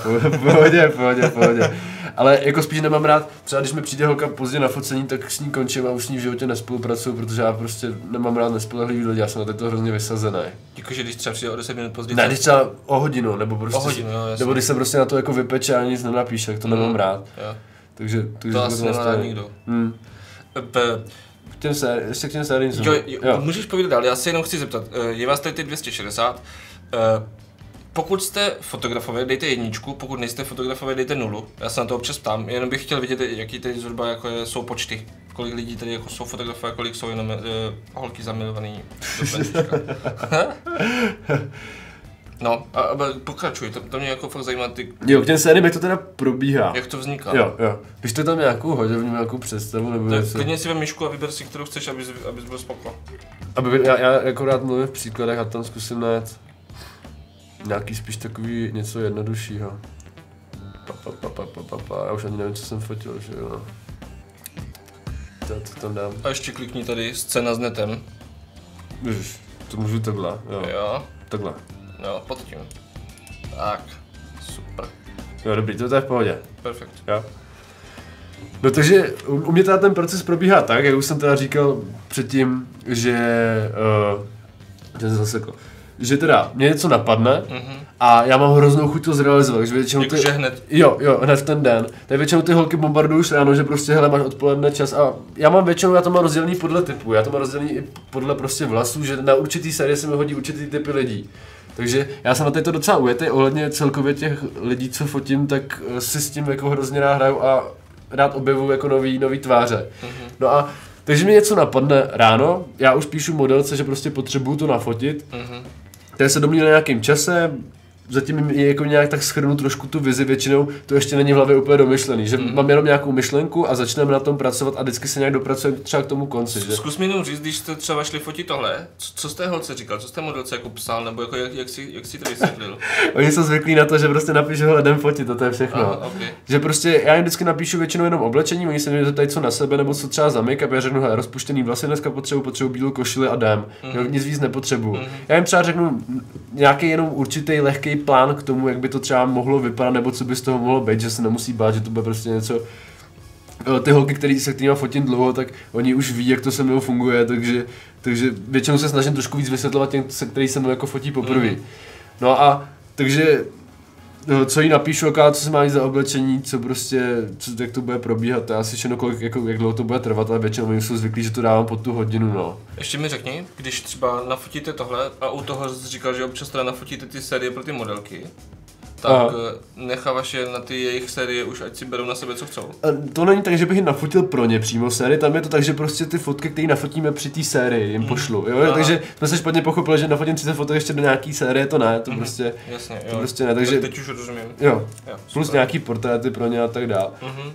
pohodě, pohodě, pohodě. Ale jako spíš nemám rád, třeba když mi přijde holka pozdě na focení, tak s ní končím a už s ní v životě nespolupracuju, protože já prostě nemám rád nespolehlivý lidi, já jsem na to hrozně vysazený. Jakože když třeba přijde o deset minut později? Ne, když třeba o hodinu, nebo prostě, o hodinu, jo, nebo když se prostě na to jako vypeče a nic nenapíše, tak to mm, nemám rád. Jo. Takže, takže to asi nemá rád nikdo. Hmm. Těm se, ještě k těm sériím jo, jo, jo. Můžeš povídat dál, já se jenom chci zeptat, je vás tady dvě stě šedesát, pokud jste fotografové, dejte jedničku, pokud nejste fotografové, dejte nulu. Já se na to občas ptám, jenom bych chtěl vidět, jaký tady zhruba jako je, jsou počty. Kolik lidí tady jako jsou fotografové, kolik jsou jenom uh, holky zamilovaný do No, a, a pokračuj, to, to mě jako fakt zajímá ty... Jo, k těm sériím, jak to teda probíhá. Jak to vzniká. Jo, jo. Když to tam nějakou hodinu, nějakou představu nebo něco... Klidně si vem myšku a vyber si, kterou chceš, abys, abys byl spoko. Aby, já, já jako rád mluvím v příkladech a tam zkusím najít nějaký spíš takový něco jednoduššího. Pa, pa, pa, pa, pa, pa, pa. Já už ani nevím, co jsem fotil, že jo. Já to tam dám. A ještě klikni tady, scéna s netem. Ježiš, to můžu takhle, jo. Jo. Takhle. Jo, potím. Tak, super. Jo, dobrý, to je v pohodě. Perfekt. Jo. No takže u, u mě teda ten proces probíhá tak, jak už jsem teda říkal předtím, že... Uh, jsem zasekl. Že teda mě něco napadne mm-hmm. a já mám hroznou chuť to zrealizovat, že většinou ty... Jakože hned? Jo, jo, hned v ten den. Tak většinou ty holky bombardují už ráno, že prostě hele, máš odpoledne čas a já mám většinou, já to mám rozdělený podle typu, já to mám rozdělený i podle prostě vlasů, že na určitý série se mi hodí určitý typy lidí. Takže já jsem na tady to docela ujetý, ohledně celkově těch lidí, co fotím, tak si s tím jako hrozně rád hraju a rád objevuju jako nový, nový tváře. Mm-hmm. No a takže mi něco napadne ráno, já už píšu modelce, že prostě potřebuju to nafotit. Mm-hmm. Tak se domluvím na nějakým čase, zatím je jako nějak tak shrnu trošku tu vizi, většinou to ještě není v hlavě úplně domyšlený, že mm. mám jenom nějakou myšlenku a začneme na tom pracovat a vždycky se nějak dopracujeme třeba k tomu konci, že? Zkus mi jenom říct, když jste třeba šli fotit tohle, co jste holce říkal, co jste modelce jako psal, nebo jako jak, jak, si, jak si to vysvětlil? Oni jsou zvyklí na to, že prostě napíšu hele, jdem fotit a to je všechno. Aha, okay. Že prostě já jim vždycky napíšu většinou jenom oblečení, oni se mě zeptají co na sebe nebo co třeba za make-up, já řeknu hele, rozpuštěný vlasy dneska potřebuju, potřebuju bílou košili a dám, mm. nic víc nepotřebuju. Mm. Já jim třeba řeknu nějaký jenom určitý lehký plán k tomu, jak by to třeba mohlo vypadat, nebo co by z toho mohlo být, že se nemusí bát, že to bude prostě něco... Ty holky, který, se kterýma fotím dlouho, tak oni už ví, jak to se mnou funguje, takže, takže většinou se snažím trošku víc vysvětlovat těm, který se mnou jako fotí poprvé. No a takže, co jí napíšu, jaká, co se má jít za oblečení, co prostě, co, jak to bude probíhat, to je asi všechno, kolik, jako, jak dlouho to bude trvat, ale většinou oni jsou zvyklí, že to dávám pod tu hodinu, no. Ještě mi řekni, když třeba nafotíte tohle a u toho říkal, že občas teda nafotíte ty série pro ty modelky, tak aha. necháváš je na ty jejich série už, ať si berou na sebe, co chcou. To není tak, že bych je nafotil pro ně přímo série, tam je to tak, že prostě ty fotky, které nafotíme při té sérii, jim pošlu, jo? Aha. Takže jsme se špatně pochopili, že nafotím třicet fotek ještě do nějaký série, to ne, to mhm. prostě, jasně, to prostě ne, takže... Teď už rozumím. Jo, jo plus nějaký portréty pro ně a tak dál. Mhm.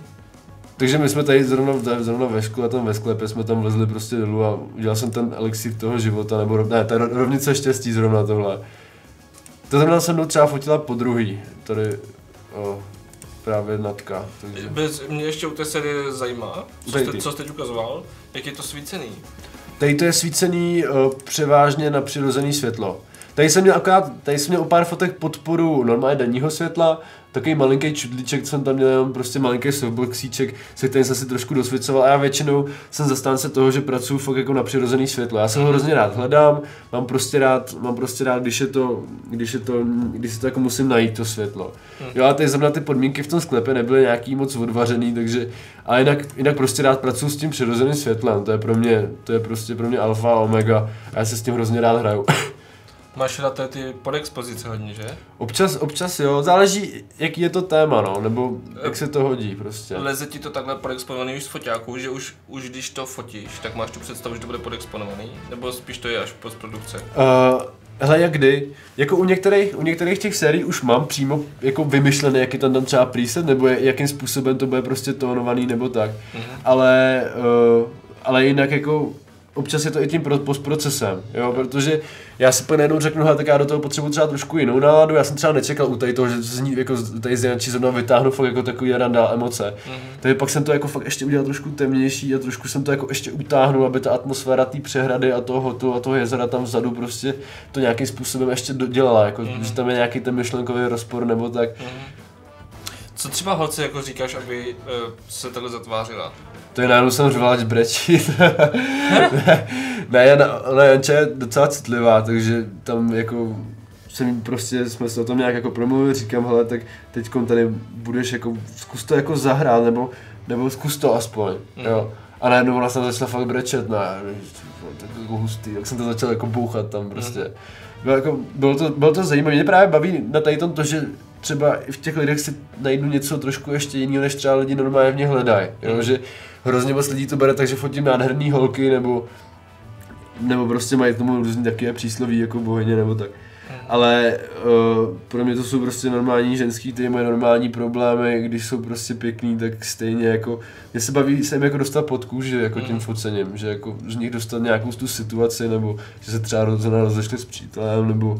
Takže my jsme tady zrovna, zrovna ve škole, tam ve sklepě jsme tam vlezli prostě dolů a udělal jsem ten elixir toho života, nebo ne, ta rovnice štěstí zrovna tohle. To znamená, se mnou třeba fotila po druhý, tady o, právě Natka, takže... Bez, mě ještě u té série zajímá, co jste, co jste teď ukazoval, jak je to svícený? Tady to je svícený o, převážně na přirozené světlo. Tady jsem měl akorát, tady jsem měl o pár fotek podporu normálně denního světla, takový malinký čudlíček, jsem tam měl jenom prostě malinký softboxíček, se kterým jsem si trošku dosvěcoval a já většinou jsem zastánce toho, že pracuji fakt jako na přirozený světlo. Já jsem ho hrozně rád hledám, mám prostě rád, mám prostě rád, když je to, když je to, když si to jako musím najít to světlo. Jo a tady zrovna ty podmínky v tom sklepě nebyly nějaký moc odvařený, takže a jinak, jinak prostě rád pracuji s tím přirozeným světlem, to je pro mě, to je prostě pro mě alfa a omega a já se s tím hrozně rád hraju. Máš rád tady ty podexpozice hodně, že? Občas, občas jo, záleží, jaký je to téma, no, nebo jak se to hodí prostě. Leze ti to takhle podexponovaný už z foťáků, že už, už když to fotíš, tak máš tu představu, že to bude podexponovaný? Nebo spíš to je až postprodukce? Uh, Hele, jak kdy? Jako u některých, u některých těch sérií už mám přímo jako vymyšlené, jaký tam tam třeba preset, nebo jakým způsobem to bude prostě tónovaný, nebo tak. Mm-hmm. Ale, uh, ale jinak jako občas je to i tím postprocesem, jo, protože já si pak najednou řeknu, tak já do toho potřebuji třeba trošku jinou náladu, já jsem třeba nečekal u tady toho, že z ní, jako tady z Jančí zrovna vytáhnu fakt jako takový randál emoce. Mm-hmm. Takže pak jsem to jako fakt ještě udělal trošku temnější a trošku jsem to jako ještě utáhnul, aby ta atmosféra té přehrady a toho hotu a toho jezera tam vzadu prostě to nějakým způsobem ještě dodělala, jako, mm-hmm. že tam je nějaký ten myšlenkový rozpor nebo tak. Mm-hmm. Co třeba holce jako říkáš, aby uh, se takhle zatvářila? To je náhodou jsem řval, ať brečí. ne, ne, ona Janča je docela citlivá, takže tam jako jsem prostě, jsme se o tom nějak jako promluvili, říkám, hele, tak teďkom tady budeš jako, zkus to jako zahrát, nebo, nebo zkus to aspoň, mm. jo. A najednou ona se začala fakt brečet, ne, tak jako hustý, tak jsem to začal jako bouchat tam prostě. Mm. Bylo, jako, bylo to, bylo to zajímavé, mě právě baví na tady tom to, že třeba v těch lidech si najdu něco trošku ještě jiného, než třeba lidi normálně hledají, jo? Že hrozně moc lidí to bere tak, že fotím nádherný holky, nebo, nebo prostě mají k tomu různý takové přísloví jako bohyně nebo tak. Ale uh, pro mě to jsou prostě normální ženský, ty mají normální problémy, když jsou prostě pěkný, tak stejně jako, mě se baví se jim jako dostat pod kůži jako tím focením, že jako z nich dostat nějakou tu situaci, nebo že se třeba rozešli s přítelem, nebo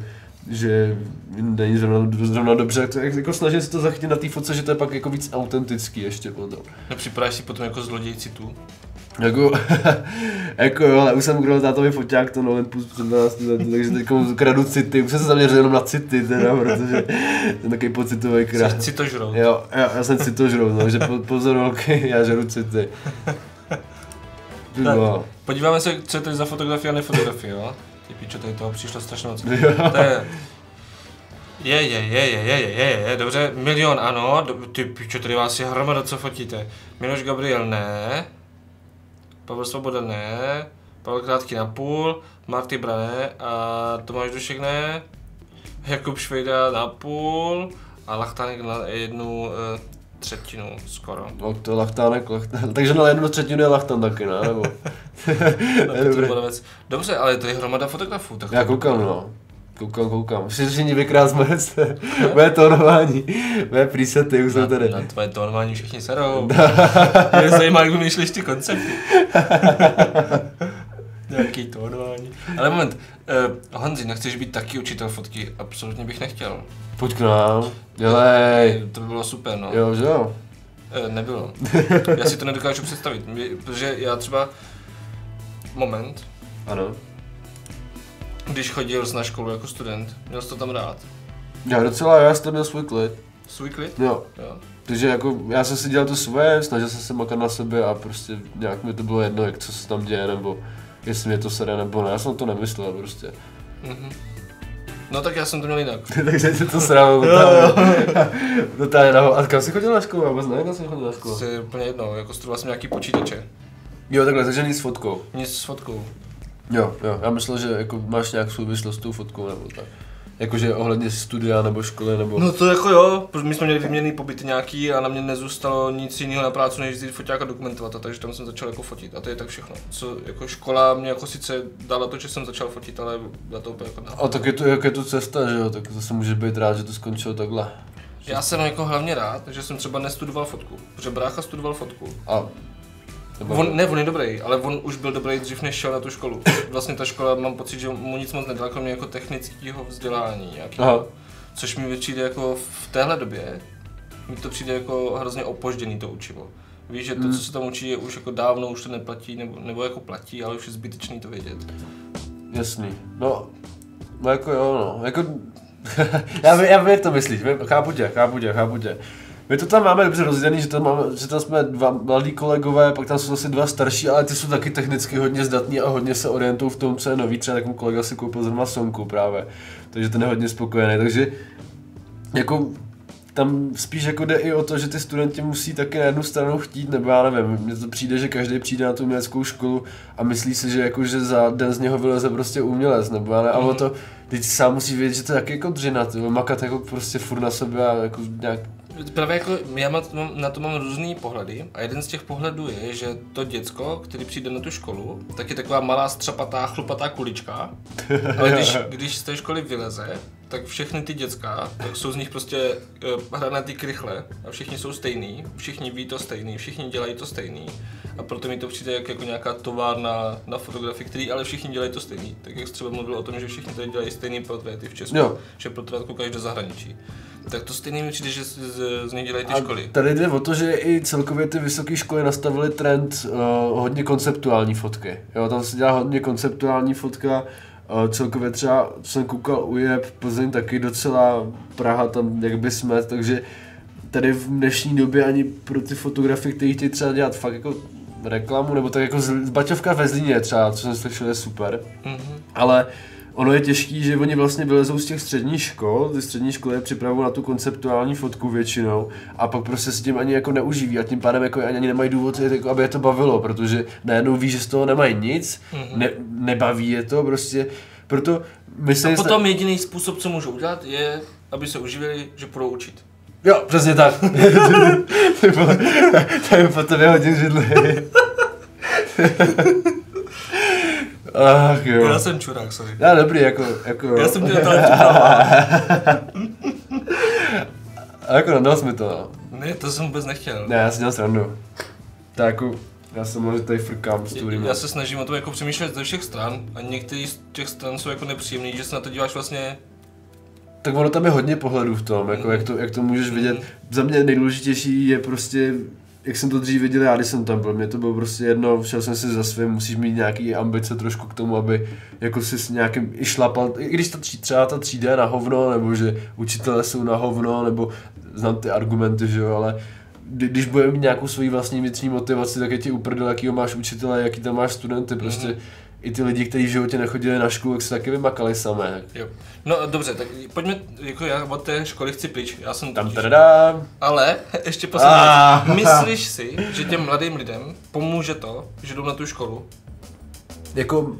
že není zrovna, zrovna dobře, tak to, jako snažím se to zachytit na té fotce, že to je pak jako víc autentický ještě potom. No připadáš si potom jako zloděj citů? Jako, jako jo, ale už jsem ukradl tátový foťák, to Nolan Pus přednáct, takže teď kradu city, už jsem se zaměřil jenom na city teda, protože jsem takový pocitový krát. Jsi citožrout. Jo, já, já jsem citožrout, no, takže po, pozor holky, já žeru city. No. Podíváme se, co je tady za fotografie a nefotografie, jo? Ty píčo, tady toho přišlo strašnou noc. To je... Je, je, je, je, je, je, je, dobře, milion ano, do, ty píčo, tady vás je hromada, co fotíte. Miloš Gabriel ne, Pavel Svoboda ne, Pavel Krátký na půl, Marty Brané a Tomáš Dušek ne, Jakub Švejda na půl a Lachtánek na jednu e, třetinu skoro. No to je Lachtánek, Lachtánek, takže na jednu třetinu je Lachtán taky, ne? Nebo... no, dobře, ale to je hromada fotografů. Tak já koukám, no. Koukám, koukám. Všichni dvěkrát zmrz. Moje tónování. Moje presety, už jsem tady. Na tvoje tónování všichni serou. Mě zajímá, jak vymýšlíš ty koncepty. Nějaký tónování. Ale moment, uh, Honzi, nechceš být taky učitel fotky? Absolutně bych nechtěl. Pojď k nám. Dělej. To by bylo super, no. Jo, že jo? Uh, nebylo. Já si to nedokážu představit, mě, protože já třeba... Moment. Ano. Když chodil na školu jako student, měl jsi to tam rád? Já docela, já jsem tam měl svůj klid. Svůj klid? Jo. jo. Takže jako já jsem si dělal to svoje, snažil jsem se makat na sebe a prostě nějak mi to bylo jedno, jak co se tam děje, nebo jestli mě to sere, nebo ne, já jsem to nemyslel prostě. Mm-hmm. No tak já jsem to měl jinak. Takže jsi to sral, totálně naho. A kam jsi chodil na školu? Vůbec ne, kam jsi chodil na školu? To je úplně jedno, jako studoval jsem nějaký počítače. Jo, takhle, takže nic s fotkou. Nic s fotkou. Jo, jo, já myslel, že jako máš nějak souvislost s tou fotkou nebo tak. Jakože ohledně studia nebo školy nebo... No to jako jo, my jsme měli vyměněný pobyt nějaký a na mě nezůstalo nic jiného na práci, než vzít foťák a dokumentovat a takže tam jsem začal jako fotit a to je tak všechno. Co, jako škola mě jako sice dala to, že jsem začal fotit, ale dala to úplně jako ne. A tak je to, jak je to cesta, že jo, tak zase můžeš být rád, že to skončilo takhle. Já jsem jako hlavně rád, že jsem třeba nestudoval fotku, protože brácha studoval fotku. A... On, ne, on je dobrý, ale on už byl dobrý dřív, než šel na tu školu. Vlastně ta škola, mám pocit, že mu nic moc nedala, kromě jako technického vzdělání nějakého. Což mi přijde jako v téhle době, mi to přijde jako hrozně opožděný to učivo. Víš, že to, co se tam učí, je už jako dávno, už to neplatí, nebo, nebo jako platí, ale už je zbytečný to vědět. Jasný. No, no jako jo, no. Jako... já vím, jak to myslíš, chápu tě, chápu tě, chápu tě. My to tam máme dobře rozdělený, že tam, máme, že tam jsme dva mladí kolegové, pak tam jsou zase dva starší, ale ty jsou taky technicky hodně zdatní a hodně se orientují v tom, co je nový. Třeba takový kolega si koupil zrovna Sonku právě, takže ten je hodně spokojený, takže jako tam spíš jako jde i o to, že ty studenti musí taky na jednu stranu chtít, nebo já nevím, mně to přijde, že každý přijde na tu uměleckou školu a myslí si, že jako, že za den z něho vyleze prostě umělec, nebo já ne, ale to, teď sám musí vědět, že to je taky jako dřina, makat jako prostě furt na sobě a jako nějak právě jako já na to mám různý pohledy a jeden z těch pohledů je, že to děcko, který přijde na tu školu, tak je taková malá střapatá, chlupatá kulička, ale když, když z té školy vyleze, tak všechny ty děcka, tak jsou z nich prostě uh, hrané ty krychle a všichni jsou stejný, všichni ví to stejný, všichni dělají to stejný a proto mi to přijde jak, jako nějaká továrna na fotografii, který ale všichni dělají to stejný. Tak jak třeba mluvil o tom, že všichni tady dělají stejný portréty v Česku, jo. Že portrét koukáš do zahraničí. Tak to stejný mi přijde, že z, z, z nich dělají ty a školy. Tady jde o to, že i celkově ty vysoké školy nastavily trend uh, hodně konceptuální fotky. Jo, tam se dělá hodně konceptuální fotka. Celkově třeba jsem koukal U J E B, Plzeň taky docela, Praha tam jak by jsme, takže tady v dnešní době ani pro ty fotografy, kteří chtějí třeba dělat fakt jako reklamu, nebo tak jako Baťovka ve Zlíně třeba, co jsem slyšel, je super, mm-hmm. ale ono je těžký, že oni vlastně vylezou z těch středních škol, ty střední školy je připravují na tu konceptuální fotku většinou a pak prostě s tím ani jako neuživí a tím pádem jako ani nemají důvod, jako aby je to bavilo, protože najednou ví, že z toho nemají nic, ne, nebaví je to prostě, proto myslím... A potom jediný způsob, co můžou udělat, je, aby se uživili, že budou učit. Jo, přesně tak. To je po tobě hodně židlý. Ach jo. Já jsem čurák, sorry. Já dobrý, jako... jako... Já jsem tě dal A jako nadal jsi mi to. Ne, to jsem vůbec nechtěl. Ne, já si dělal srandu. Tak jako, já se možná tady frkám s tím. Já se snažím o tom jako přemýšlet ze všech stran a některý z těch stran jsou jako nepříjemný, že se na to díváš vlastně... Tak ono tam je hodně pohledů v tom, jako mm. jak, to, jak to můžeš vidět. Mm. Za mě nejdůležitější je prostě... Jak jsem to dřív viděl, já když jsem tam byl, mě to bylo prostě jedno, šel jsem si za svým, musíš mít nějaký ambice trošku k tomu, aby jako si s nějakým i šlapal, i když ta tří, třeba ta třída je na hovno, nebo že učitelé jsou na hovno, nebo znám ty argumenty, že jo, ale když budeme mít nějakou svoji vlastní vnitřní motivaci, tak je ti uprdel, jakýho máš učitele, jaký tam máš studenty, prostě mm-hmm. i ty lidi, kteří v životě nechodili na školu, jak se taky vymakali samé. Jo. No dobře, tak pojďme, jako já od té školy chci pryč, já jsem tam teda. Ale ještě poslední, myslíš si, že těm mladým lidem pomůže to, že jdou na tu školu? Jako,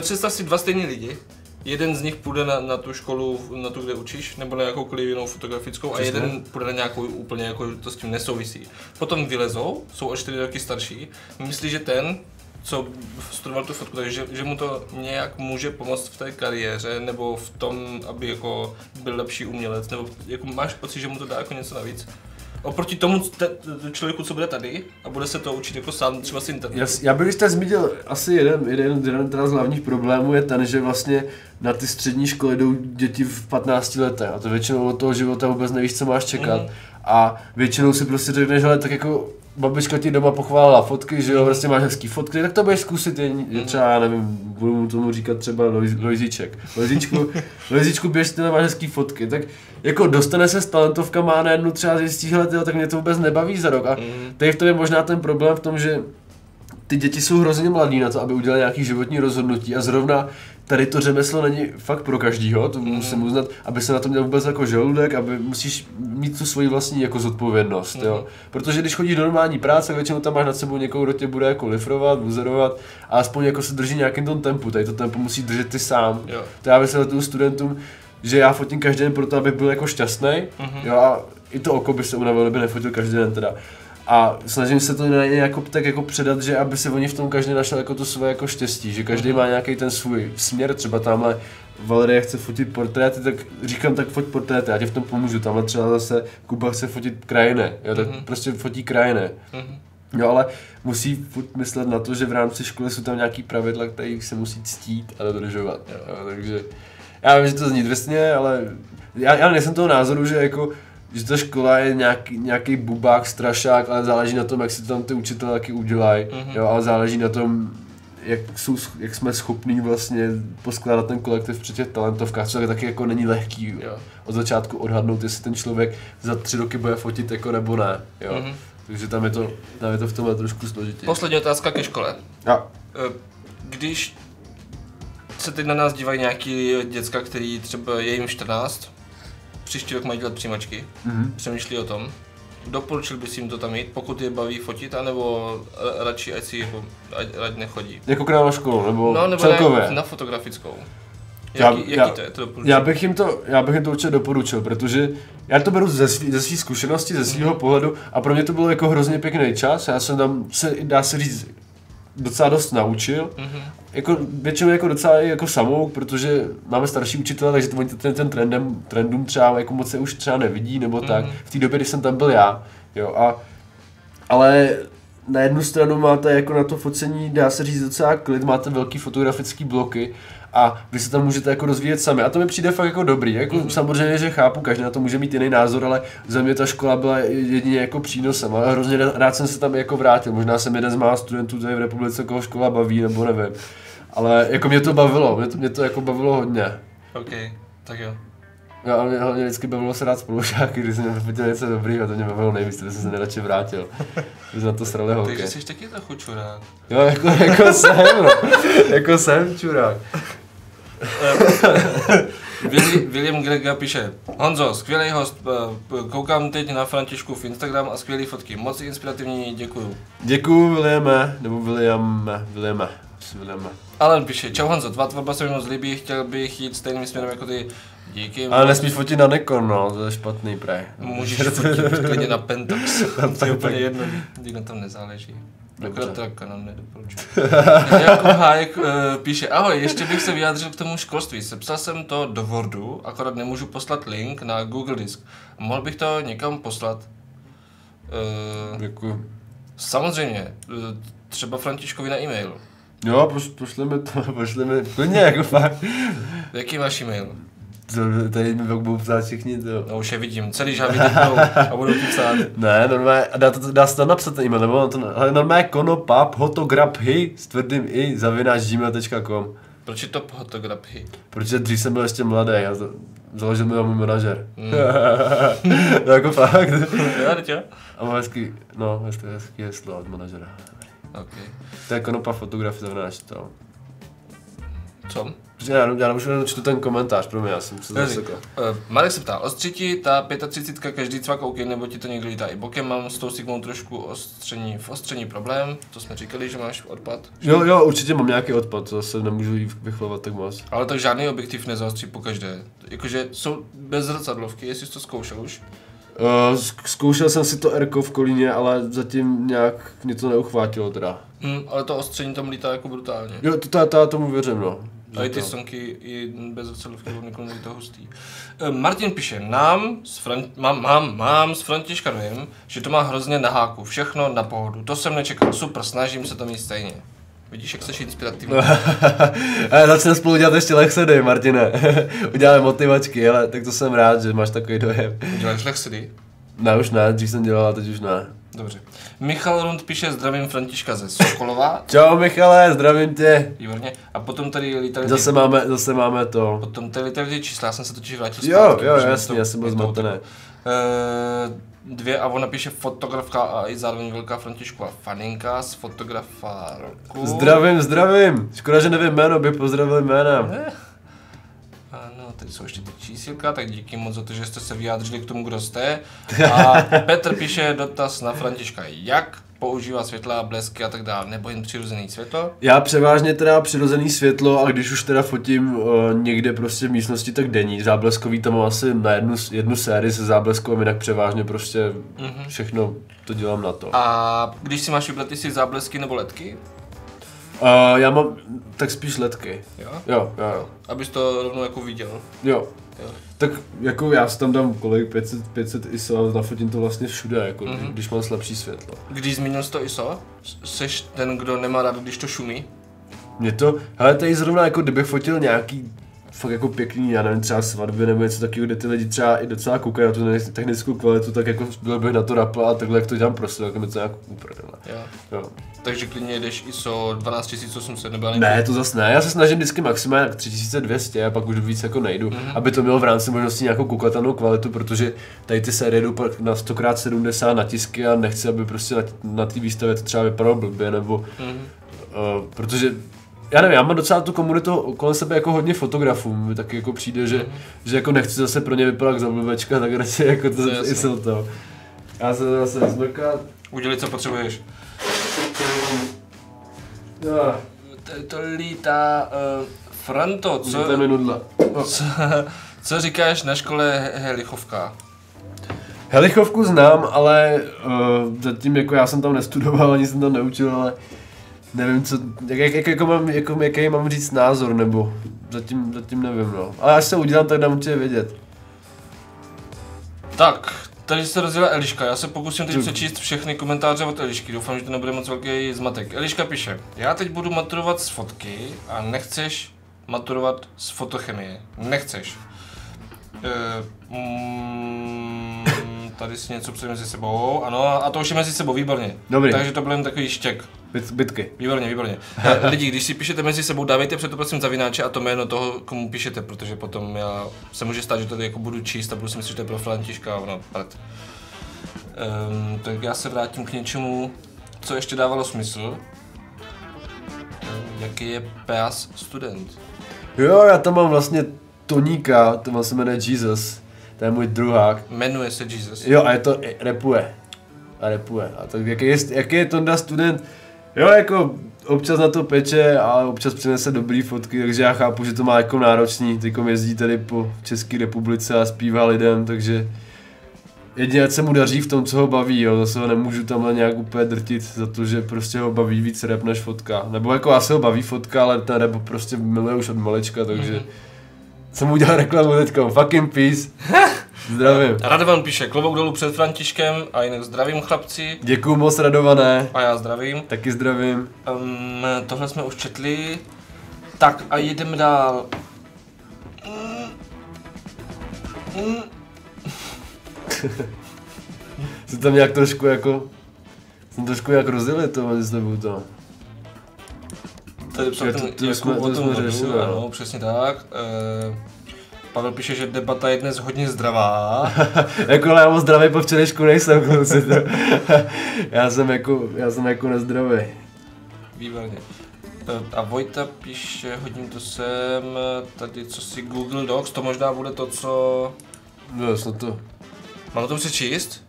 představ si dva stejný lidi, jeden z nich půjde na, na tu školu, na tu, kde učíš, nebo na jakoukoliv jinou fotografickou Přesně. a jeden půjde na nějakou úplně, jako to s tím nesouvisí. Potom vylezou, jsou o čtyři roky starší, myslíš, že ten, co studoval tu fotku, takže že mu to nějak může pomoct v té kariéře, nebo v tom, aby jako byl lepší umělec, nebo jako máš pocit, že mu to dá jako něco navíc? Oproti tomu te, člověku, co bude tady a bude se to učit jako sám, třeba z internetu. Já, já bych jste zmínil, asi jeden, jeden, jeden z hlavních problémů je ten, že vlastně na ty střední školy jdou děti v patnácti letech a to většinou od toho života vůbec nevíš, co máš čekat. Mm. A většinou si prostě řekneš, ale tak jako babička ti doma pochválila fotky, že jo, vlastně máš hezký fotky, tak to budeš zkusit, je, je třeba, já nevím, budu tomu říkat třeba Lojzíček. Lojzíčku, Lojzíčku běž, ty máš hezký fotky, tak jako dostane se s talentovkama a najednou třeba zjistí, hele, tak mě to vůbec nebaví za rok a tady v tom je možná ten problém v tom, že ty děti jsou hrozně mladí na to, aby udělali nějaký životní rozhodnutí a zrovna tady to řemeslo není fakt pro každýho, to musím uznat, aby se na to měl vůbec jako žaludek, aby musíš mít tu svoji vlastní jako zodpovědnost, mm-hmm. jo. Protože když chodíš do normální práce, většinou tam máš nad sebou někoho, kdo tě bude jako lifrovat, buzerovat a aspoň jako se drží nějakým tom tempu, tady to tempo musí držet ty sám. Jo. To já vysvětluju studentům, že já fotím každý den proto, abych byl jako šťastný, mm-hmm. jo, a i to oko by se unavilo, aby nefotil každý den teda. A snažím se to nějak tak jako předat, že aby se oni v tom každý našel jako to své jako štěstí, že každý má nějaký ten svůj směr, třeba tamhle Valerie chce fotit portréty, tak říkám, tak foť portréty, já ti v tom pomůžu, tamhle třeba zase Kuba chce fotit krajiny, jo, tak mm-hmm. prostě fotí krajiny. Mm-hmm. Jo, ale musí myslet na to, že v rámci školy jsou tam nějaký pravidla, které se musí ctít a dodržovat, jo, takže já vím, že to zní drsně, ale já, já nejsem toho názoru, že jako že ta škola je nějaký, nějaký bubák, strašák, ale záleží na tom, jak si tam ty učitelé taky udělají, mm-hmm. jo, ale záleží na tom, jak, jsou, jak jsme schopní vlastně poskládat ten kolektiv při těch talentovkách, což taky jako není lehký jo. Od začátku odhadnout, jestli ten člověk za tři roky bude fotit jako nebo ne, jo. Mm-hmm. Takže tam je, to, tam je to v tomhle trošku složitě. Poslední otázka ke škole. Ja. Když se teď na nás dívají nějaký děcka, který třeba je jim čtrnáct, příští rok mají dělat přijímačky, mm-hmm. přemýšlí o tom, doporučil bys jim to tam jít, pokud je baví fotit, anebo radši ať si ať, ať nechodí. Jako k nám na školu, nebo, no, nebo celkově? Na, na fotografickou. Já, jaký, jaký já, to je, to já bych jim to, já bych jim to určitě doporučil, protože já to beru ze, ze svých zkušeností, ze svého mm. pohledu a pro mě to bylo jako hrozně pěkný čas. Já jsem tam, se, dá se říct, docela dost naučil. Mm-hmm. Jako většinou jako docela jako samouk, protože máme starší učitele, takže to, oni ten, ten trendem, trendům třeba jako moc se už třeba nevidí, nebo mm-hmm. tak. V té době, když jsem tam byl já, jo, a, ale na jednu stranu máte jako na to focení, dá se říct, docela klid, máte velký fotografický bloky a vy se tam můžete jako rozvíjet sami. A to mi přijde fakt jako dobrý. Jako mm-hmm. samozřejmě, že chápu, každý na to může mít jiný názor, ale za mě ta škola byla jedině jako přínosem. A hrozně rád jsem se tam jako vrátil. Možná jsem jeden z mála studentů tady v republice, koho škola baví, nebo nevím. Ale jako mě to bavilo, mě to, mě to jako bavilo hodně. OK, tak jo. No, ale mě hlavně vždycky bavilo se rád spolužáky, když jsem nepotěl něco dobrýho, to mě bavilo nejvíc, když jsem se nejradši vrátil. Když jsem na to srali holky. Takže jsi taky trochu čurák. Jo, jako, jako jsem, no. Jako jsem čurák. William Grega píše: Honzo, skvělý host, koukám teď na Františku v Instagram a skvělý fotky, moc inspirativní, děkuju. Děkuju, Williame, nebo Williame, Williame. Alan píše: Čau Honzo, tvá tvorba se mi moc líbí, chtěl bych jít stejným směrem jako ty. Díky. Ale nesmíš fotit na Nikon, no, to je špatný praj. Můžeš fotit klidně na Pentax, to je úplně jedno, nikdo tam nezáleží. Dokonce teda Canon nedoporučuji. Jakub Hájek uh, píše: Ahoj, ještě bych se vyjádřil k tomu školství, sepsal jsem to do Wordu, akorát nemůžu poslat link na Google disk. Mohl bych to někam poslat? Uh, Děkuji. Samozřejmě, třeba Františkovi na e-mail. Jo, pošleme to, pošleme, klidně jako fakt. Jaký máš e-mail? To, tady mi pak budou psát všichni, to. No už je vidím, celý žádný budou a budou ti psát. Ne, normálně, dá, dá se tam napsat ten e-mail, nebo to, ale normálně konopap.hotography s tvrdým i zavináč gmail tečka com. Proč je to hotography? Protože dřív jsem byl ještě mladý, já to, založil mi ho můj manažer. Mm. No jako fakt. A mám hezký, no hezký, hezký heslo od manažera. Okay. To je konopap.hotography zavináč to. Co? Já, já nemůžu jenom čtu ten komentář, pro mě, já jsem se zasekl. Uh, Marek se ptá: ostřití ta třicet pět každý cvak OK, nebo ti to někdo lítá i bokem? Mám s tou sigmou trošku ostření, v ostření problém, to jsme říkali, že máš odpad. Jo, jo, určitě mám nějaký odpad, to se nemůžu vychlovat tak moc. Ale tak žádný objektiv nezaostří po každé, jakože jsou bez zrcadlovky, jestli jsi to zkoušel už? Uh, zkoušel jsem si to erko v Kolíně, ale zatím nějak mě to neuchvátilo teda. Hmm, ale to ostření tam lítá jako brutálně. Jo, to, to, já tomu věřím, no. A i ty sonky i bez zrcadlovky nikoli to hustý. Martin píše: Nám s Fran- mám, mám, mám s Františkanem, že to má hrozně na háku, všechno na pohodu. To jsem nečekal, super, snažím se to mít stejně. Vidíš, jak seš inspirativní. Začneme spolu dělat ještě lechsedy, Martine. Uděláme motivačky, ale tak to jsem rád, že máš takový dojem. Děláš lechsedy? Ne, už ne, dřív jsem dělal, teď už ne. Dobře. Michal Rund píše: Zdravím Františka ze Sokolova. Čau Michale, zdravím tě. Výborně. A potom tady lítali... Zase máme, zase máme to. Potom tady lítali ty čísla, já jsem se totiž vrátil zpátky. Jo, jo, jasně, já jsem byl zmatený. Dvě a ona píše: fotografka a i zároveň velká Františkova faninka z fotografárku. Zdravím, zdravím. Škoda, že nevím jméno, bych pozdravil jménem. Eh. Ano, tady jsou ještě ty čísilka, tak díky moc za to, že jste se vyjádřili k tomu, kdo jste. A Petr píše dotaz na Františka: jak používá světla, blesky a tak dále, nebo jen přirozený světlo? Já převážně teda přirozený světlo, a když už teda fotím uh, někde prostě v místnosti, tak denní. Zábleskový tam mám asi na jednu, jednu sérii se zábleskovým, jinak převážně prostě mm-hmm. všechno to dělám na to. A když si máš vybrat, jestli záblesky nebo ledky? Uh, já mám tak spíš ledky. Jo? Jo, jo, jo. Abys to rovnou jako viděl. Jo. Jo. Tak jako já si tam dám kolik, pět set, pět set I S O a nafotím to vlastně všude, jako mm-hmm. když mám slabší světlo. Když zmínil jsi to I S O, seš ten, kdo nemá rád, když to šumí? Mně to, hele, tady zrovna jako kdybych fotil nějaký fakt jako pěkný, já nevím, třeba svatby nebo něco takového, kde ty lidi třeba i docela koukají na tu technickou kvalitu, tak jako byl bych na to rapla a takhle, jak to dělám prostě, tak mi to nějak uprdele. Jo. Takže klidně jedeš I S O dvanáct tisíc osm set nebo ale... Ne, to zase ne, já se snažím vždycky maximálně tři tisíce dvě stě a pak už víc jako nejdu, mm-hmm. aby to mělo v rámci možnosti nějakou koukatelnou kvalitu, protože tady ty série jdou na sto krát sedmdesát natisky a nechci, aby prostě na, na té výstavě to třeba vypadalo blbě nebo... Mm-hmm. Uh, protože já nevím, já mám docela tu komunitu kolem sebe jako hodně fotografů, tak jako přijde, že, mm. že jako nechci zase pro ně vypadat jak zablbečka, tak radši jako to jsou to. Já se to zase zmrkat. Udělej, co potřebuješ. To, to lítá uh, Franto, co, co, co říkáš na škole Helichovka? Helichovku znám, ale uh, zatím jako já jsem tam nestudoval, ani jsem tam neučil, ale nevím, co, jak, jak, jak, jako mám, jako, jaký mám říct názor, nebo zatím, zatím nevím, no. Ale až se udělám, tak dám určitě vědět. Tak, tady se rozdělá Eliška, já se pokusím teď přečíst všechny komentáře od Elišky, doufám, že to nebude moc velký zmatek. Eliška píše, já teď budu maturovat z fotky a nechceš maturovat z fotochemie, nechceš. E, mm, tady si něco psali mezi sebou, ano, a to už je mezi sebou, výborně. Dobrý. Takže to byl jen takový štěk. Byt, bytky. Výborně, výborně. E, lidi, když si píšete mezi sebou, dávejte před to prosím zavináče a to jméno toho, komu píšete, protože potom já se může stát, že tady jako budu číst a budu si myslet, že to je pro Františka a ono, prd. Ehm, tak já se vrátím k něčemu, co ještě dávalo smysl. Ehm, jaký je P A S student? Jo, já tam mám vlastně Toníka, to se jmenuje Jesus, to je můj druhák. Jmenuje se Jesus. Jo, a je to, repuje. A repuje. A tak jaký je, jaký je Tonda student? Jo, jako občas na to peče a občas přinese dobrý fotky, takže já chápu, že to má jako náročný. Teďkom jezdí tady po České republice a zpívá lidem, takže jedině ať se mu daří v tom, co ho baví, jo. Zase ho nemůžu tamhle nějak úplně drtit za to, že prostě ho baví víc rap než fotka. Nebo jako asi ho baví fotka, ale ten rap prostě miluje už od malečka, takže mm-hmm. Jsem udělal reklamu teďkom, fucking peace. Zdravím. Radovan píše, klobouk dolů před Františkem a jinak zdravím chlapci. Děkuju moc, Radované. A já zdravím. Taky zdravím. Um, tohle jsme už četli. Tak a jedeme dál. Mm. Mm. Jsi tam nějak trošku jako... Jsem trošku jak rozdělit to mezi sebou to. Tady psal ten Jirku o tom hodu, ano, přesně tak. E Pavel píše, že debata je dnes hodně zdravá. Jako já moc zdravý po včerejšku nejsem, kluci. já, jsem jako, já jsem jako nezdravý. Výborně. A Vojta píše, hodím to sem, tady co si Google Docs, to možná bude to, co... No, snad to. Mám o tom si číst?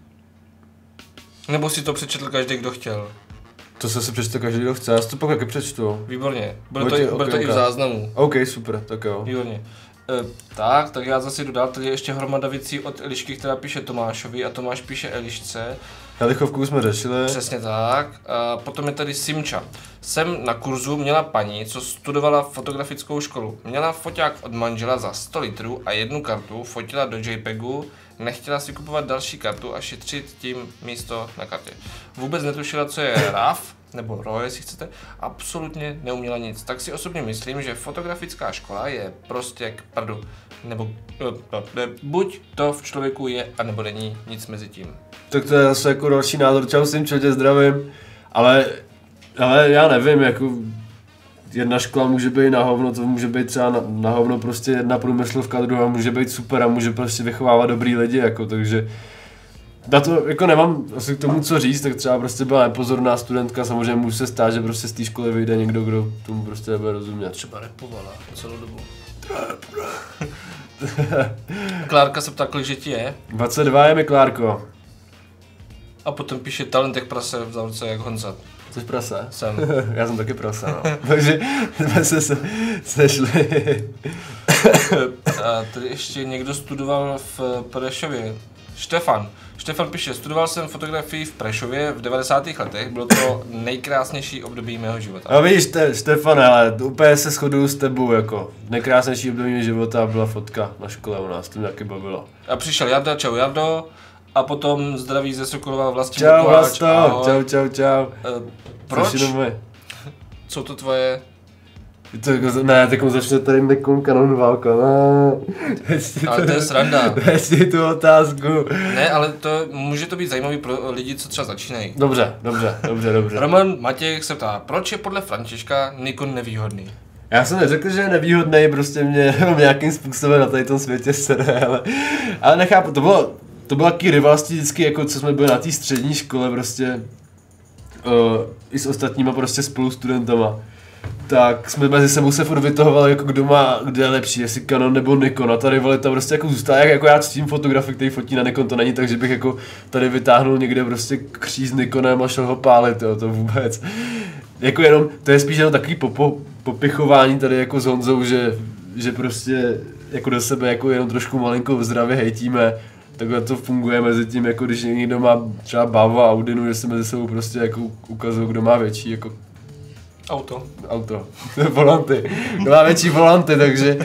Nebo si to přečetl každý, kdo chtěl? To se si přečte každý, kdo chce, já si to pak taky přečtu. Výborně, bude Vojtě, to, i, bude okay, to okay. I v záznamu. OK, super, tak jo. Výborně. E, tak, tak já zase jdu dál, tady je ještě hromada věcí od Elišky, která píše Tomášovi a Tomáš píše Elišce. Helichovku jsme řešili. Přesně tak. A potom je tady Simča. Jsem na kurzu měla paní, co studovala fotografickou školu. Měla foťák od manžela za sto litrů a jednu kartu, fotila do JPEGu, nechtěla si kupovat další kartu a šetřit tím místo na kartě. Vůbec netušila, co je R A V. Nebo R A W, jestli chcete, absolutně neuměla nic. Tak si osobně myslím, že fotografická škola je prostě k prdu. Nebo ne, buď to v člověku je, anebo není nic mezi tím. Tak to je zase jako další názor, čau si tě zdravím, ale, ale já nevím, jako jedna škola může být na hovno, to může být třeba na, na hovno prostě jedna průmyslovka, druhá může být super a může prostě vychovávat dobrý lidi, jako takže na to jako nemám asi k tomu co říct, tak třeba prostě byla nepozorná studentka, samozřejmě může se stát, že prostě z té školy vyjde někdo, kdo tomu prostě nebude rozumět. Třeba rapovala celou dobu. Klárka se ptá, kolik že ti je? dvacet dva je mi, Klárko. A potom píše talent jak prase v závodce jak Honza. Jsi prase? Jsem. Já jsem taky prase, no. Takže jsme se, se sešli. A tady ještě někdo studoval v Prešově. Štefan. Štefan píše, studoval jsem fotografii v Prešově v devadesátých letech, bylo to nejkrásnější období mého života. No vidíš, Štefan, ale úplně se shoduju s tebou, jako nejkrásnější období mého života byla fotka na škole u nás, to mě taky bavilo. A přišel Jarda, čau Jardo, a potom zdraví ze Sokolova Vlastí Čau Vlasto, čau čau čau. E, proč? Co to tvoje? To, ne, tak mu začne tady Mekon kanon válka, ne. Ale to je sranda. Jestli tu otázku. Ne, ale to může to být zajímavý pro lidi, co třeba začínají. Dobře, dobře, dobře, dobře. Roman Matěj se ptá, proč je podle Františka Nikon nevýhodný? Já jsem neřekl, že je nevýhodný, prostě mě nějakým způsobem na tady tom světě sere, ale, ale nechápu, to bylo, to bylo taky rivalství vždycky, jako co jsme byli na té střední škole prostě, uh, i s ostatníma prostě spolu studentama. Tak jsme mezi sebou se furt vytahovali, jako kdo má, kde je lepší, jestli Canon nebo Nikon, a ta rivalita prostě jako zůstává, jak, jako já ctím fotografy, který fotí na Nikon, to není tak, že bych jako tady vytáhnul někde prostě kříž s Nikonem a šel ho pálit, jo, to vůbec. jako jenom, to je spíš jenom takový popo, popichování tady jako s Honzou, že, že prostě jako do sebe jako jenom trošku malinko zdravě hejtíme. Takhle to funguje mezi tím, jako když někdo má třeba Bavu a Audinu, že se mezi sebou prostě jako ukazují, kdo má větší jako auto. Auto. Volanty. Kdo má větší volanty, takže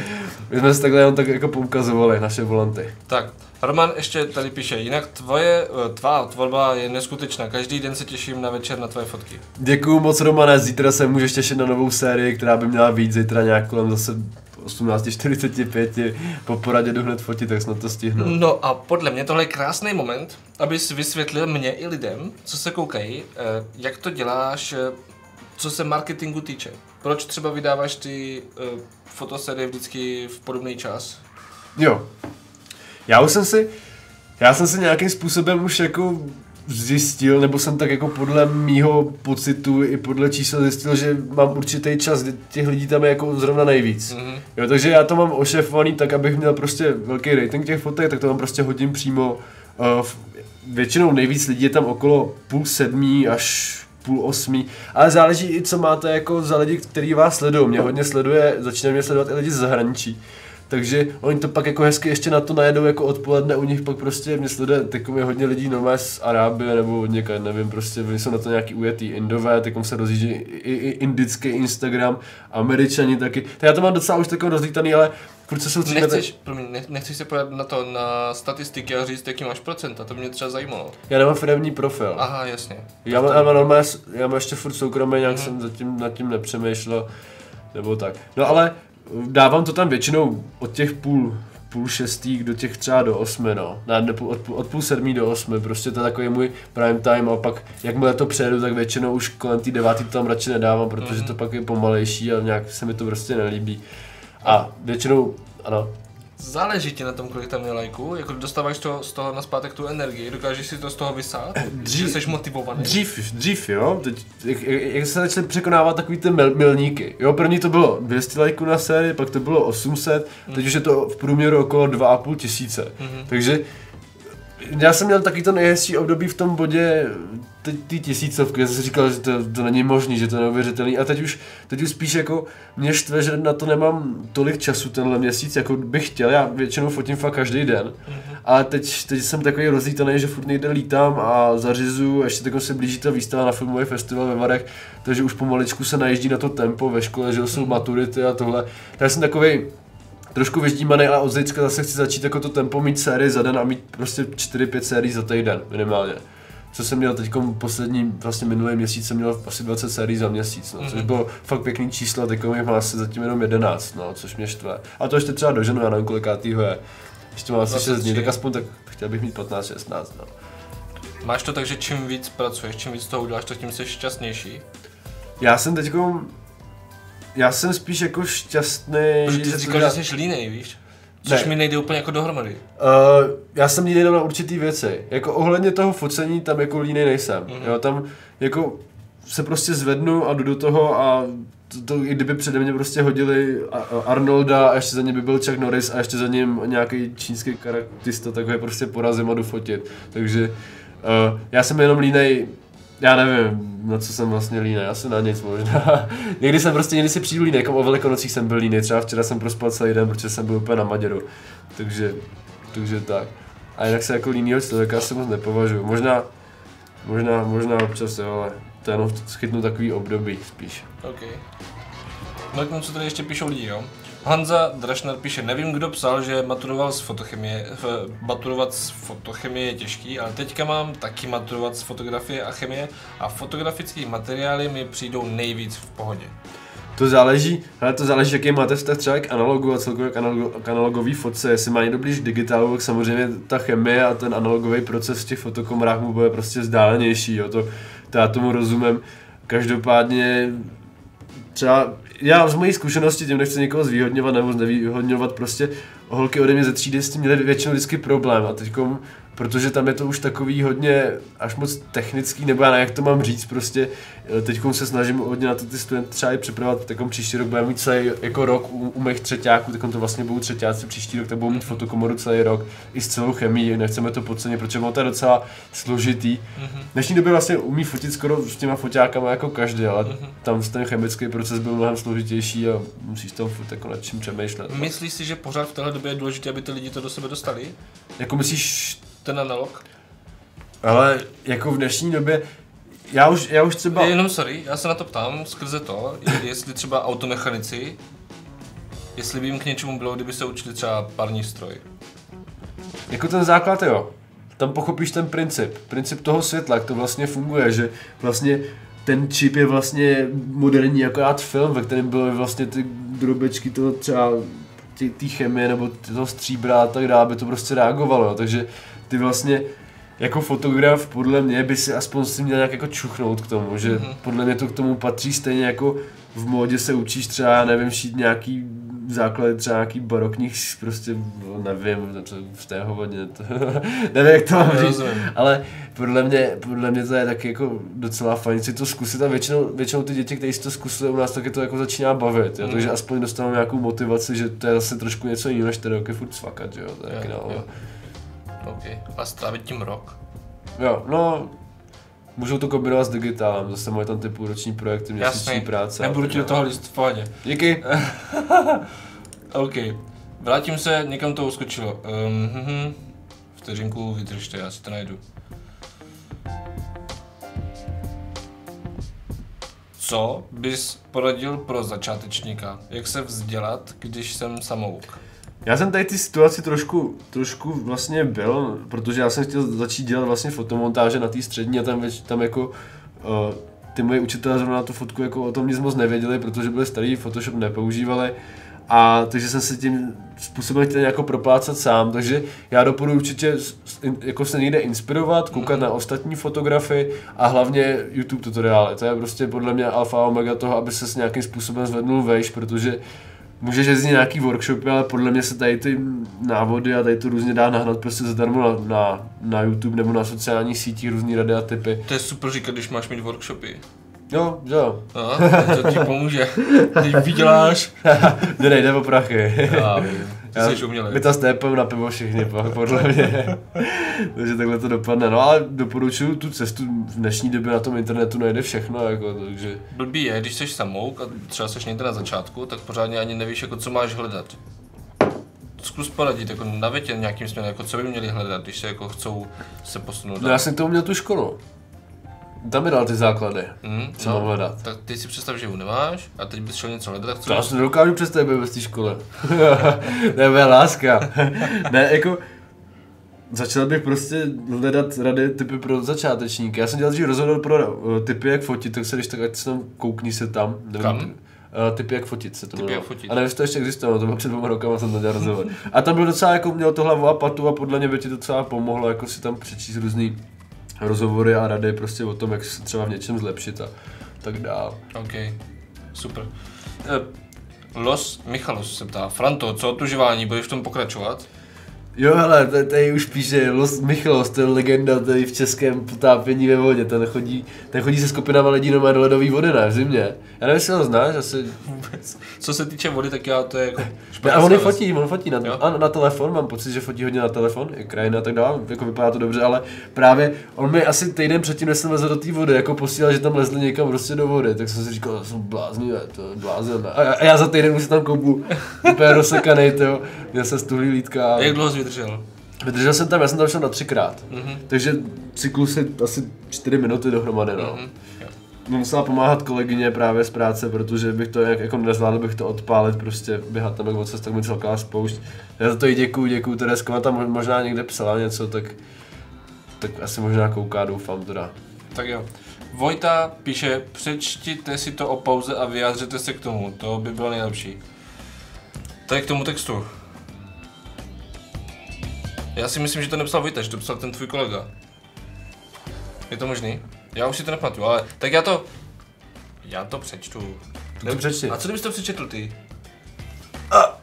my jsme se takhle jenom tak jako poukazovali naše volanty. Tak, Roman ještě tady píše, jinak tvoje, tvá tvorba je neskutečná, každý den se těším na večer na tvoje fotky. Děkuju moc, Romane, zítra se můžeš těšit na novou sérii, která by měla být zítra nějak kolem zase osmnáct čtyřicet pět, po poradě jdu hned fotit, tak snad to stihnu. No a podle mě tohle je krásný moment, abys vysvětlil mě i lidem, co se koukají, jak to děláš, co se marketingu týče. Proč třeba vydáváš ty fotoserie vždycky v podobný čas? Jo. Já už jsem si, já jsem si nějakým způsobem už jako zjistil, nebo jsem tak jako podle mýho pocitu i podle čísla zjistil, že mám určitý čas, kdy těch lidí tam je jako zrovna nejvíc. Mm-hmm. Jo, takže já to mám ošefovaný tak, abych měl prostě velký rating těch fotek, tak to mám prostě hodím přímo. Uh, většinou nejvíc lidí je tam okolo půl sedmí až půl osmí, ale záleží i co máte jako za lidi, který vás sledují. Mě hodně sleduje, začínají mě sledovat i lidi z zahraničí. Takže oni to pak jako hezky ještě na to najedou jako odpoledne, u nich pak prostě mě sleduje takový hodně lidí nové z Arábie nebo od něka, nevím, prostě jsou na to nějaký ujetý Indové, takom se rozjíždí i, i indický Instagram, Američani taky. Tak já to mám docela už takový rozlítaný, ale furt se soustředím. Nechceš, promiň, nech, nechceš se podívat na to, na statistiky a říct, jaký máš procenta, to mě třeba zajímalo. Já nemám firemní profil. Aha, jasně. Já mám, já mám, normálně, já mám ještě furt soukromé, nějak hmm. jsem zatím nad tím nepřemýšlel, nebo tak. No ale dávám to tam většinou od těch půl, půl šestých do těch třeba do osmi, no. Od, od půl sedmí do osmi, prostě to je takový můj prime time a pak jakmile to přejedu, tak většinou už kolem té deváté to tam radši nedávám, protože to pak je pomalejší a nějak se mi to prostě nelíbí. A většinou, ano. Záleží ti na tom, kolik tam je lajků, jako dostáváš to z toho naspátek tu energii, dokážeš si to z toho vysát, že jsi motivovaný? Dřív, dřív jo, teď, jak, jak se začaly překonávat takový ty mil, milníky, jo, první to bylo dvě stě lajků na sérii, pak to bylo osm set, mm. teď už je to v průměru okolo dva a půl tisíce, mm-hmm. takže já jsem měl taky to nejhezčí období v tom bodě ty tisícovky, já jsem si říkal, že to, to není možný, že to je neuvěřitelný a teď už, teď už spíš jako mě štve, že na to nemám tolik času tenhle měsíc, jako bych chtěl, já většinou fotím fakt každý den, mm-hmm. a teď, teď jsem takový rozlítaný, že furt někde lítám a zařizuju, ještě takhle se blíží ta výstava na filmový festival ve Varech, takže už pomaličku se najíždí na to tempo ve škole, že jsou maturity a tohle, tak jsem takový trošku vyždímaný, ale od zítřka zase chci začít jako to tempo mít sérii za den a mít prostě čtyři pět sérií za týden minimálně. Co jsem měl teďkom poslední, vlastně minulý měsíc jsem měl asi dvacet sérií za měsíc, no, mm-hmm. což bylo fakt pěkný číslo, teďkom jich má asi zatím jenom jedenáct, no, což mě štve. A to ještě třeba doženu, já nevím kolikátýho je, ještě mám asi šest dní, tak aspoň tak chtěl bych mít patnáct šestnáct, no. Máš to tak, že čím víc pracuješ, čím víc toho uděláš, to tím jsi šťastnější? Já jsem teďkom... Já jsem spíš jako šťastný. Protože ty jsi říkal, že jsi línej, víš? Což ne. Mi nejde úplně jako dohromady. Uh, já jsem línej na určitý věci. Jako ohledně toho focení tam jako línej nejsem. Mm-hmm. Jo, tam jako se prostě zvednu a jdu do toho a to, to, i kdyby přede mě prostě hodili Arnolda a ještě za ním by byl Chuck Norris a ještě za ním nějaký čínský karatista, tak ho je prostě porazím a jdu fotit. Takže uh, já jsem jenom línej. Já nevím, na co jsem vlastně línej, asi na nic možná. Někdy jsem prostě, někdy si přijdu línej, jako o Velikonocích jsem byl línej, třeba včera jsem prospal celý den, protože jsem byl úplně na maděru. Takže, takže tak. A jinak se jako línýho člověka se moc nepovažuji. Možná, možná, možná občas jo, ale to jenom schytnu takový období spíš. OK. No k co tady ještě píšou lidi, jo? Hanza Drašner píše, nevím kdo psal, že maturoval z fotochemie, maturovat z fotochemie je těžký, ale teďka mám taky maturovat z fotografie a chemie a fotografické materiály mi přijdou nejvíc v pohodě. To záleží, ale to záleží, jaký máte vztah třeba k analogu a celkově k, analogu, k analogový fotce, jestli má někdo blíž digitálu, tak samozřejmě ta chemie a ten analogový proces v těch fotokomorách mu bude prostě vzdálenější, jo, to, to já tomu rozumím, každopádně třeba já z mojí zkušenosti, tím nechci někoho zvýhodňovat nebo znevýhodňovat, prostě holky ode mě ze třídy s tím měly většinou vždycky problém a teďkom protože tam je to už takový hodně až moc technický, nebo já ne, jak to mám říct, prostě teďkom se snažím hodně na to ty studenty třeba i připravovat, takom příští rok budeme mít celý jako rok u, u mých třeťáků, takom to vlastně budou třeťáci příští rok, tak budou mít fotokomoru celý rok, i s celou chemií, nechceme to podcenit, protože ono to je docela složitý. V dnešní době vlastně umí fotit skoro s těma foťákama jako každý, ale tam ten chemický proces byl mnohem složitější a musíš tam furt jako nad čím přemýšlet. Myslíš si, že pořád v téhle době je důležité, aby ty lidi to do sebe dostali? Jako myslíš ten analog? Ale jako v dnešní době, já už, já už třeba... Jenom sorry, já se na to ptám skrze to, jestli třeba automechanici, jestli by jim k něčemu bylo, kdyby se učili třeba parní stroj. Jako ten základ, jo. Tam pochopíš ten princip, princip toho světla, jak to vlastně funguje, že vlastně ten čip je vlastně moderní akorát film, ve kterém byly vlastně ty drobečky toho třeba té chemie nebo toho stříbra a tak dále, aby to prostě reagovalo, no. Takže ty vlastně jako fotograf podle mě by si aspoň si měl nějak jako čuchnout k tomu, že mm-hmm. podle mě to k tomu patří stejně jako v módě se učíš třeba, já nevím, šít nějaký základy třeba nějaký barokních, prostě nevím, v té hodně, nevím jak to mám říct, ale podle mě, podle mě to je taky jako docela fajn si to zkusit a většinou, většinou ty děti, kteří si to zkusili u nás, taky to jako začíná bavit, jo? Mm. Takže aspoň dostanou nějakou motivaci, že to je zase trošku něco jiného, než ten rok je furt svakat, jo, to je yeah, no, yeah. Okay. A strávit tím rok? Jo, no. Můžou to kombinovat s digitálem, zase mají tam ty půlroční projekty, měsíční práce. Nebudu ti do toho líst, v pohodě. Díky. OK, vrátím se, někam to uskočilo. Um, vteřinku vydržte, já si to najdu. Co bys poradil pro začátečníka? Jak se vzdělat, když jsem samouk? Já jsem tady ty situaci trošku, trošku vlastně byl, protože já jsem chtěl začít dělat vlastně fotomontáže na té střední a tam, tam jako uh, ty moje učitelé zrovna tu fotku jako o tom nic moc nevěděli, protože byli starý, Photoshop nepoužívali a takže jsem se tím způsobem chtěl jako proplácat sám, takže já doporučuji určitě jako se někde inspirovat, koukat na ostatní fotografy a hlavně YouTube tutoriály, to je prostě podle mě alfa a omega toho, aby se s nějakým způsobem zvednul vejš, protože můžeš jezdit nějaký workshopy, ale podle mě se tady ty návody a tady to různě dá nahnat prostě zadarmo na, na, na YouTube nebo na sociálních sítích různý rady a tipy. To je super říkat, když máš mít workshopy. Jo, jo. Aha, to ti pomůže. Když vyděláš. Jde nejde o prachy. Já vím, ty já, jsi umělej. My to stépem na pivo všichni, podle mě. Takže takhle to dopadne. No ale doporučuju tu cestu, v dnešní době na tom internetu najde všechno, jako, takže... Blbý je, když jsi samouk a třeba jsi někde na začátku, tak pořádně ani nevíš, jako, co máš hledat. Zkus poradit, jako navěď nějakým směrem, jako, co by měli hledat, když se jako, chcou se posunout. No já jsem k tomu měl tu školu. Tam mi dal ty základy, mm, co no, mám hledat. Tak ty si představ, že ho nemáš a teď bys šel něco hledat. To já si nedokážu představit bez té škole. To je moje láska. Ne, jako... Začal bych prostě hledat rady, tipy pro začátečníky. Já jsem dělal dřív rozhodl pro uh, tipy, jak fotit, tak se když tak ať se tam koukni se tam. Nevím, kam? Ty, uh, tipy, jak fotit se to tipy, jak fotit. A nevím, to ještě existovalo, to bylo před dvěma rokama, jsem to dělal rozhovor. A tam bylo docela, jako mělo to hlavu a patu a podle mě by ti to docela pomohlo, jako si tam přečíst různý rozhovory a rady prostě o tom, jak se třeba v něčem zlepšit a tak dál. OK, super. Uh, Los Michalos se ptá, Franto, co otužování, budeš v tom pokračovat? Jo, hele, tady už píše Los Michalos, to je legenda tady v českém potápění ve vodě, ten chodí, ten chodí se skupinama lidí doma do ledové vody, ne, v zimě. Já nevím, jestli ho znáš, asi... Co se týče vody, tak já to je jako špatná. A on fotí, on fotí na, a na telefon, mám pocit, že fotí hodně na telefon, i krajina a tak dále, jako vypadá to dobře, ale právě on mi asi týden předtím, než jsem lezl do té vody, jako posílal, že tam lezli někam prostě do vody, tak jsem si říkal, že jsem bláznivé, to je blázen, a já, a já za týden už se tam koupu, úplně rozsekanej, to jo, já se stuhlí lítka. Vydržel. Vydržel jsem tam, já jsem tam šel na třikrát, mm-hmm. takže cyklus je asi čtyři minuty dohromady, no. Mm-hmm. Mě musela pomáhat kolegyně právě z práce, protože bych to nějak jako nezvládl, bych to odpálit, prostě běhat tam jak od cest, tak mi celká spoušť. Já za to i děkuju, děkuju, Teresko, tam možná někde psala něco, tak, tak asi možná kouká, doufám teda. Tak jo. Vojta píše, přečtěte si to o pauze a vyjádřete se k tomu, to by bylo nejlepší. Tak k tomu textu. Já si myslím, že to nepsal Vojta, že to psal ten tvůj kolega. Je to možný? Já už si to nepamatuju, ale tak já to... Já to přečtu. Dobře, přečti. A co kdybys to přečetl ty? A,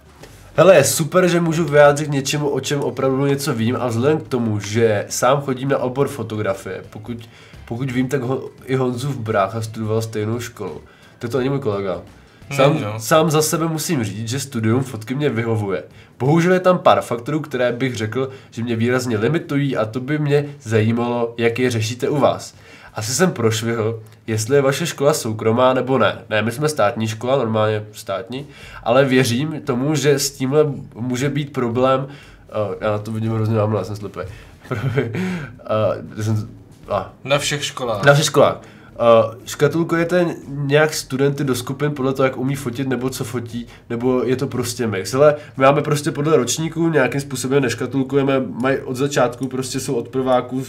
Hele, je super, že můžu vyjádřit něčemu, o čem opravdu něco vím, a vzhledem k tomu, že sám chodím na obor fotografie, pokud, pokud vím, tak ho, i Honzův brácha studoval stejnou školu, tak to není můj kolega. Sám, mm, no. sám za sebe musím říct, že studium fotky mě vyhovuje. Bohužel je tam pár faktorů, které bych řekl, že mě výrazně limitují, a to by mě zajímalo, jak je řešíte u vás. Asi jsem prošvihl, jestli je vaše škola soukromá nebo ne. Ne, my jsme státní škola, normálně státní, ale věřím tomu, že s tímhle může být problém. Uh, já na to vidím hrozně mámle, já jsem slepý. uh, jsem, uh. Na všech školách. Na všech školách. Uh, škatulkujete nějak studenty do skupin podle toho, jak umí fotit, nebo co fotí, nebo je to prostě mix? Ale my máme prostě podle ročníků, nějakým způsobem neškatulkujeme, mají od začátku, prostě jsou od prváků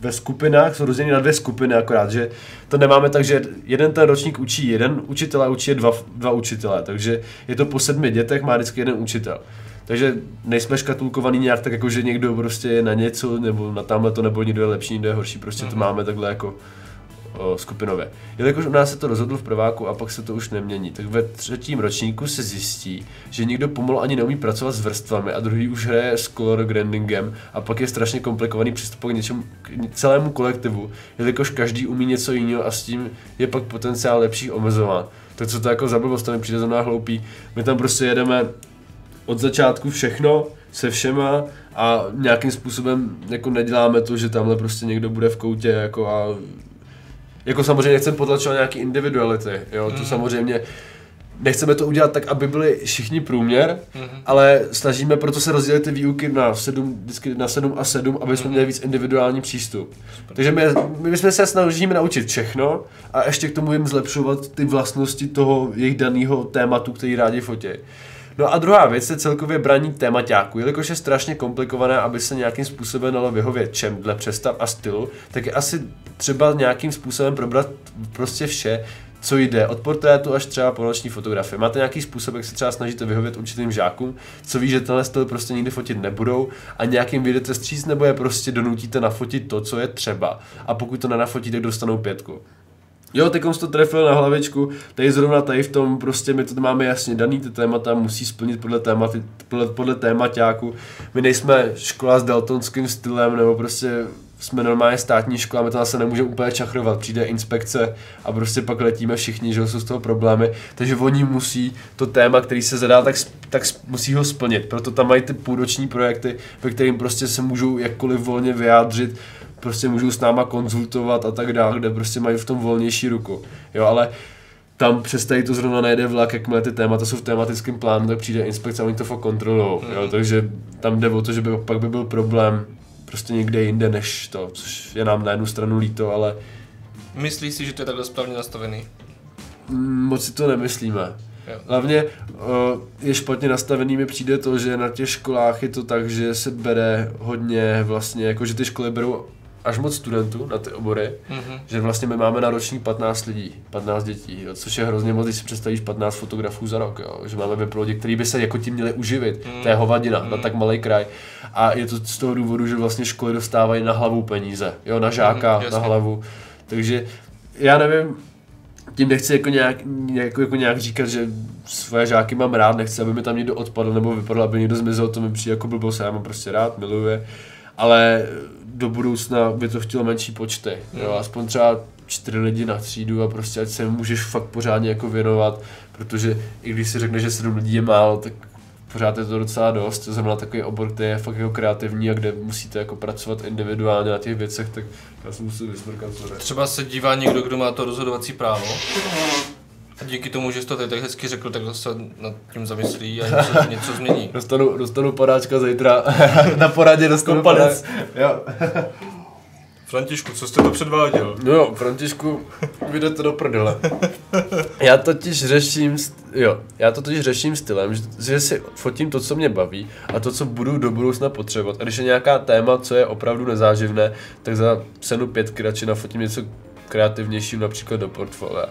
ve skupinách, jsou rozděleni na dvě skupiny, akorát, že to nemáme tak, že jeden ten ročník učí jeden učitel a učí je dva, dva učitelé, takže je to po sedmi dětech, má vždycky jeden učitel. Takže nejsme škatulkovaný nějak tak, jako že někdo prostě je na něco, nebo na tamhle to, nebo někdo je lepší, někdo je horší, prostě to máme takhle jako o, skupinově. Jelikož u nás se to rozhodlo v prváku a pak se to už nemění, tak ve třetím ročníku se zjistí, že nikdo pomalu ani neumí pracovat s vrstvami a druhý už hraje s color gradingem, a pak je strašně komplikovaný přístup k něčemu, k celému kolektivu, jelikož každý umí něco jiného a s tím je pak potenciál lepších omezován. Tak co to jako za blbost, to mi přijde zrovna hloupý. My tam prostě jedeme od začátku všechno se všema a nějakým způsobem jako neděláme to, že tamhle prostě někdo bude v koutě jako a Jako samozřejmě nechceme potlačovat nějaký individuality, jo, mm. to samozřejmě nechceme to udělat tak, aby byli všichni průměr, mm. ale snažíme proto se rozdělit ty výuky na sedm, na sedm a sedm, aby jsme měli víc individuální přístup. Super. Takže my, my jsme se snažíme naučit všechno a ještě k tomu jim zlepšovat ty vlastnosti toho jejich daného tématu, který rádi fotí. No a druhá věc je celkově braní témaťáků, jelikož je strašně komplikované, aby se nějakým způsobem dalo vyhovět čem dle představ a stylu, tak je asi třeba nějakým způsobem probrat prostě vše, co jde, od portrétu až třeba po noční fotografii. Máte nějaký způsob, jak se třeba snažíte vyhovět určitým žákům, co ví, že tenhle styl prostě nikdy fotit nebudou, a nějakým vyjdete stříc, nebo je prostě donutíte nafotit to, co je třeba, a pokud to nenafotíte, dostanou pětku. Jo, teď jsem to trefil na hlavičku, tady zrovna tady v tom prostě my to máme jasně daný, ty témata musí splnit podle tématy, podle, podle témaťáku. My nejsme škola s daltonským stylem, nebo prostě jsme normálně státní škola, my to se nemůžeme úplně čachrovat, přijde inspekce a prostě pak letíme všichni, že jsou z toho problémy, takže oni musí to téma, který se zadá, tak, tak musí ho splnit, proto tam mají ty půlroční projekty, ve kterým prostě se můžou jakkoliv volně vyjádřit, prostě můžou s náma konzultovat a tak dále, kde prostě mají v tom volnější ruku, jo, ale tam přes tady to zrovna nejde vlak, jakmile ty témata jsou v tematickém plánu, tak přijde inspekce a oni to fakt kontrolujou, jo, takže tam jde o to, že by, pak by byl problém prostě někde jinde než to, což je nám na jednu stranu líto, ale... Myslíš si, že to je takhle správně nastavený? Mm, moc si to nemyslíme. Jo. Hlavně je špatně nastavený, mi přijde to, že na těch školách je to tak, že se bere hodně vlastně, jako že ty školy berou až moc studentů na ty obory, mm-hmm. že vlastně my máme na ročník patnáct lidí, patnáct dětí, jo, což je hrozně moc, když si představíš patnáct fotografů za rok, jo, že máme vyplodě, kteří by se jako tím měli uživit, mm-hmm. to je hovadina, mm-hmm. na tak malý kraj, a je to z toho důvodu, že vlastně školy dostávají na hlavu peníze, jo, na žáka, mm-hmm, na hlavu, takže já nevím, tím nechci jako nějak, jako, jako nějak říkat, že svoje žáky mám rád, nechci, aby mi tam někdo odpadl nebo vypadl, aby někdo zmizel, to mi přijde jako blbost, já mám prostě rád, miluje, ale do budoucna by to chtělo menší počty, jo, aspoň třeba čtyři lidi na třídu a prostě ať se můžeš fakt pořádně jako věnovat, protože i když si řekneš, že sedm lidí je málo, tak pořád je to docela dost, to znamená takový obor, který je fakt jako kreativní a kde musíte jako pracovat individuálně na těch věcech, tak já si musím vysmrkat. Třeba se dívá někdo, kdo má to rozhodovací právo, a díky tomu, že jsi to tady tak hezky řekl, tak zase nad tím zamyslí a něco, něco změní. Dostanu, dostanu padáčka zítra, na poradě dostanu palec. Františku, co jste to předváděl? No jo, Františku, vyjdete do prdele. Já totiž řeším, jo, já totiž řeším stylem, že si fotím to, co mě baví a to, co budu do budoucna potřebovat. A když je nějaká téma, co je opravdu nezáživné, tak za cenu pětky radši nafotím něco kreativnějšího, například do portfolia.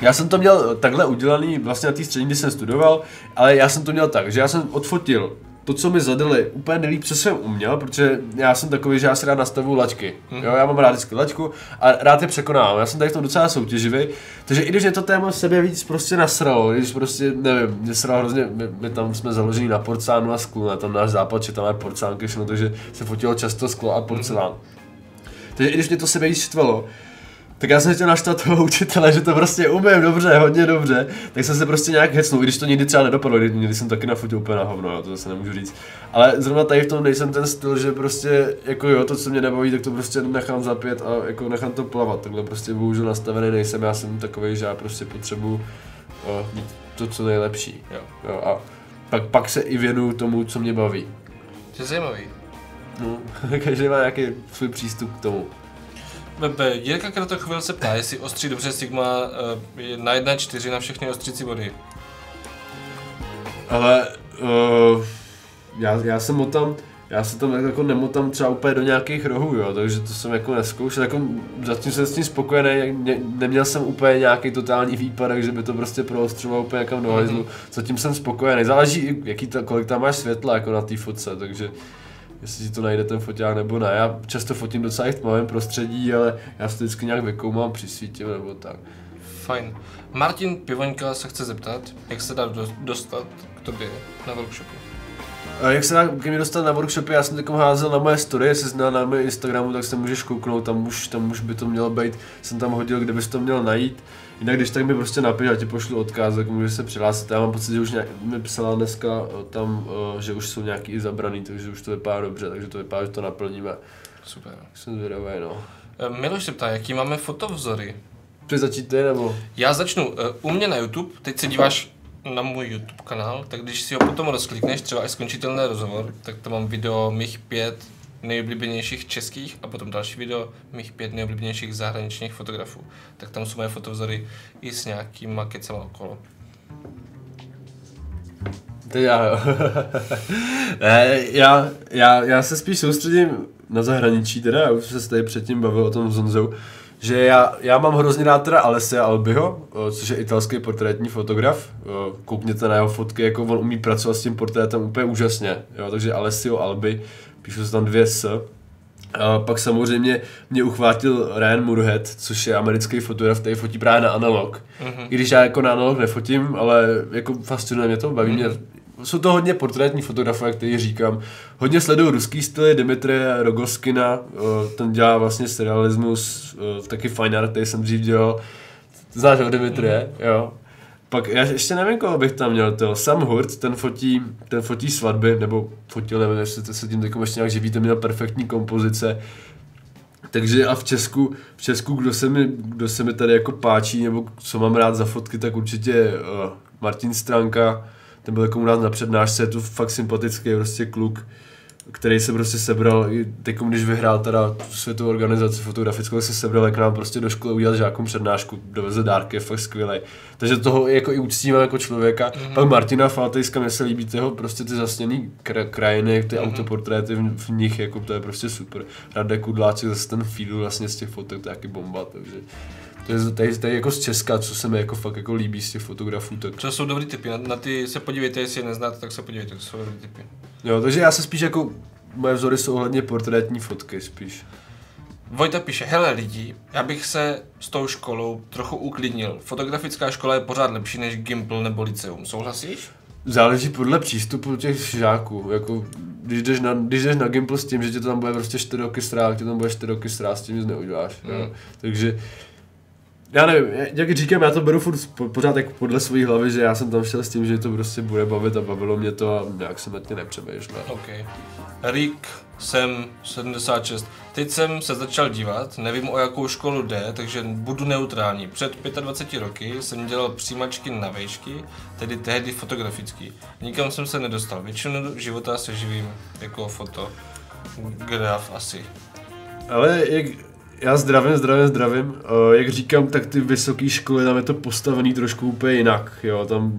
Já jsem to měl takhle udělaný vlastně na té střední, kdy jsem studoval, ale já jsem to měl tak, že já jsem odfotil to, co mi zadali, úplně nejlíp, co jsem uměl, protože já jsem takový, že já si rád nastavuju laťky. Mm. Jo, já mám rád vždycky laťku a rád je překonám. Já jsem tady v tom docela soutěživý, takže i když je to téma sebe víc prostě nasralo, když prostě, nevím, mě sralo hrozně, my, my tam jsme založeni na porcelánu a sklu, na tam náš západ, že tam je porcelánky, všechno, takže se fotilo často sklo a porcelán. Mm. Takže i když mě to sebe víc štvalo, tak já jsem chtěl naštvat toho učitele, že to prostě umím dobře, hodně dobře, tak jsem se prostě nějak hecnul, i když to nikdy třeba nedopadlo, někdy jsem taky nafotil úplně na hovno, jo, to zase nemůžu říct. Ale zrovna tady v tom nejsem ten styl, že prostě jako jo, to co mě nebaví, tak to prostě nechám zapět a jako nechám to plavat, takhle prostě bohužel nastavený nejsem, já jsem takový, že já prostě potřebuji jo, mít to co nejlepší, jo. Jo, a pak, pak se i věnuju tomu, co mě baví. To je zajímavý. No, každý má nějaký svůj přístup k tomu. Bebe, Jirka Kratochvil se ptá, jestli ostří dobře Sigma uh, na jedna čtyři na všechny ostřící body. Ale uh, já, já se motám, já se tam jako nemotám třeba úplně do nějakých rohů, jo, takže to jsem jako nezkoušel, jako zatím jsem s tím spokojený, ne, neměl jsem úplně nějaký totální výpadek, že by to prostě proostřilo úplně někam do hajzlu, mm-hmm. Zatím jsem spokojený, záleží jaký to, kolik tam máš světla jako na té fotce, takže jestli si to najde ten foťák nebo ne. Já často fotím docela i v tmavém prostředí, ale já se to vždycky nějak vykoumám, přisvítím nebo tak. Fajn. Martin Pivoňka se chce zeptat, jak se dá dostat k tobě na workshopu? A jak se dá ke mně dostat na workshopy? Já jsem takovou házel na moje story, jestli jsi na mém Instagramu, tak se můžeš kouknout, tam už, tam už by to mělo být, jsem tam hodil, kde bys to měl najít. Jinak když tak mi prostě napiš, já ti pošlu odkaz, tak můžeš se přihlásit. Já mám pocit, že už nějak, mi psala dneska tam, že už jsou nějaký i zabraný, takže už to vypadá dobře, takže to vypadá, že to naplníme. Super. Jsem zvědavý, no. Miloš se ptá, jaký máme fotovzory? Ty začít ty, nebo? Já začnu. U mě na YouTube, teď se díváš na můj YouTube kanál, tak když si ho potom rozklikneš, třeba až skončí tenhle rozhovor, tak tam mám video mých pět nejoblíbenějších českých a potom další video mých pět nejoblíbenějších zahraničních fotografů. Tak tam jsou moje fotovzory i s nějakýma kecama okolo. Teď já jo. ne, já, já, já se spíš soustředím na zahraničí teda, já už jsem se tady předtím bavil o tom s Honzou, že já, já mám hrozně rád teda Alessia Albiho, což je italský portrétní fotograf. Koukněte na jeho fotky, jako on umí pracovat s tím portrétem úplně úžasně, jo, takže Alessio Albi, píšu se tam dvě S. A pak samozřejmě mě uchvátil Ryan Murhead, což je americký fotograf, který fotí právě na analog. Mm-hmm. I když já jako na analog nefotím, ale jako fascinuje mě to, baví mm-hmm. mě. Jsou to hodně portrétní fotografové, který říkám. Hodně sleduju ruský styly, Dmitrije Rogoskina, ten dělá vlastně serialismus, taky fine art, který jsem dřív dělal. Znáš ho, Dmitrije? Mm-hmm. Jo. Pak já ještě nevím, koho bych tam měl toho. Sam Hurt, ten fotí, ten fotí svatby, nebo fotil, nevím, jestli se tím takovým ještě nějak živí, ten měl perfektní kompozice. Takže a v Česku, v Česku kdo, se mi, kdo se mi tady jako páčí, nebo co mám rád za fotky, tak určitě uh, Martin Stranka, ten byl jako u nás na přednášce, je to fakt sympatický prostě kluk, který se prostě sebral, teď když vyhrál teda tu světovou organizaci fotografickou, se sebral k nám prostě do školy udělat žákům přednášku, doveze dárky, je fakt skvělej. Takže toho jako i uctívám jako člověka. Mm-hmm. Pak Martina Faltejska, mně se líbí tyho, prostě ty zasněný kra- krajiny, ty mm-hmm. autoportréty v, v nich, jako to je prostě super. Radek Kudláček, zase ten feedl vlastně z těch fotek, to je jaký bomba, takže to je tady, tady jako z Česka, co se mi jako fakt jako líbí z těch fotografů. Tak to jsou dobrý typy, na, na ty se podívejte, jestli je neznáte, tak se podívejte, to jsou dobrý typy. Jo, takže já se spíš jako, moje vzory jsou ohledně portrétní fotky spíš. Vojta píše, hele lidi, já bych se s tou školou trochu uklidnil. Fotografická škola je pořád lepší než Gimpl nebo liceum, souhlasíš? Záleží podle přístupu těch žáků, jako když jdeš na, když jdeš na Gimpl s tím, že tě to tam bude prostě čtyři roky srát, tě tam bude čtyři roky srát, s tím nic neuděláš, mm. jo. Takže já nevím, jak říkám, já to beru furt pořád jako podle své hlavy, že já jsem tam šel s tím, že to prostě bude bavit a bavilo mě to a nějak jsem na tě nepřemýšlel. OK. Rík jsem sedmdesát šest. Teď jsem se začal dívat, nevím o jakou školu jde, takže budu neutrální. Před dvaceti pěti roky jsem dělal přijímačky na vejšky, tedy tehdy fotografický. Nikam jsem se nedostal, většinu života se živím jako fotograf asi. Ale jak... Já zdravím, zdravím, zdravím. Uh, jak říkám, tak ty vysoké školy, tam je to postavený trošku úplně jinak, jo, tam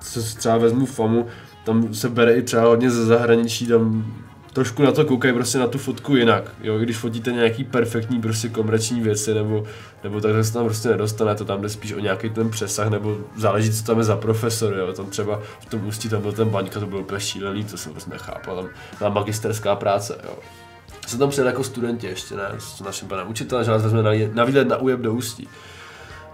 se třeba vezmu FAMU, tam se bere i třeba hodně ze zahraničí, tam trošku na to koukají prostě na tu fotku jinak, jo, když fotíte nějaký perfektní prostě komerční věci nebo, nebo takhle se tam prostě nedostane, to tam jde spíš o nějaký ten přesah, nebo záleží, co tam je za profesor, jo, tam třeba v tom Ústí tam byl ten Baňka, to bylo úplně šílený, to jsem prostě nechápal, tam byla magisterská práce, jo. Jsem tam přijel jako studenti ještě, ne, s naším panem učitelem, že nás vezme na, na výlet na újeb do Ústí.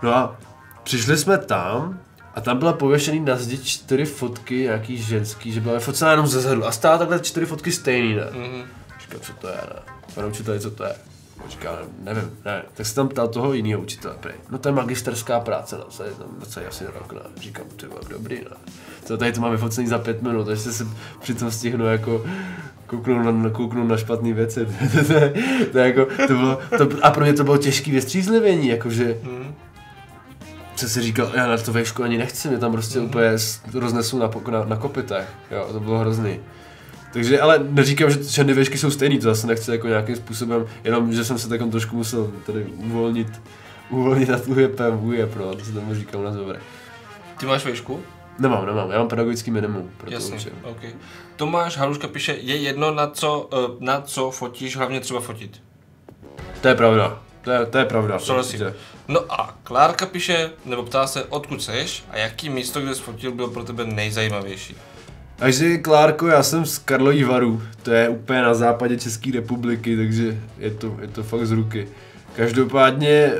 No a přišli jsme tam, a tam byla pověšený na zdi čtyři fotky nějaký ženský, že byla vyfocená jenom ze zadu a stála takhle čtyři fotky stejný, ne? Mm-hmm. Říkám, co to je, ne? Pane učiteli, co to je? Říkám, nevím, ne. Tak se tam ptal toho jiného učitele, prej. No to je magisterská práce, no, to je tam docela asi rok, ne? Říkám, ty mám dobrý, ne? To tady to mám vyfocený za pět minut, takže se, se přitom stihnu jako kouknout na, kouknout na špatné věci. to je, to je jako, to bylo, to, a pro mě to bylo těžký vystřízlivění, jakože. Mm-hmm. Si říkal, já na to vejšku ani nechci, mě tam prostě mm. úplně roznesu na, na, na kopytech, jo, to bylo hrozný. Takže, ale neříkám, že všechny vejšky jsou stejný, to zase nechci jako nějakým způsobem, jenom, že jsem se takom trošku musel tady uvolnit, uvolnit na tu P M U J E P, no, to se tomu říkám na dobré. Ty máš vejšku? Nemám, nemám, já mám pedagogický minimum, proto jasně, učím. Okay. Tomáš Haluška píše, je jedno, na co, na co fotíš, hlavně třeba fotit. To je pravda. To je, to je pravda. No a Klárka píše, nebo ptá se, odkud seš a jaký místo, kde jsi fotil, bylo pro tebe nejzajímavější? Takže Klárko, já jsem z Karlových Varů, to je úplně na západě České republiky, takže je to, je to fakt z ruky. Každopádně,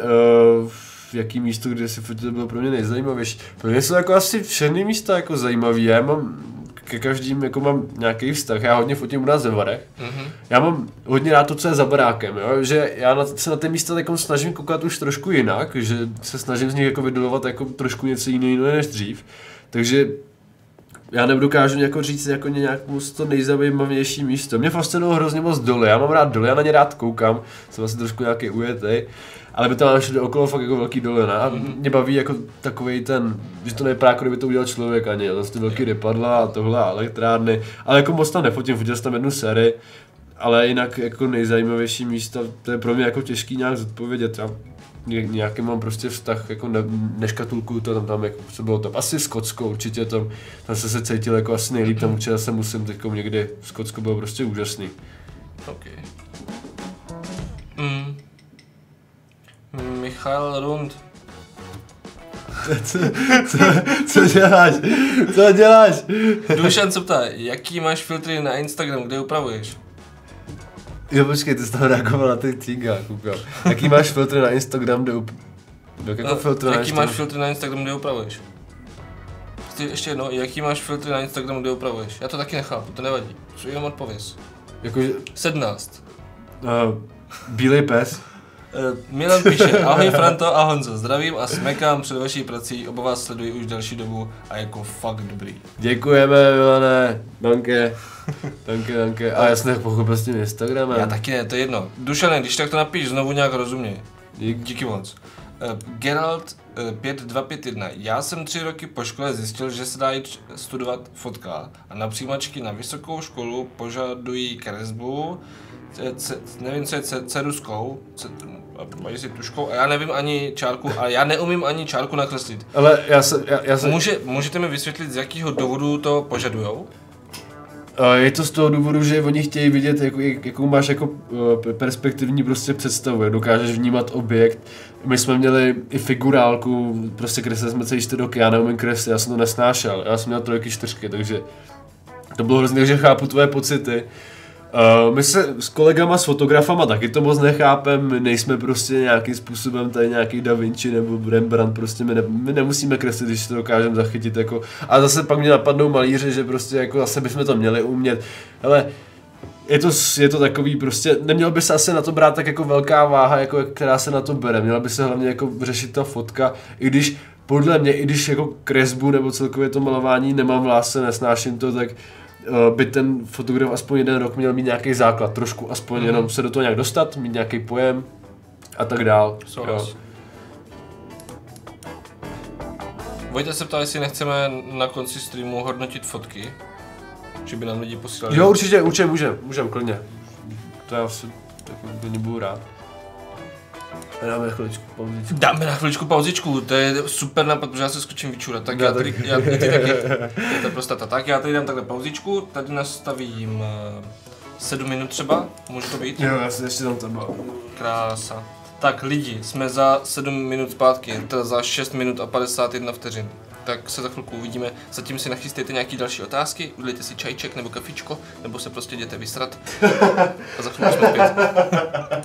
uh, jaký místo, kde jsi fotil, bylo pro mě nejzajímavější? Pro mě jsou jako asi všechny místa jako zajímavé, já mám ke každým jako mám nějaký vztah, já hodně fotím u nás ve Varech. Mm-hmm. Já mám hodně rád to, co je za barákem, jo? Že já na, se na ty místa takom snažím koukat už trošku jinak, že se snažím z nich jako vydolovat jako trošku něco jiného než dřív, takže já nedokážu jako říct jako nějakou to nejzajímavější místo. Mě fascinují hrozně moc doly, já mám rád doly, já na ně rád koukám, jsem asi trošku nějaký ujetej, ale by tam mám všude okolo fakt jako velký doly, ne? A mě baví jako takovej ten, že to nevypadá, kdyby to udělal člověk ani, to jsou ty velký rypadla a tohle a elektrárny, ale jako moc tam nefotím, fotil jsem tam jednu sérii, ale jinak jako nejzajímavější místa, to je pro mě jako těžký nějak zodpovědět. Já nějaký mám prostě vztah, jako ne, neškatulkuju to, tam, tam jako, co bylo tam, asi Skotsko určitě, tam, tam jsem se cítil jako asi nejlíp, tam určitě se musím teďkom někdy, Skotsko bylo prostě úžasný. Okay. Mm. Michal Rund. Co, co, co děláš? Co děláš? Dušan se ptá, jaký máš filtry na Instagram, kde upravuješ? Jo, počkej, ty jsi tam reagoval na ty týga, koukám. Jaký máš filtry na Instagram, kde up... Jaký no, filtr na jaký Instagram? Máš filtry na Instagram, kde upravuješ? Ty ještě jedno, jaký máš filtry na Instagram, kde upravuješ? Já to taky nechápu, to nevadí. Co jenom odpověz. Jakože... sedmnáct. Uh, bílej pes. Uh, Milan píše, ahoj Franto a Honzo, zdravím a smekám před vaší prací, oba vás sleduji už další dobu a jako fakt dobrý. Děkujeme Milane, danke, danke, danke, a já jsem pochopil s tím Instagramem. Já taky ne, to je jedno. Dušane, když tak to napíš, znovu nějak rozumně. Dík. Díky moc. Uh, Gerald uh, pět dva pět jedna, já jsem tři roky po škole zjistil, že se dá jít studovat fotka a na přijímačky na vysokou školu požadují kresbu, C, nevím, co je ceruskou, mají si tuškou a já nevím ani čárku, ale já neumím ani čárku nakreslit. Ale já se, já, já se... Může, můžete mi vysvětlit, z jakého důvodu to požadujou? Je to z toho důvodu, že oni chtějí vidět, jakou, jakou máš jako perspektivní prostě představu, dokážeš vnímat objekt. My jsme měli i figurálku, prostě kreslili jsme celý čtyři roky, já neumím kreslit, já jsem to nesnášel, já jsem měl trojky, čtyřky, takže to bylo hrozně, že chápu tvoje pocity. Uh, my se s kolegama, s fotografama taky to moc nechápeme, my nejsme prostě nějakým způsobem tady nějaký Da Vinci nebo Rembrandt, prostě my, ne, my nemusíme kreslit, když to dokážeme zachytit jako, a zase pak mě napadnou malíři, že prostě jako zase bychom to měli umět, hele, je to, je to takový prostě, nemělo by se asi na to brát tak jako velká váha, jako která se na to bere, měla by se hlavně jako řešit ta fotka, i když podle mě, i když jako kresbu nebo celkově to malování nemám v lásce, nesnáším to, tak by ten fotograf aspoň jeden rok měl mít nějaký základ, trošku aspoň mm-hmm. jenom se do toho nějak dostat, mít nějaký pojem a tak dál. Vojta se ptá, jestli nechceme na konci streamu hodnotit fotky, že by nám lidi posílali. Jo, určitě, určitě můžem, můžem klidně. To já asi taky budu rád. Dáme na chviličku pauzičku. Dáme na chviličku pauzičku, to je super nápad, protože já se skočím vyčůrat, tak já tady, já tady, já tady, tady, tady, tady prostata, tak já tady dám takhle pauzičku, tady nastavím sedm minut třeba? Může to být? Jo, já si ještě tam třeba. Krása. Tak lidi, jsme za sedm minut zpátky, teda za šest minut a padesát jedna vteřin. Tak se za chvilku uvidíme. Zatím si nachystejte nějaké další otázky, udělejte si čajček nebo kafičko, nebo se prostě jděte vysrat. A za chvilku jsme zpět.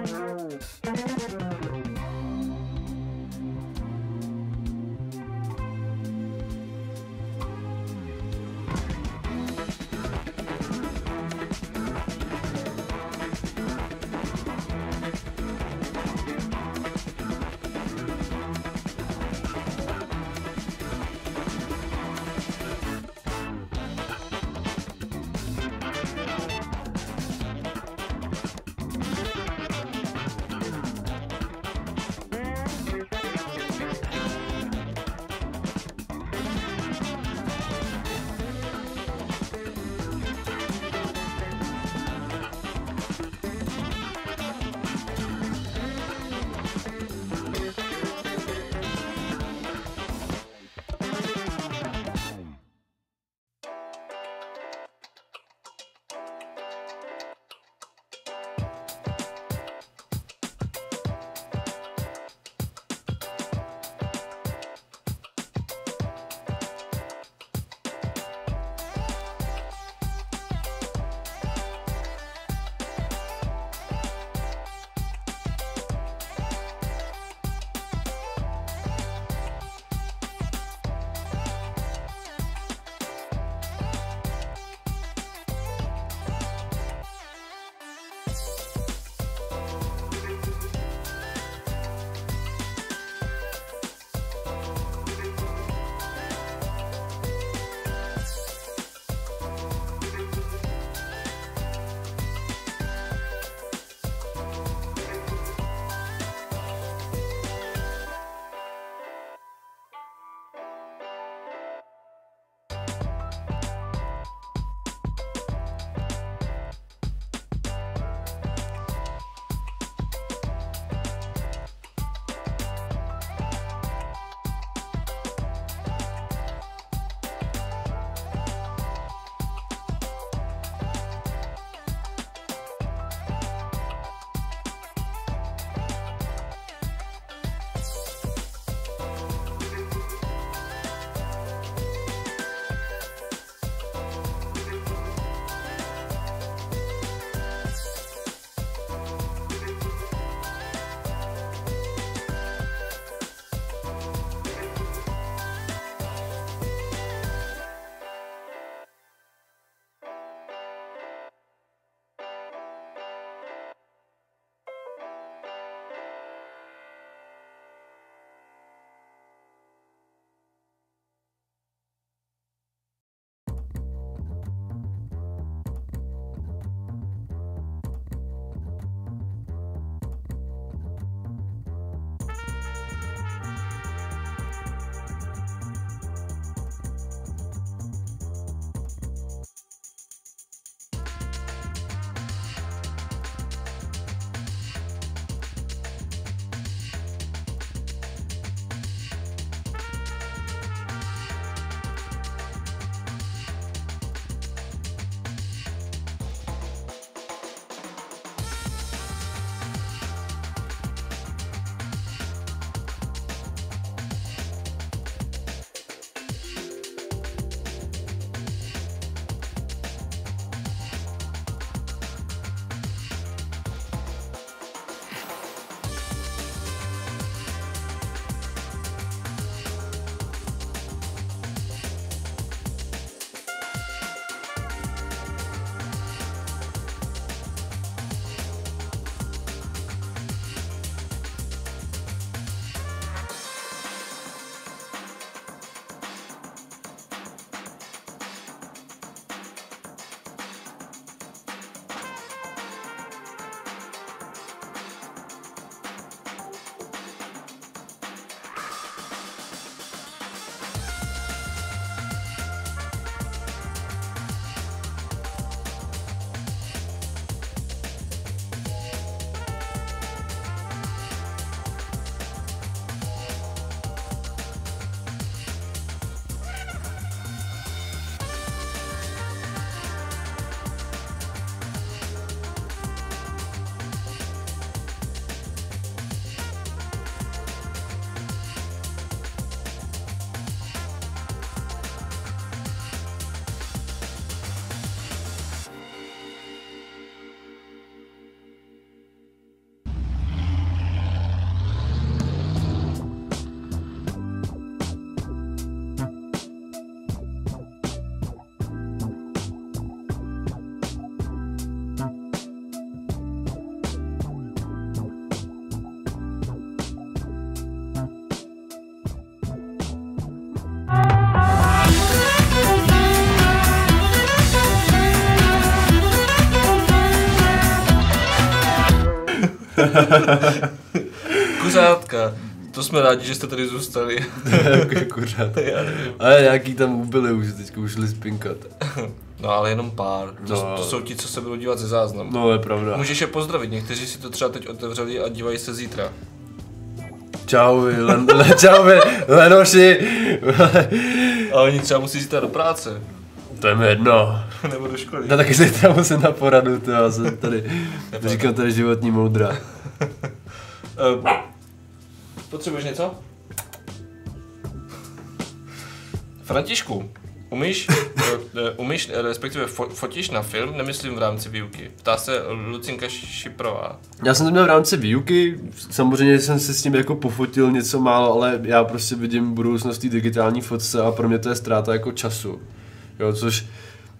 Kuřátka. To jsme rádi, že jste tady zůstali. Kuřátka. Ale nějaký tam ubyli už, teďka už šli spinkat. No ale jenom pár. To, no. To jsou ti, co se budou dívat ze záznamu. No je pravda. Můžeš je pozdravit, někteří si to třeba teď otevřeli a dívají se zítra. Čau, len, le, čau, Lenoši. A oni třeba musí zítra do práce. To je mi jedno. Nebo do školy. No taky zítra musím na poradu, to já jsem tady, říkám tady životní moudra. uh, potřebuješ něco? Františku, umíš, uh, umíš, respektive fo, fotíš na film, nemyslím v rámci výuky. Ptá se Lucinka Šiprová. Já jsem to měl v rámci výuky, samozřejmě jsem se s tím jako pofotil něco málo, ale já prostě vidím budoucnost té digitální fotce a pro mě to je ztráta jako času. Jo, což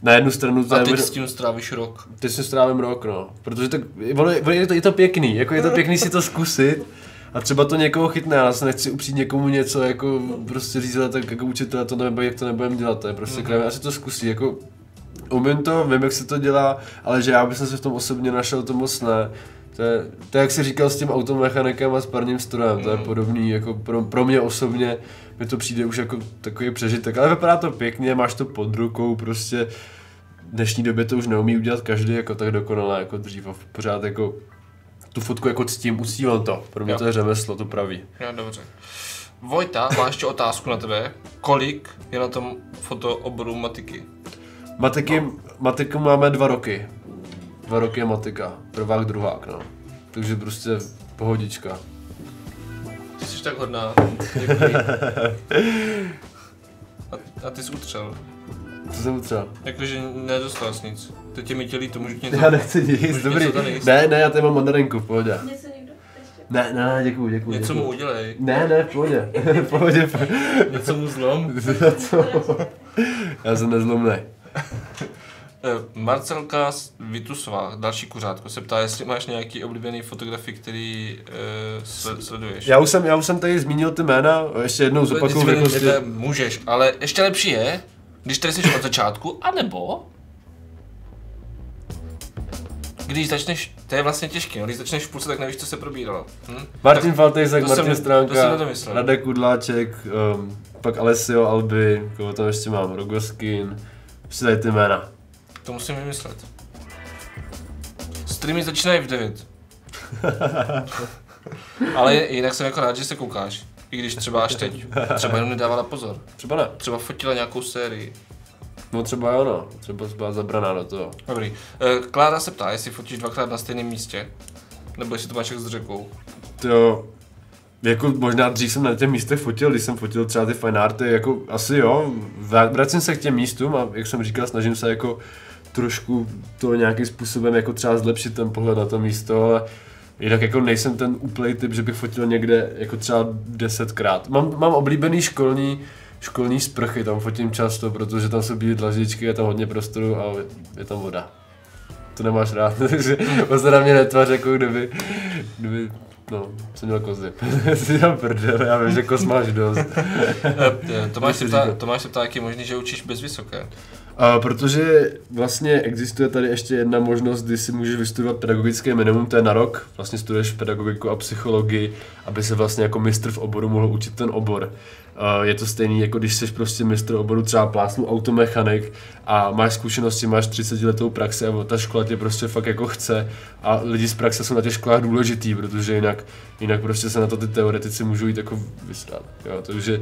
na jednu stranu... A ty s tím strávíš rok. Ty s tím strávím rok, no. Protože to, je, to, je to pěkný, jako je to pěkný si to zkusit a třeba to někoho chytne, já se nechci upřít někomu něco, jako prostě říct, tak jako učitele to nebo jak to nebudem dělat, to je prostě krávě, já si to zkusí, jako umím to, vím, jak se to dělá, ale že já bych se v tom osobně našel, to moc ne. To je, to jak jsi říkal s tím automechanikem a s parním strojem, mm. to je podobný, jako pro, pro mě osobně mi to přijde už jako takový přežitek, ale vypadá to pěkně, máš to pod rukou, prostě v dnešní době to už neumí udělat každý jako tak dokonale jako dřív a pořád jako tu fotku jako ctím, uctívám to, pro mě jo. To je řemeslo, to praví. Jo, dobře. Vojta má ještě otázku na tebe, kolik je na tom fotooboru matiky? Matiky, no. Matiku máme dva roky. Dva roky je matika, prvák, druhák, no. Takže prostě pohodička. Ty jsi tak hodná, děkuji. A, a ty jsi utřel. Co jsem utřel? Jakože nedostal jsi nic. Teď je mi tělí, to můžu něco... Já nechci nic, dobrý. Ne, ne, já tady mám mandarinku, v pohodě. Něco někdo? Ne, ne, děkuji, děkuji. Něco děkuji. Mu udělej. Ne, ne, v pohodě. V pohodě. Něco mu zlom? Já jsem nezlomnej. Marcelka Vitusová, další kuřátko, se ptá, jestli máš nějaký oblíbený fotografii, který e, sl- sleduješ. Já už, jsem, já už jsem tady zmínil ty jména, ještě jednou zopakuju. Prostě... Můžeš, ale ještě lepší je, když tady jsi od začátku, anebo když začneš, to je vlastně těžké, no, když začneš v půlce, tak nevíš, co se probíralo. Hm? Martin Faltejzek, Martin jsem, Stránka, Radek Kudláček, um, pak Alessio Albi, koho tam ještě mám, Rogoskin, prostě tady ty jména. To musím vymyslet. Streamy začínají v devět. Ale jinak jsem jako rád, že se koukáš. I když třeba až teď. Třeba jenom nedávala pozor. Třeba ne. Třeba fotila nějakou sérii. No třeba jo no. Třeba byla zabraná do toho. Dobrý. Klára se ptá, jestli fotíš dvakrát na stejném místě. Nebo jestli to máš jak s řekou. To jako možná dřív jsem na těch místech fotil, když jsem fotil třeba ty fine arty, jako asi jo, vracím se k těm místům a jak jsem říkal, snažím se jako trošku to nějakým způsobem jako třeba zlepšit ten pohled na to místo, ale jinak jako nejsem ten úplný typ, že bych fotil někde jako třeba desetkrát. Mám, mám oblíbený školní, školní sprchy, tam fotím často, protože tam jsou bílé dlaždičky, je tam hodně prostoru a je tam voda. To nemáš rád, takže vlastně na mě netvář jako kdyby, kdyby no, jsem měl kozy. Jsi tam prdel, já vím, že koz máš dost. Tomáš se ptá, Tomáš se ptá, jak je možný, že učíš bez vysoké? A protože vlastně existuje tady ještě jedna možnost, kdy si můžeš vystudovat pedagogické minimum, to je na rok. Vlastně studuješ pedagogiku a psychologii, aby se vlastně jako mistr v oboru mohl učit ten obor. Je to stejný, jako když jsi prostě mistr oboru třeba plásnu automechanik a máš zkušenosti, máš třicetiletou praxi a ta škola tě prostě fakt jako chce a lidi z praxe jsou na těch školách důležitý, protože jinak, jinak prostě se na to ty teoretici můžou jít jako vysrát. Jo, takže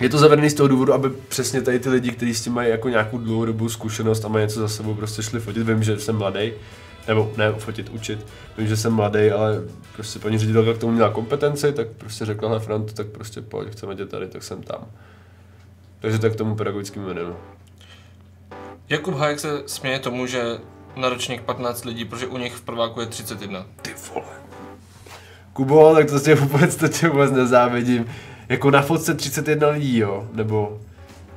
je to zavedený z toho důvodu, aby přesně tady ty lidi, kteří s tím mají jako nějakou dlouhodobou zkušenost a mají něco za sebou, prostě šli fotit. Vím, že jsem mladý, nebo ne fotit, učit. Vím, že jsem mladý, ale prostě paní ředitelka k tomu měla kompetenci, tak prostě řekla na frontu, tak prostě pojď, chceme tě tady, tak jsem tam. Takže tak k tomu pedagogickým jménem. Jakub Hajek se směje tomu, že na ročník patnáct lidí, protože u nich v prváku je třicet jedna. Ty vole. Kubo, tak to tě vůbec, to tě vůbec nezávidím. Jako na fotce třicet jedna lidí, jo, nebo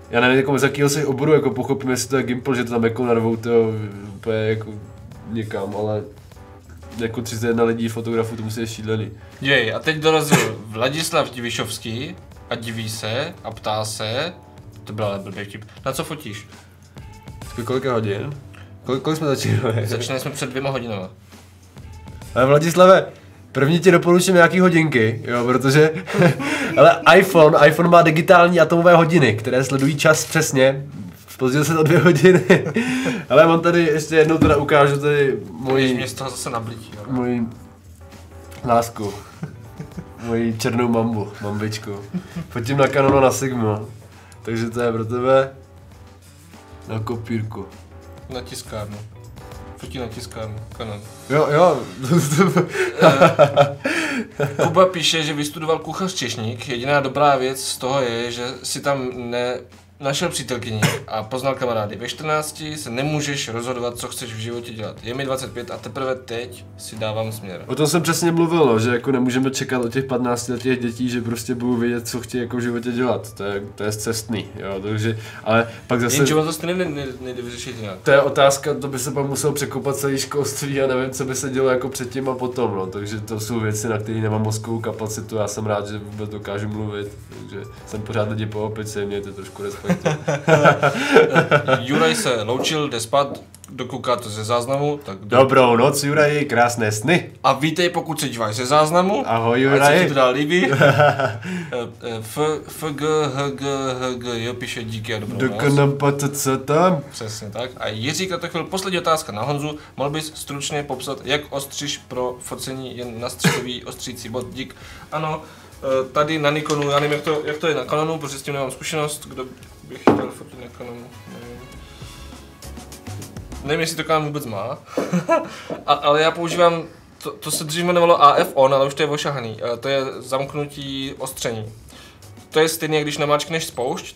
já nevím, jako z jakého se oboru, jako pochopím, jestli to je Gimpl, že to tam jako narvou, to je jako někam, ale jako třicet jedna lidí fotografů, to musí je šílený. Děj, a teď dorazil Vladislav Divišovský a diví se a ptá se, to byl ale blbý vtip, na co fotíš? Kolika hodin? Kolik, kolik jsme začínali? Začínali jsme před dvěma hodinami. Ale Vladislave, První ti doporučím nějaký hodinky, jo, protože ale iPhone, iPhone má digitální atomové hodiny, které sledují čas přesně. Pozděl se to dvě hodiny. Ale mám tady ještě jednou teda ukážu tady moji... Mě z toho zase nablíčí. Moji lásku. Moji černou mambu, mambičku. Fotím na Canonu na Sigma. Takže to je pro tebe na kopírku. Na tiskárnu. Fotí na tiskárnu, Canon. Jo, jo. Kuba píše, že vystudoval kuchař češník. Jediná dobrá věc z toho je, že si tam ne... Našel přítelkyni a poznal kamarády. Ve čtrnácti se nemůžeš rozhodovat, co chceš v životě dělat. Je mi dvacet pět a teprve teď si dávám směr. O tom jsem přesně mluvil, no, že jako nemůžeme čekat od těch patnáctiletých dětí, že prostě budou vědět, co chtějí jako v životě dělat. To je, to je cestný, jo, takže, ale pak zase... Jenže on zase nejde, nejde vyřešit nějak. To je otázka, to by se pak musel překopat celý školství a nevím, co by se dělo jako předtím a potom, no, takže to jsou věci, na které nemám mozkovou kapacitu, já jsem rád, že vůbec dokážu mluvit, takže jsem pořád lidi po opici, mějte trošku respekt. Juraj se loučil, jde spát, dokoukáte ze záznamu, tak... Do... Dobrou noc, Juraji, krásné sny. A vítej, pokud se díváš ze záznamu. Ahoj, Juraji. Ať se ti to dál líbí. F G H G H G J píše díky a dobrou noc. Dokonam co tam. Přesně tak. A Jiří Kratochvil, poslední otázka na Honzu. Mohl bys stručně popsat, jak ostřiš pro focení jen na střetový ostřící bod? Dík. Ano. Tady na Nikonu, já nevím, jak to, jak to je na Canonu, protože s tím nemám zkušenost, kdo bych chtěl fotit na Canonu, nevím. Nevím, jestli to Canon vůbec má, a, ale já používám, to, to se dřív jmenovalo A F on, ale už to je ošahaný, to je zamknutí ostření. To je stejně, když namáčkneš spoušť,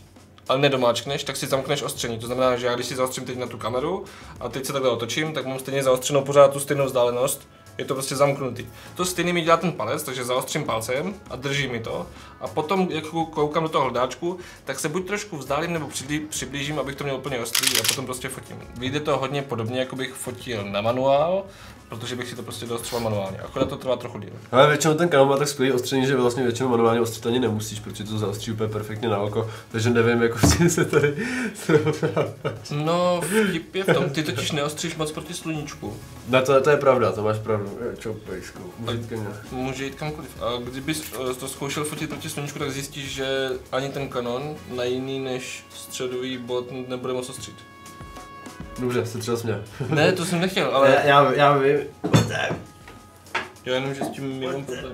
ale nedomáčkneš, tak si zamkneš ostření, to znamená, že já když si zaostřím teď na tu kameru a teď se takhle otočím, tak mám stejně zaostřenou pořád tu stejnou vzdálenost. Je to prostě zamknutý. To stejný mi dělá ten palec, takže zaostřím palcem a drží mi to. A potom, jak koukám do toho hledáčku, tak se buď trošku vzdálím nebo přiblížím, abych to měl úplně ostrý a potom prostě fotím. Vyjde to hodně podobně, jako bych fotil na manuál, protože bych si to prostě dostřel manuálně. Akorát to trvá trochu díl. Ale většinou ten Canon má tak skvělý ostření, že vlastně většinou manuálně ostřit ani nemusíš, protože to zaostří úplně perfektně na oko, takže nevím, jak se tady No, vtip je v tom, ty totiž neostříš moc proti sluníčku. No to, to je pravda, to máš pravdu. Čoupejsku, může jít ke mně. Může jít kamkoliv. A kdybys to zkoušel fotit proti sluníčku, tak zjistíš, že ani ten Canon na jiný než středový bod nebude moc ostřit. Dobře, se třeba směl. Ne, to jsem nechtěl, ale... Já, já, já vím. Já jenom, že s tím mám problém.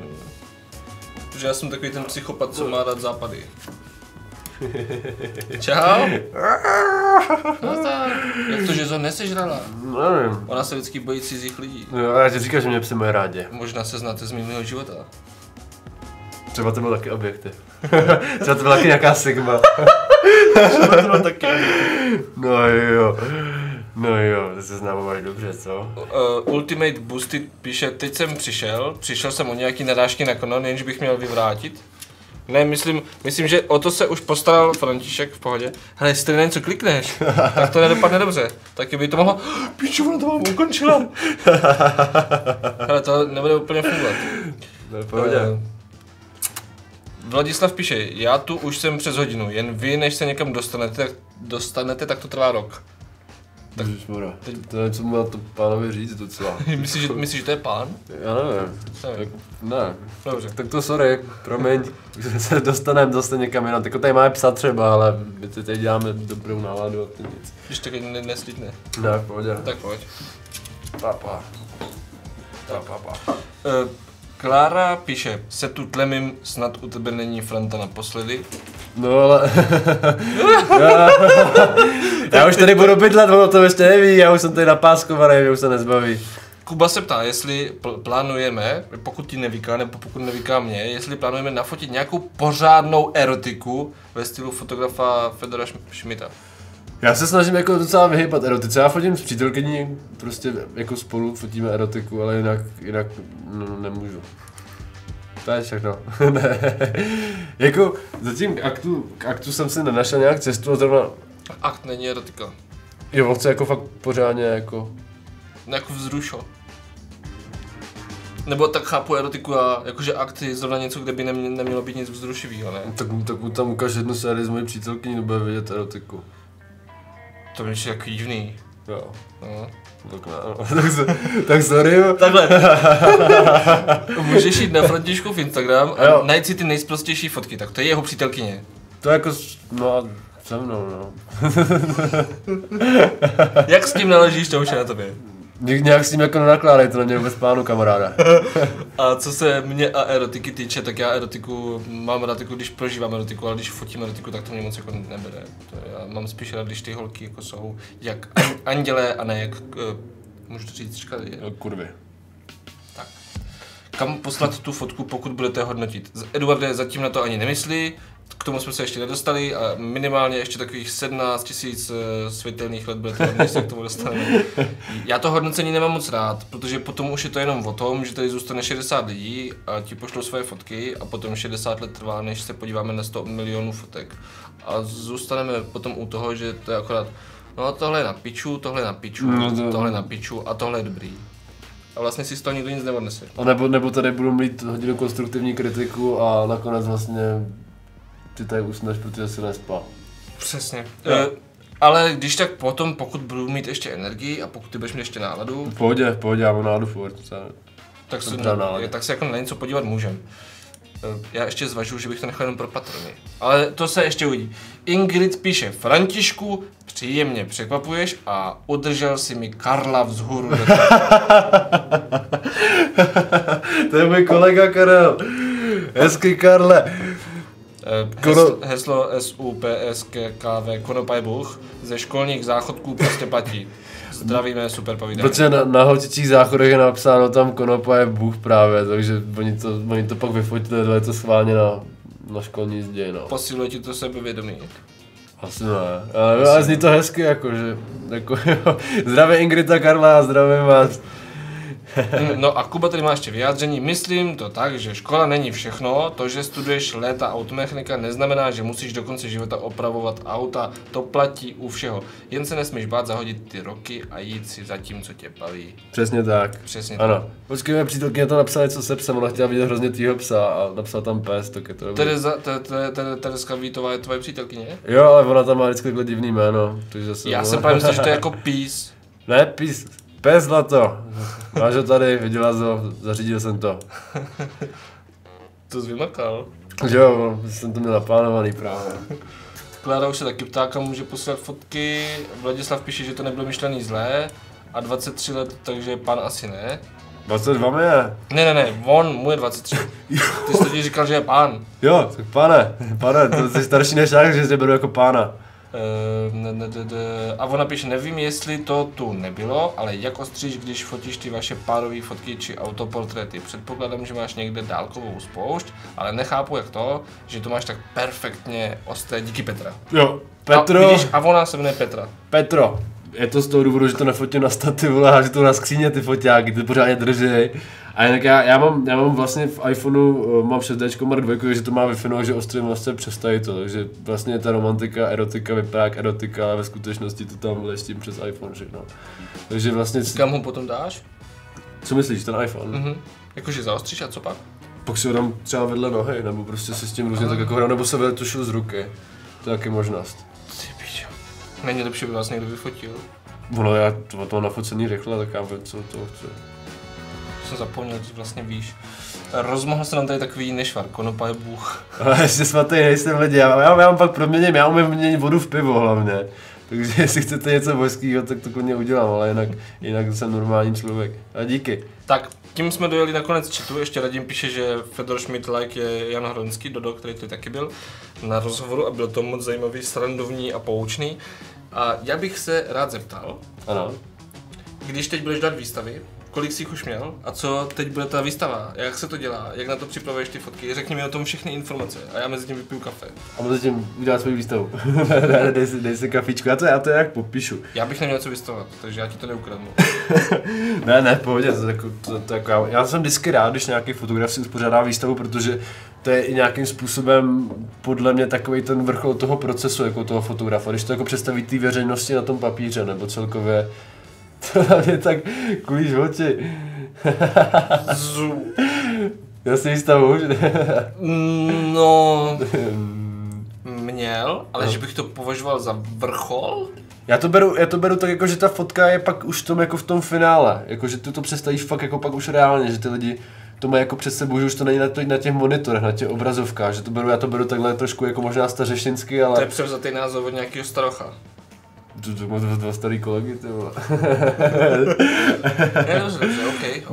Protože já jsem takový ten psychopat, co má rád západy. Čau. No tak. Jak to, že to nesežrala? Nevím. Ona se vždycky bojí cizích lidí. No, já ti říkám, že mě psy mají rádi. Možná se znáte z minulého života. Třeba to bylo taky objekty. Třeba to byla taky nějaká Sigma. Třeba to bylo taky objekty. No jo. No jo, to se známe dobře, co? Uh, Ultimate Boosted píše, teď jsem přišel, přišel jsem o nějaký narážky na Canon, jenž bych měl vyvrátit. Ne, myslím, myslím, že o to se už postaral František v pohodě. Hele, jestli tady na něco klikneš, tak to nedopadne dobře. Taky by to mohlo... Píču, ona to mám ukončila. Hele, to nebude úplně fungovat. V pohodě. Vladislav píše, já tu už jsem přes hodinu, jen vy, než se někam dostanete, dostanete tak to trvá rok. Tak teď... To nevím, co má to pánovi říct docela. Myslíš, že, myslí, že to je pán? Já nevím. Tak, ne. Dobře. Tak to sorry, promiň. Se dostaneme zase někam jinam. Tako tady máme psa třeba, ale my teď děláme dobrou náladu a to nic. Když taky ne, neslítne. Ne, pojď. Tak pojď. Papa. Tak papa. Uh, Klára píše, se tu tlemím, snad u tebe není Franta naposledy. No ale... já, já už tady budu bydlet, ono to ještě neví, já už jsem tady napáskovaný, mě už se nezbaví. Kuba se ptá, jestli pl plánujeme, pokud ti nevíká, nebo pokud nevíká mě, jestli plánujeme nafotit nějakou pořádnou erotiku ve stylu fotografa Fedora Schmidta. Já se snažím jako docela vyhypat erotice, já fotím s přítelkyní, prostě jako spolu fotíme erotiku, ale jinak, jinak no, nemůžu. To je všechno. Ne. Jako zatím k aktu, k aktu jsem si nenašel nějak cestu, zrovna... Akt není erotika. Jo, chci jako fakt pořádně jako... Jako vzrušo. Nebo tak chápu erotiku a jakože akt je zrovna něco, kde by nemě, nemělo být nic vzrušivého, ne? Tak, tak mu tam ukáž jednu sérii z mojí přítelkyní, nebude vidět erotiku. To je nějaký divný. Jo. No. Tak, tak sorry. Takhle. Můžeš jít na Františku v Instagram a jo. najít si ty nejsprostější fotky, tak to je jeho přítelkyně. To je jako, no, se mnou, no. Jak s tím naložíš, to už je na tobě. Nějak s tím jako nenakládej, to na mě vůbec plánu, kamaráda. A co se mě a erotiky týče, tak já erotiku mám erotiku, když prožívám erotiku, ale když fotím erotiku, tak to mě moc jako nebere. To já mám spíš rád, když ty holky jako jsou jak andělé a ne jak, můžu to říct, říkat, kurvy. Tak. Kam poslat tu fotku, pokud budete hodnotit? Eduarde zatím na to ani nemyslí, k tomu jsme se ještě nedostali a minimálně ještě takových sedmnáct tisíc světelných let bude to, než se k tomu dostaneme. Já to hodnocení nemám moc rád, protože potom už je to jenom o tom, že tady zůstane šedesát lidí a ti pošlou svoje fotky a potom šedesát let trvá, než se podíváme na sto milionů fotek. A zůstaneme potom u toho, že to je akorát, no tohle je na piču, tohle je na piču, tohle je na piču a tohle je dobrý. A vlastně si z toho nikdo nic neodnese. A nebo, nebo tady budu mít hodinu konstruktivní kritiku a nakonec vlastně ty tady usneš, protože jsi nespal. Přesně. E, ale když tak potom, pokud budu mít ještě energii a pokud ty budeš mít ještě náladu... V pohodě, v pohodě, já mám náladu furt. Tak, tak se jako na něco podívat můžem. E, já ještě zvažuji, že bych to nechal jenom pro patrony. Ale to se ještě uvidí. Ingrid píše, Františku, příjemně překvapuješ a udržel si mi Karla vzhůru. To je můj kolega Karel. Hezky, Karle. Heslo, heslo S U P S K V Konopaj Bůh ze školních záchodků prostě platí. Zdravíme, super povídání. Protože na, na holčičích záchodech je napsáno tam Konopaj Bůh právě, takže oni to, oni to pak vyfotili, dali to schválně na, na školní zdě, no. Posiluje ti to sebevědomí? Asi ne, ale, ale zní to hezky jako, že jako, zdravím Ingrida, Karla, zdravím vás. No a Kuba tady má ještě vyjádření. Myslím to tak, že škola není všechno. To, že studuješ léta automechanika, neznamená, že musíš do konce života opravovat auta. To platí u všeho. Jen se nesmíš bát zahodit ty roky a jít si za tím, co tě baví. Přesně tak. Přesně ano. Tak. Počkej, mě přítelkyně to napsala něco se psem, ona chtěla vidět hrozně tvýho psa a napsala tam pes, tak je to dobrý. Tereska Vítová je tvoje přítelkyně? Jo, ale ona tam má vždycky takhle divný jméno. Já jsem právě myslel, že to je jako pís. Ne, pís. Pes na to. Máš ho tady, viděla to, zařídil jsem to. To jsi vymakal. Jo, jsem to měl naplánovaný právě. Klára už se taky ptáka může posílat fotky, Vladislav píše, že to nebylo myšlený zlé a dvacet tři let, takže pan asi ne. dvacet dva mi je. Ne, ne, ne, on, mu je dvacet tři. Ty jsi tady říkal, že je pán. Jo, tak pane, pane, to jsi starší než já, že jsi beru jako pána. A ona píše, nevím, jestli to tu nebylo, ale jak ostříš, když fotíš ty vaše párové fotky či autoportréty. Předpokládám, že máš někde dálkovou spoušť, ale nechápu, jak to, že to máš tak perfektně ostré. Díky, Petra. Jo, Petro. A, vidíš, a ona se jmenuje Petra. Petro. Je to z toho důvodu, že to nefotím na stativu, a že to na skříně ty foťáky, ty pořádně držej. A jinak já, já, mám, já mám vlastně v iPhoneu, mám šest dé, Mark dva, že to má vyfinout, že ostrým vlastně přestaví to, takže vlastně ta romantika, erotika vypadá jak erotika, ale ve skutečnosti to tam leštím přes iPhone všechno. Takže vlastně... Kam ho potom dáš? Co myslíš, ten iPhone? Mhm. Jakože zaostříš a co pak? Pak si ho dám třeba vedle nohy, nebo prostě si s tím různě tak jako hrám, nebo se vyletušil z ruky. To je taky možnost. Není lepší, by vás někdo vyfotil. No já to, to nafocení rychle, tak já vím, co to chci. Jsem zapomněl, že vlastně víš. Rozmohl se nám tady takový nešvar, Konopaj Bůh. Ale ještě svatý nejsem lidi, já, já, já vám pak proměním, já umím měnit vodu v pivo hlavně. Takže jestli chcete něco božskýho, tak to klidně udělám, ale jinak, jinak jsem normální člověk. A díky. Tak, tím jsme dojeli na konec chatu, ještě Radim píše, že Fedor Schmidt like je Jan Hronský, Dodo, který tady taky byl na rozhovoru a byl to moc zajímavý, srandovní a poučný. A já bych se rád zeptal, ano. Když teď budeš dát výstavy, kolik jsi jich už měl a co teď bude ta výstava, jak se to dělá, jak na to připravuješ ty fotky, řekni mi o tom všechny informace a já mezi tím vypiju kafe. A mezi tím udělám svoji výstavu, dej, si, dej si kafičku, já to, já to nějak popíšu. Já bych neměl co vystavovat, takže já ti to neukradnu. Ne, ne, pohodě, to, to, to, to, jako já, já jsem vždycky rád, když nějaký fotograf si uspořádá výstavu, protože to je i nějakým způsobem podle mě takový ten vrchol toho procesu jako toho fotografa, když to jako představí té veřejnosti na tom papíře nebo celkově. To na mě tak kulíš oči. Já si výstavu už. No... Měl, ale no. Že bych to považoval za vrchol? Já to beru, já to beru tak jako, že ta fotka je pak už tom, jako v tom finále, jako že ty to představíš fakt jako pak už reálně, že ty lidi to mají jako před sebou, že už to není na, to, na těch monitorech, na těch obrazovkách, že to beru, já to beru takhle trošku jako možná stařešinsky, ale... To je převzatý název od nějakého starocha. To mám dva, dva starý kolegy, ty vole. Ne, dobře, okej,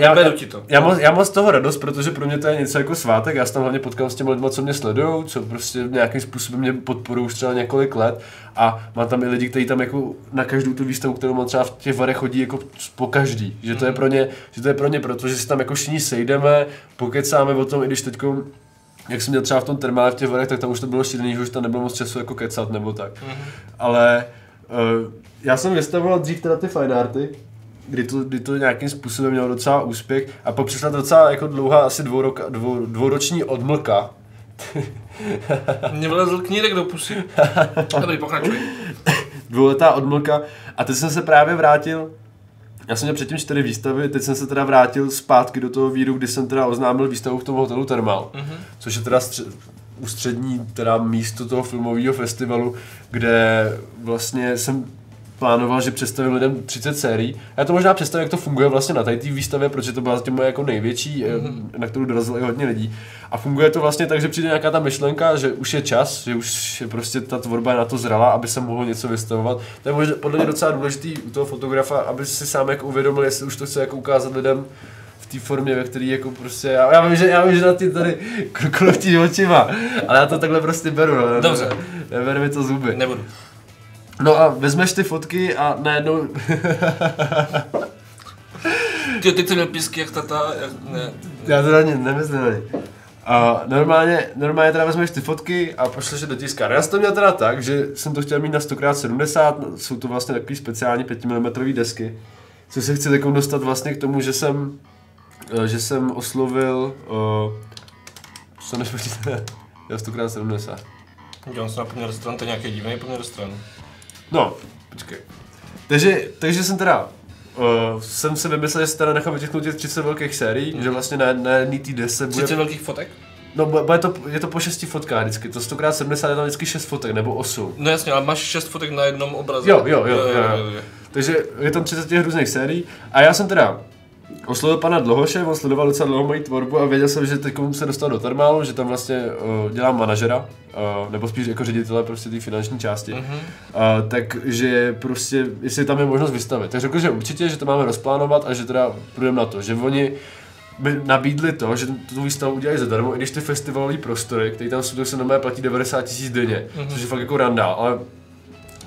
neberu ti to. Já, já, já mám z toho radost, protože pro mě to je něco jako svátek, já se tam hlavně potkám s těmi lidmi, co mě sledujou, co prostě nějakým způsobem mě podporují už třeba několik let a mám tam i lidi, kteří tam jako na každou tu výstavu, kterou mám třeba v těch Varech chodí jako po každý, že to mm-hmm. je pro ně, že to je pro ně, protože si tam jako všichni sejdeme, pokecáme o tom, i když teďko jak jsem měl třeba v tom termále v těch Varech, tak tam už to bylo šílený, že už tam nebylo moc času jako kecat nebo tak. Mm-hmm. Ale uh, já jsem vystavoval dřív teda ty fine arty, kdy to, kdy to nějakým způsobem mělo docela úspěch a pak přišla docela jako dlouhá asi dvourok, dvou, dvouroční odmlka. Mě vylezl knírek do pusy. Dobrý, pokračuj. Dvouletá odmlka a teď jsem se právě vrátil. Já jsem měl předtím čtyři výstavy, teď jsem se teda vrátil zpátky do toho víru, kdy jsem teda oznámil výstavu v tom hotelu Thermal, mm-hmm. což je teda střed, ústřední teda místo toho filmového festivalu, kde vlastně jsem plánoval, že představím lidem třicet sérií. Já to možná představím, jak to funguje vlastně na té výstavě, protože to byla zatím moje jako největší, mm-hmm. na kterou dorazilo i hodně lidí. A funguje to vlastně tak, že přijde nějaká ta myšlenka, že už je čas, že už je prostě ta tvorba na to zralá, aby se mohlo něco vystavovat. To je možná, podle mě docela důležitý u toho fotografa, aby si sám jako uvědomil, jestli už to chce jako ukázat lidem v té formě, ve které jako prostě, já, já vím, že, já vím, že na ty tady kroutí očima, ale já to takhle prostě beru, no, dobře. Neber mi to zuby. Nebudu. No a vezmeš ty fotky a najednou... Ty teď jsem měl písky jak tata, jak ne... Já to na ně nemyslím na ně. A normálně, normálně teda vezmeš ty fotky a pošleš je do tiskárny. Já jsem to měl teda tak, že jsem to chtěl mít na sto krát sedmdesát, jsou to vlastně takový speciální pětimilimetrový desky. Co se chci takom dostat vlastně k tomu, že jsem... že jsem oslovil... Co nešpočíte? Já sto krát sedmdesát. Dělám se na poměr stran, to je nějaký divný poměr stran. No, počkej. Takže, takže jsem teda, uh, jsem se vymyslel, že se teda nechám vytisknout těch třicet velkých sérií, mm. že vlastně na, na jedný týden se bude... třicet velkých fotek? No, bude to, je to po šesti fotkách vždycky, to sto krát sedmdesát je tam vždycky šest fotek, nebo osm. No jasně, ale máš šest fotek na jednom obraze. Jo, jo, jo, jo, jo, jo, jo. Takže je tam třicet těch různých sérií a já jsem teda oslovil pana Dlohoše, on sledoval docela dlouho moji tvorbu a věděl jsem, že teď komu se dostal do Thermalu, že tam vlastně uh, dělám manažera, uh, nebo spíš jako ředitele prostě té finanční části. Mm-hmm. Uh, takže prostě, jestli tam je možnost vystavit. Tak řekl, že určitě, že to máme rozplánovat a že teda půjdeme na to, že oni mi nabídli to, že tu výstavu udělají zadarmo, i když ty festivalové prostory, které tam jsou, tak se normálně platí devadesát tisíc denně, mm-hmm. což je fakt jako randál, ale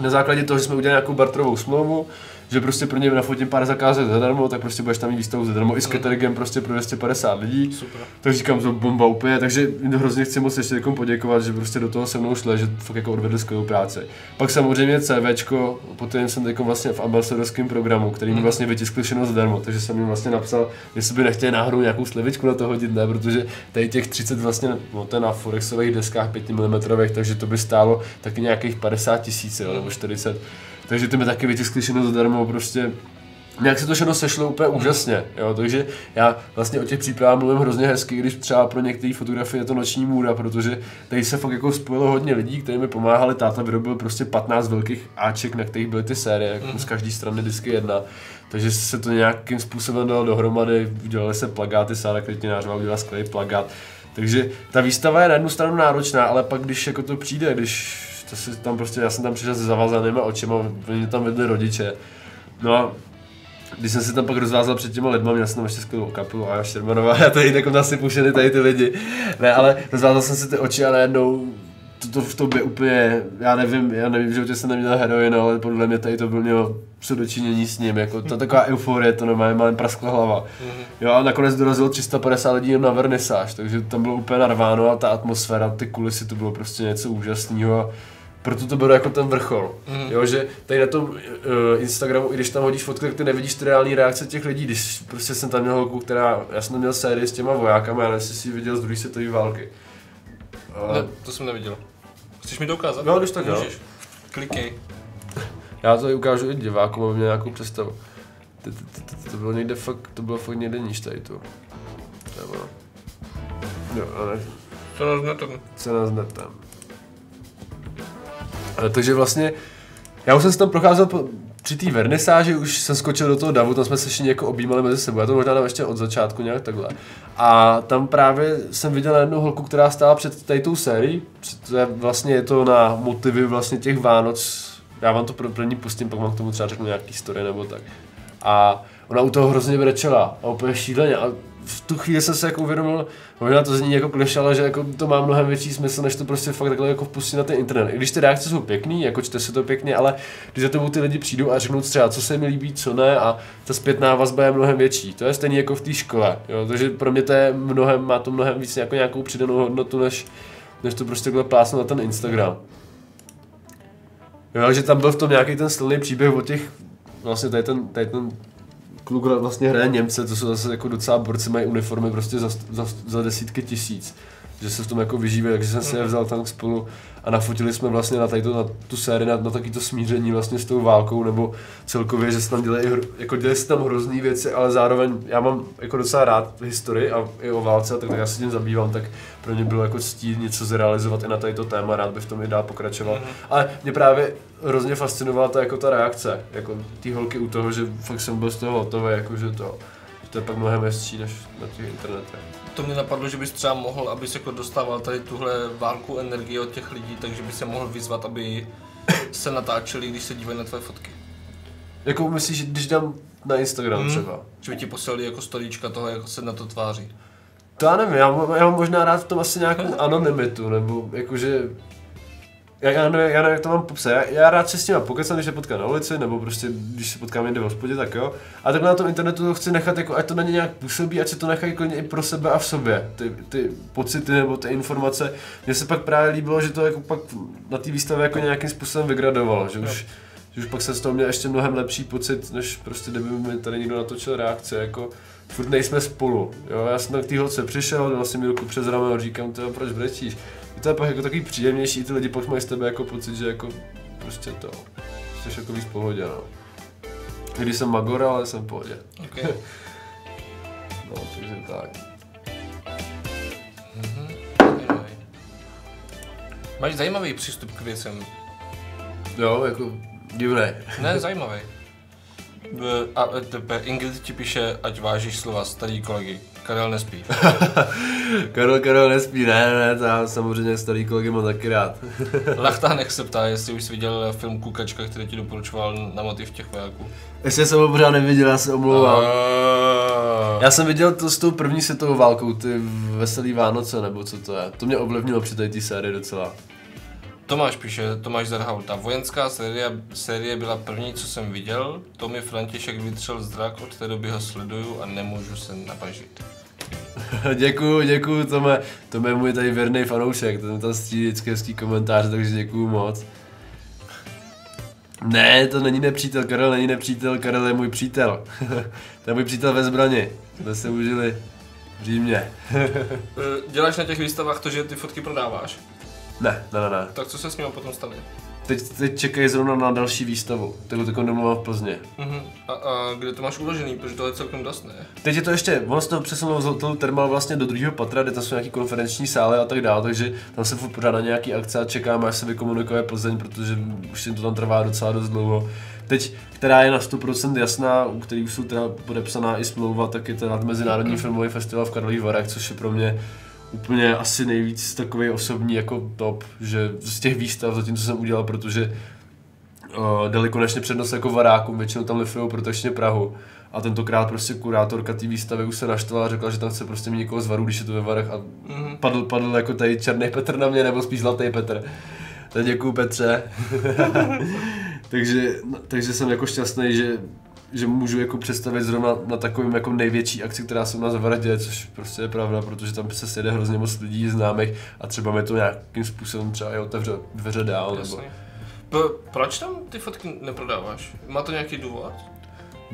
na základě toho, že jsme udělali nějakou barterovou smlouvu, že prostě pro ně nafotím pár zakázek zadarmo, tak prostě budeš tam mít výstavu zadarmo i s cateringem prostě pro dvě stě padesát lidí. Super. Tak říkám, to bomba úplně, takže hrozně chci moc ještě někomu poděkovat, že prostě do toho se mnou šli, že fakt jako odvedli skvělou práci. Pak samozřejmě CVčko, potom jsem teďko vlastně v ambasadorském programu, který mi vlastně vytiskli všechno zadarmo, takže jsem jim vlastně napsal, jestli by nechtěli náhodou nějakou slevičku na to hodit, ne, protože tady těch třicet vlastně, no to je na forexových deskách pěti milimetrů, takže to by stálo taky nějakých padesát tisíc nebo čtyřicet. Takže ty mi taky vytiskli všechno zadarmo, prostě nějak se to všechno sešlo úplně úžasně, jo, takže já vlastně o těch přípravách mluvím hrozně hezky, když třeba pro některé fotografie je to noční můra, protože tady se fakt jako spojilo hodně lidí, kteří mi pomáhali, táta vyrobil prostě patnáct velkých áček, na kterých byly ty série, jako z každé strany disky jedna, takže se to nějakým způsobem dalo dohromady, udělali se plakáty, Sára Krytinářová udělala skvělý plakát, takže ta výstava je na jednu stranu náročná, ale pak když jako to přijde, když to si tam prostě, já jsem tam přišel se zavázanýma očima, mě tam vedli rodiče. No a když jsem si tam pak rozvázal před těma lidma, měl jsem tam ještě skvělou kapu a Štěrmanová, já to jinak nasypu všechny tady ty lidi. Ne, ale rozvázal jsem si ty oči a najednou to v tobě úplně, já nevím, já nevím, že jsem neměl heroin, ale podle mě tady to bylo mělo předočinění s ním, jako ta taková euforie, to normálně mám praskla hlava. Jo a nakonec dorazilo tři sta padesát lidí na vernisáž, takže tam bylo úplně narváno a ta atmosféra, ty kulisy, to bylo prostě něco úžasného. Proto to bylo jako ten vrchol, mm. jo, že tady na tom uh, Instagramu, i když tam hodíš fotky, tak ty nevidíš ty reální reakce těch lidí, když prostě jsem tam měl holku, která, já jsem tam měl sérii s těma vojákama, já nevím, si viděl z druhé světové války. A... Ne, to jsem neviděl. Chceš mi to ukázat? No, když tak můžeš. Jo. Klikej. Já to ukážu i divákům, aby měl nějakou představu. To bylo někde fakt, to bylo fakt někde níž tady tu. To bylo. Jo, ale... Co nás netem. Co nás netem. Takže vlastně Já už jsem se tam procházel po, při té vernisáži, už jsem skočil do toho davu, tam jsme se ještě nějak objímali mezi sebou, já to možná dám ještě od začátku nějak takhle. A tam právě jsem viděl na jednu holku, která stála před tady tou sérií, vlastně je to na motivy vlastně těch Vánoc, já vám to první pustím, pak vám k tomu třeba řeknu nějaký story nebo tak. A ona u toho hrozně brečela a úplně šíleně. A v tu chvíli jsem se jako uvědomil, možná to zní jako klišé, ale že jako to má mnohem větší smysl, než to prostě fakt takhle jako vpustit na ten internet. I když ty reakce jsou pěkný, jako čte se to pěkně, ale když za tebou ty lidi přijdou a řeknou třeba, co se mi líbí, co ne, a ta zpětná vazba je mnohem větší. To je stejný jako v té škole, jo? Takže pro mě to je mnohem, má to mnohem víc jako nějakou přidanou hodnotu, než, než to prostě takhle plásnout na ten Instagram. Jo, takže tam byl v tom nějaký ten silný příběh o těch, vlastně tady ten, tady ten kluk vlastně hraje Němce, to jsou zase jako docela borci, mají uniformy prostě za, za, za desítky tisíc, že se v tom jako vyžívají, takže jsem si je vzal tam spolu a nafotili jsme vlastně na, tato, na tu sérii, na, na taky to smíření vlastně s tou válkou, nebo celkově, že se tam dělají, jako dělají se tam hrozný věci, ale zároveň já mám jako docela rád historii a i o válce, a tak, tak já se tím zabývám, tak pro mě bylo jako ctí něco zrealizovat i na tato téma, rád bych v tom i dál pokračoval. Mm-hmm. Ale mě právě hrozně fascinovala ta, jako ta reakce, jako ty holky u toho, že fakt jsem byl z toho hotový, jako že to, že to je pak mnohem hezčí než na těch internetech. To mě napadlo, že bys třeba mohl, abys jako dostával tady tuhle válku energie od těch lidí, takže by se mohl vyzvat, aby se natáčeli, když se dívají na tvé fotky. Jako myslíš, když dám na Instagram hmm. třeba? Že by ti poslali jako storíčka toho, jako se na to tváří. To já nevím, já, já mám možná rád v tom asi nějakou anonymitu, nebo jakože... Já, já, nevím, já nevím, jak to mám popsat, já, já rád se s nima pokecám, když se potkám na ulici, nebo prostě když se potkám někde v hospodě, tak jo. A takhle na tom internetu to chci nechat, jako, ať to na ně nějak působí, ať se to nechají klidně i pro sebe a v sobě, ty, ty pocity nebo ty informace. Mně se pak právě líbilo, že to jako pak na té výstavě jako nějakým způsobem vygradovalo, že už, že už pak se z toho měl ještě mnohem lepší pocit, než prostě kdyby mi tady někdo natočil reakce, jako furt nejsme spolu, jo. Já jsem tak k té holce přišel, dal si mi ruku přes rameno a říkám, tyjo, proč brečíš? To je pak jako takový příjemnější, ty lidi pak mají z tebe jako pocit, že jako prostě to, jsi jako víc v pohodě, no. Když jsem magor, ale jsem v pohodě. Okay. No, takže tak. Mm-hmm. Máš zajímavý přístup k věcem. Jo, jako divný. Ne, zajímavý. A tepe, Ingrid ti píše, ať vážíš slova starý kolegy. Karel nespí. Karel, Karel nespí, ne, ne, to já samozřejmě starý kolegy mám taky rád. Lachtánek se ptá, jestli už jsi viděl film Kukačka, který ti doporučoval na motiv těch vojáků. Jestli jsem ho pořád neviděl, já se omlouvám. Já jsem viděl to s tou první světovou válkou, ty Veselý Vánoce, nebo co to je. To mě ovlivnilo při té sérii docela. Tomáš píše, Tomáš Zarhaul, ta vojenská série, série byla první, co jsem viděl, to mi František vytřel zrak, od té doby ho sleduju a nemůžu se nabažit. Děkuju, děkuju Tome, Tome je můj tady věrný fanoušek, ten tam střílí vždycky hezký komentáře, takže děkuju moc. Ne, to není nepřítel, Karel není nepřítel, Karel je můj přítel. To je můj přítel ve zbrani, jsme se užili v Římě. Děláš na těch výstavách to, že ty fotky prodáváš? Ne, ne, ne, ne. Tak co se s ním potom stane? Teď, teď čekají zrovna na další výstavu, takhle takovou domluvám v Plzně. Uh-huh. A, a kde to máš uložený, protože to je celkem dost, ne? Teď je to ještě, ono se to přesunulo z hotelu Thermal vlastně do druhého patra, kde tam jsou nějaký konferenční sály a tak dále, takže tam se furt pořád na nějaký akce a čekáme, až se vykomunikuje Plzeň, protože už jim to tam trvá docela dost dlouho. Teď, která je na sto procent jasná, u který už jsou teda podepsaná i smlouva, tak je teda Mezinárodní uh-huh. filmový festival v Karlových Varech, což je pro mě úplně asi nejvíc takový osobní jako top, že z těch výstav zatím, co jsem udělal, protože uh, dali konečně přednost jako varákům, většinou tam lifujou protočně Prahu. A tentokrát prostě kurátorka té výstavy už se naštvala a řekla, že tam chce prostě mít někoho z Varů, když je to ve Varech, a mm-hmm. padl, padl jako tady černý Petr na mě, nebo spíš zlatý Petr. Tak děkuju, Petře. takže, no, takže jsem jako šťastný, že že můžu jako představit zrovna na takovým jako největší akci, která se u nás v Varech děje, což prostě je pravda, protože tam se sjede hrozně moc lidí známých a třeba mi to nějakým způsobem třeba i otevře dveře dál. Jasně. Nebo... Proč tam ty fotky neprodáváš? Má to nějaký důvod?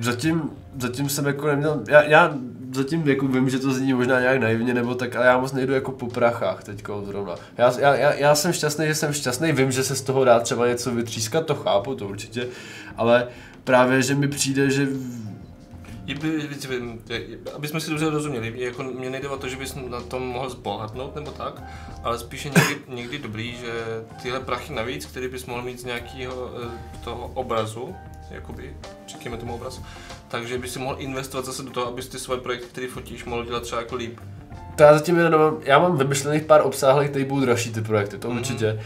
Zatím, zatím jsem jako neměl, já, já zatím jako vím, že to zní možná nějak naivně nebo tak, ale já moc nejdu jako po prachách teďko zrovna. Já, já, já jsem šťastný, že jsem šťastný, vím, že se z toho dá třeba něco vytřískat, to chápu, to určitě, ale právě, že mi přijde, že Aby jsme si dobře rozuměli, jako mě nejde o to, že bys na tom mohl zbohatnout nebo tak, ale spíše někdy, někdy dobrý, že tyhle prachy navíc, které bys mohl mít z nějakého toho obrazu, jakoby, říkáme tomu obraz, takže bys si mohl investovat zase do toho, abys ty svoje projekty, které fotíš, mohl dělat třeba jako líp. To já zatím jenom, já mám vymyšlených pár obsáhlých, které budou dražší ty projekty, to mm-hmm. určitě.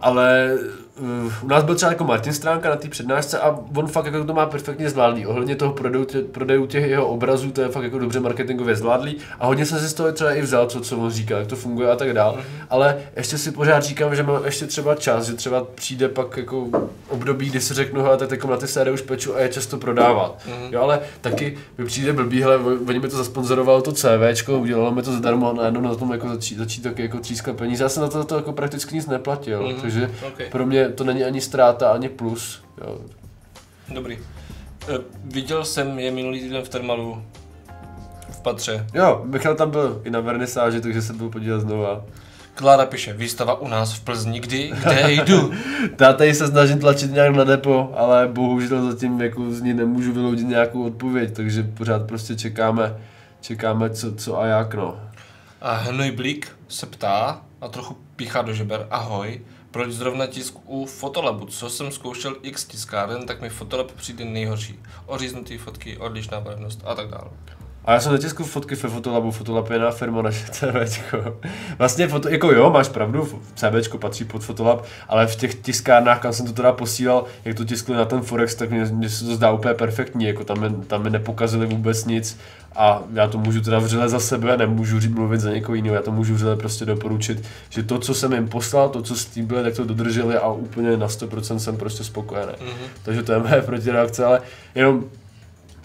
Ale uh, u nás byl třeba jako Martin Stránka na té přednášce a on fakt jako to má perfektně zvládlý. Ohledně toho prodeju, tě, prodeju těch jeho obrazů, to je fakt jako dobře marketingově zvládlý a hodně jsem si z toho třeba i vzal, co, co on říká, jak to funguje a tak dál. Mm-hmm. Ale ještě si pořád říkám, že mám ještě třeba čas, že třeba přijde pak jako období, kdy si řeknu, hele, tak jako na ty série už peču a je často prodávat. Mm-hmm. Jo, ale taky mi přijde blbý, hele, oni mi to zasponzorovalo to CVčko, udělalo mi to zadarmo a najednou na tom jako začít, začít taky jako třískat peníze. Já jsem na to, to jako prakticky nic neplatil. Mm-hmm. Takže okay. Pro mě to není ani ztráta, ani plus. Jo. Dobrý. E, viděl jsem je minulý týden v Termalu, v Patře. Jo, Michal tam byl i na vernisáži, takže se byl podívat znova. Klára píše, výstava u nás v Plzni, kdy, kde jdu? Já tady se snažím tlačit nějak na depo, ale bohužel zatím jako z ní nemůžu vyloudit nějakou odpověď, takže pořád prostě čekáme, čekáme co, co a jak, no. A Hnojblík se ptá a trochu píchá do žeber, ahoj. Proč zrovna tisk u Fotolabu? Co jsem zkoušel x tiskáren, tak mi Fotolab přijde nejhorší. Oříznutý fotky, odlišná barevnost a tak dále. A já jsem netisku fotky ve Fotolabu, Fotolab je jiná firma než CBčko. Vlastně foto, jako jo, máš pravdu, CBčko patří pod Fotolab, ale v těch tiskárnách, kam jsem to teda posílal, jak to tiskli na ten Forex, tak mně se to zdá úplně perfektní, jako tam mi, tam mi nepokazili vůbec nic. A já to můžu teda vřele za sebe, nemůžu mluvit za někoho jiného, já to můžu vřele prostě doporučit, že to, co jsem jim poslal, to, co slíbili, tak to dodrželi a úplně na sto procent jsem prostě spokojený. Mm-hmm. Takže to je moje protireakce, ale jenom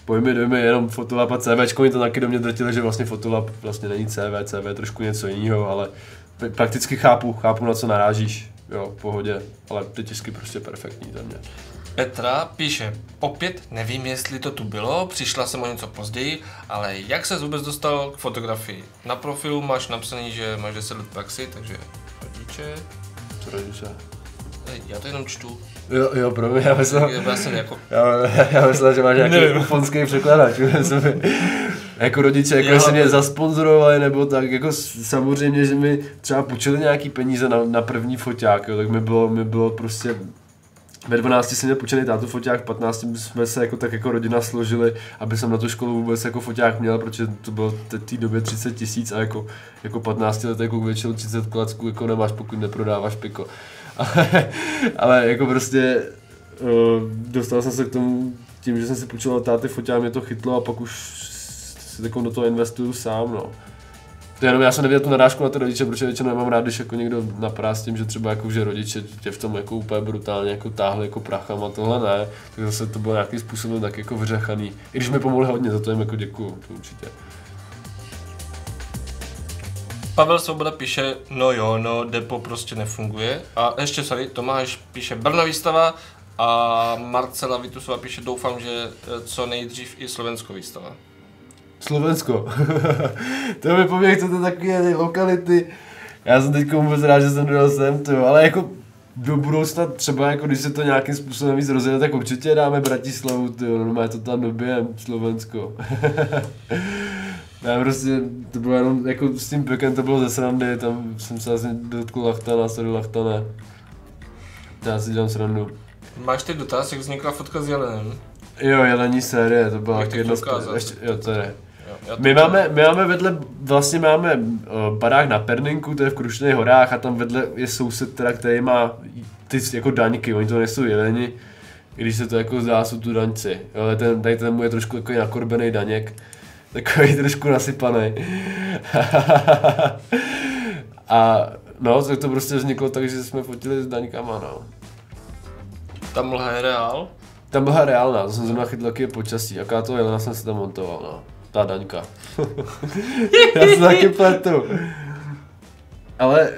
pojmy, dojmy, jenom Fotolab a CVčko, oni to taky do mě drtili, že vlastně Fotolab vlastně není C V, C V je trošku něco jiného, ale prakticky chápu, chápu na co narážíš, jo, v pohodě, ale ty tisky prostě perfektní za mě. Petra píše, opět nevím, jestli to tu bylo, přišla jsem o něco později, ale jak ses vůbec dostal k fotografii? Na profilu máš napsaný, že máš deset let praxi, takže rodiče. Co rodiče? Já to jenom čtu. Jo, jo, pro mě, já myslel, já jsem jako... já, já myslel, že máš nějaký ufonský překladač. Jako rodiče, jako jestli mě zasponzorovali nebo tak, jako samozřejmě, že mi třeba půjčili nějaký peníze na, na první foťák, jo, tak mi bylo, mi bylo prostě... Ve dvanácti jsem měl půjčený tátu foťák, v patnácti jsme se jako tak jako rodina složili, aby jsem na tu školu vůbec jako foťák měl, protože to bylo v té době třicet tisíc a jako, jako patnáctiletý kluk většinou třicet klacků jako nemáš, pokud neprodáváš piko. Ale, ale jako prostě dostal jsem se k tomu tím, že jsem si půjčil od táty foťák, mě to chytlo a pak už si do toho investuju sám, no. To jenom já jsem nevěděl tu narážku na ty rodiče, protože většinou nemám rád, když jako někdo napadá s tím, že třeba jako, že rodiče tě v tom jako úplně brutálně jako táhli jako prachama, tohle ne, tak zase to bylo nějakým způsobem tak jako vyřachaný. I když mi pomohli hodně, za to jim jako děkuju, to určitě. Pavel Svoboda píše, no jo, no depo prostě nefunguje. A ještě, sorry, Tomáš píše, Brno výstava a Marcela Vitusová píše, doufám, že co nejdřív i Slovensko výstava. Slovensko. To mi pověděl, co to takové lokality. Já jsem teď vůbec rád, že jsem dojel sem, to, ale jako do budoucna třeba, jako když se to nějakým způsobem víc rozjede, tak určitě dáme Bratislavu, tyjo, normálně to tam dobijem, Slovensko. Já prostě, to bylo jenom, jako s tím pekem to bylo ze srandy, tam jsem se asi dotkl lachtana, sorry lachtane. Já si dělám srandu. Máš ty dotaz, jak vznikla fotka s Jelenem? Jo, jelení série, to byla taky jedno z těch. My máme, my máme vedle, vlastně máme uh, barák na Perninku, to je v Krušných horách a tam vedle je soused teda, který má ty jako daňky, oni to nejsou jeleni, i když se to jako zdá, jsou tu daňci, jo, ten, tady ten mu je trošku jako nakorbený daněk, takový trošku nasypaný. A no, tak to prostě vzniklo tak, že jsme fotili s daňkama, no. Tam mlha je reál? Ta byla reálná, to jsem zrovna chytl, jaký je počasí, jaká toho jelena jsem se tam montoval, no. Ta daňka. Já se taky pletu. Ale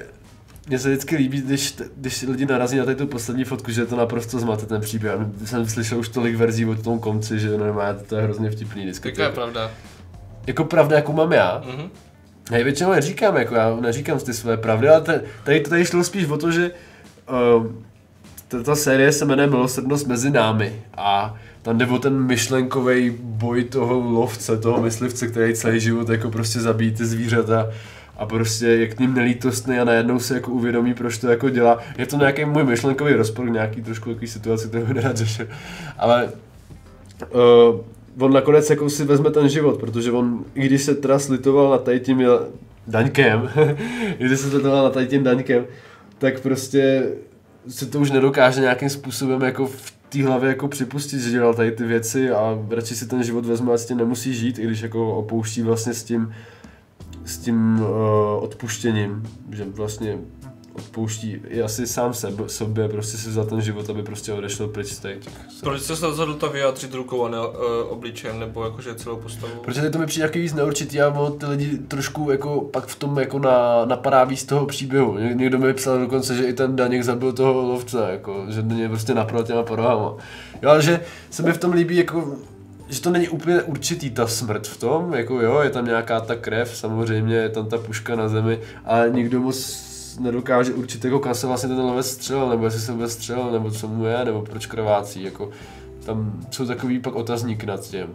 mně se vždycky líbí, když, když lidi narazí na tady tu poslední fotku, že je to naprosto zmate ten příběh. Já jsem slyšel už tolik verzí o tom konci, že normálně to je hrozně vtipný vždycky. Jaká je pravda? Jako pravda, jakou mám já? Mm-hmm. Já ji většinou neříkám, jako já neříkám ty své pravdy, ale tady, tady, tady šlo spíš o to, že... Um, ta série se jmenuje Milosrdnost mezi námi a tam jde o ten myšlenkový boj toho lovce, toho myslivce, který celý život jako prostě zabíjí ty zvířata a prostě je k ním nelítostný a najednou se jako uvědomí, proč to jako dělá. Je to nějaký můj myšlenkový rozpor, nějaký trošku takový situaci, kterou nerad řešil, ale uh, on nakonec jako si vezme ten život, protože on, i když se teda slitoval nad tady tím Daňkem, i když se slitoval nad tady tím Daňkem, tak prostě se to už nedokáže nějakým způsobem jako v té hlavě jako připustit, že dělal tady ty věci a radši si ten život vezme a s tím nemusí žít, i když jako opouští vlastně s tím s tím uh, odpuštěním, že vlastně odpouští i asi sám sebe, sobě, prostě si vzal ten život, aby prostě odešel pryč z tady. Proč jste se rozhodl to vyjádřit rukou a ne uh, obličem, nebo jakože celou postavu? Protože to mi přijde takový víc neurčitý a ty lidi trošku jako pak v tom jako na, napadá víc toho příběhu. Ně, někdo mi psal dokonce, že i ten Daněk zabil toho lovce, jako, že mě prostě napadl těma ponohama. Jo, ale že se mi v tom líbí jako, že to není úplně určitý ta smrt v tom, jako jo, je tam nějaká ta krev, samozřejmě je tam ta puška na zemi, ale nikdo moc nedokáže určitě jako kam se vlastně ten lovec střelil, nebo jestli se vůbec střelil, nebo co mu je, nebo proč krvácí, jako tam jsou takový pak otazník nad tím.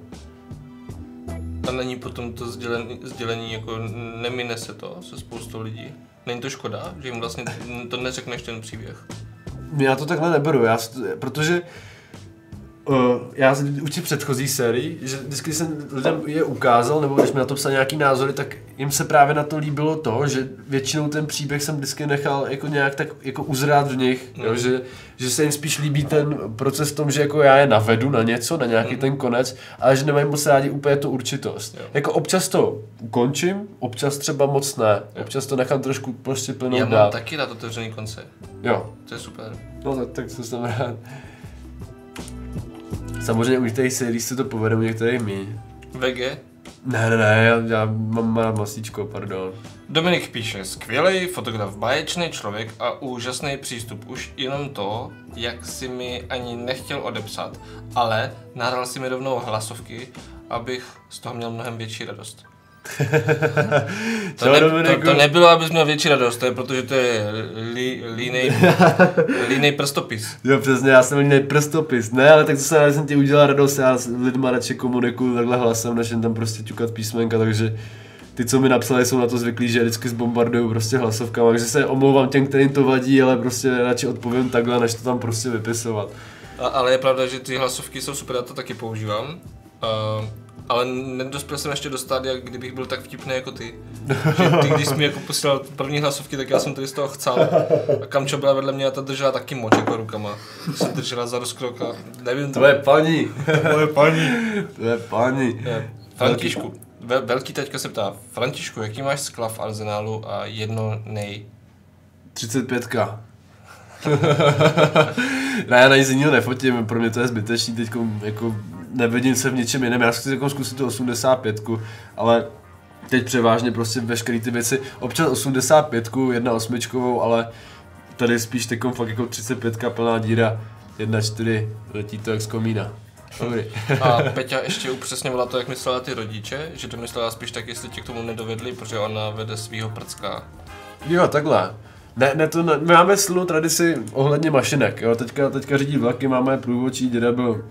A není potom to sdělení, sdělení jako nemine se to se spoustou lidí? Není to škoda, že jim vlastně to neřekneš ten příběh? Já to takhle neberu, já, protože uh, já už těch předchozí sérii, že vždycky jsem lidem je ukázal, nebo když mi na to psal nějaký názory, tak jim se právě na to líbilo to, že většinou ten příběh jsem vždycky nechal jako nějak tak jako uzrát v nich, mm. jo, že, že se jim spíš líbí ten proces v tom, že jako já je navedu na něco, na nějaký mm. ten konec, ale že nemají moc rádi úplně tu určitost. Jo. Jako občas to ukončím, občas třeba moc ne, jo. Občas to nechám trošku prostě plynout dál. Já mám taky rád otevřený konce. Jo. To je super. No tak, tak to jsem rád. Samozřejmě u některých sérií se to povede, u některých míň. V G? Ne, ne, ne, já, já mám rád masíčko, pardon. Dominik píše, skvělej fotograf, báječný člověk a úžasný přístup. Už jenom to, jak si mi ani nechtěl odepsat, ale nahrál si mi rovnou hlasovky, abych z toho měl mnohem větší radost. to, Čau, ne, to, to nebylo, abys měl větší radost, to je protože to je li, línej, línej prstopis. Jo, přesně, já jsem línej prstopis, ne, ale tak to jsem, jsem ti udělal radost, já s lidma radši komunikuju takhle hlasem, než jen tam prostě ťukat písmenka, takže ty, co mi napsali, jsou na to zvyklí, že vždycky zbombarduju prostě hlasovkama, takže se omlouvám těm, kterým to vadí, ale prostě radši odpovím takhle, než to tam prostě vypisovat. A, ale je pravda, že ty hlasovky jsou super, já to taky používám. Uh... Ale nedospěl jsem ještě do stádia, kdybych byl tak vtipný jako ty. Že ty, když jsi mi jako posílal první hlasovky, tak já jsem tady z toho chcel. A Kamča byla vedle mě a ta držela taky moč jako rukama. Se držela za rozkrok a nevím... To je paní! To je paní! To je paní! Františku, vel, velký teďka se ptá, Františku, jaký máš skla v arzenálu a jedno nej? třicet pětka. Ne, já na nic jiného nefotím, pro mě to je zbytečný teď jako... Nevidím se v něčem jiném, já chci jako zkusit tu osmdesátku, ale teď převážně prostě veškeré ty věci, občas osmdesát pět, jedna osmičkovou, ale tady spíš teďkom fakt jako třicet pět plná díra, jedna čtyři, letí to jak z komína. Dobrý. A Peťa ještě upřesňovala to, jak myslela ty rodiče, že to myslela spíš tak, jestli tě k tomu nedovedli, protože ona vede svýho prcka. Jo, takhle. Ne, ne, to ne, my máme silnou tradici ohledně mašinek, jo, teďka, teďka řídí vlaky, máme průvodčí, děda byl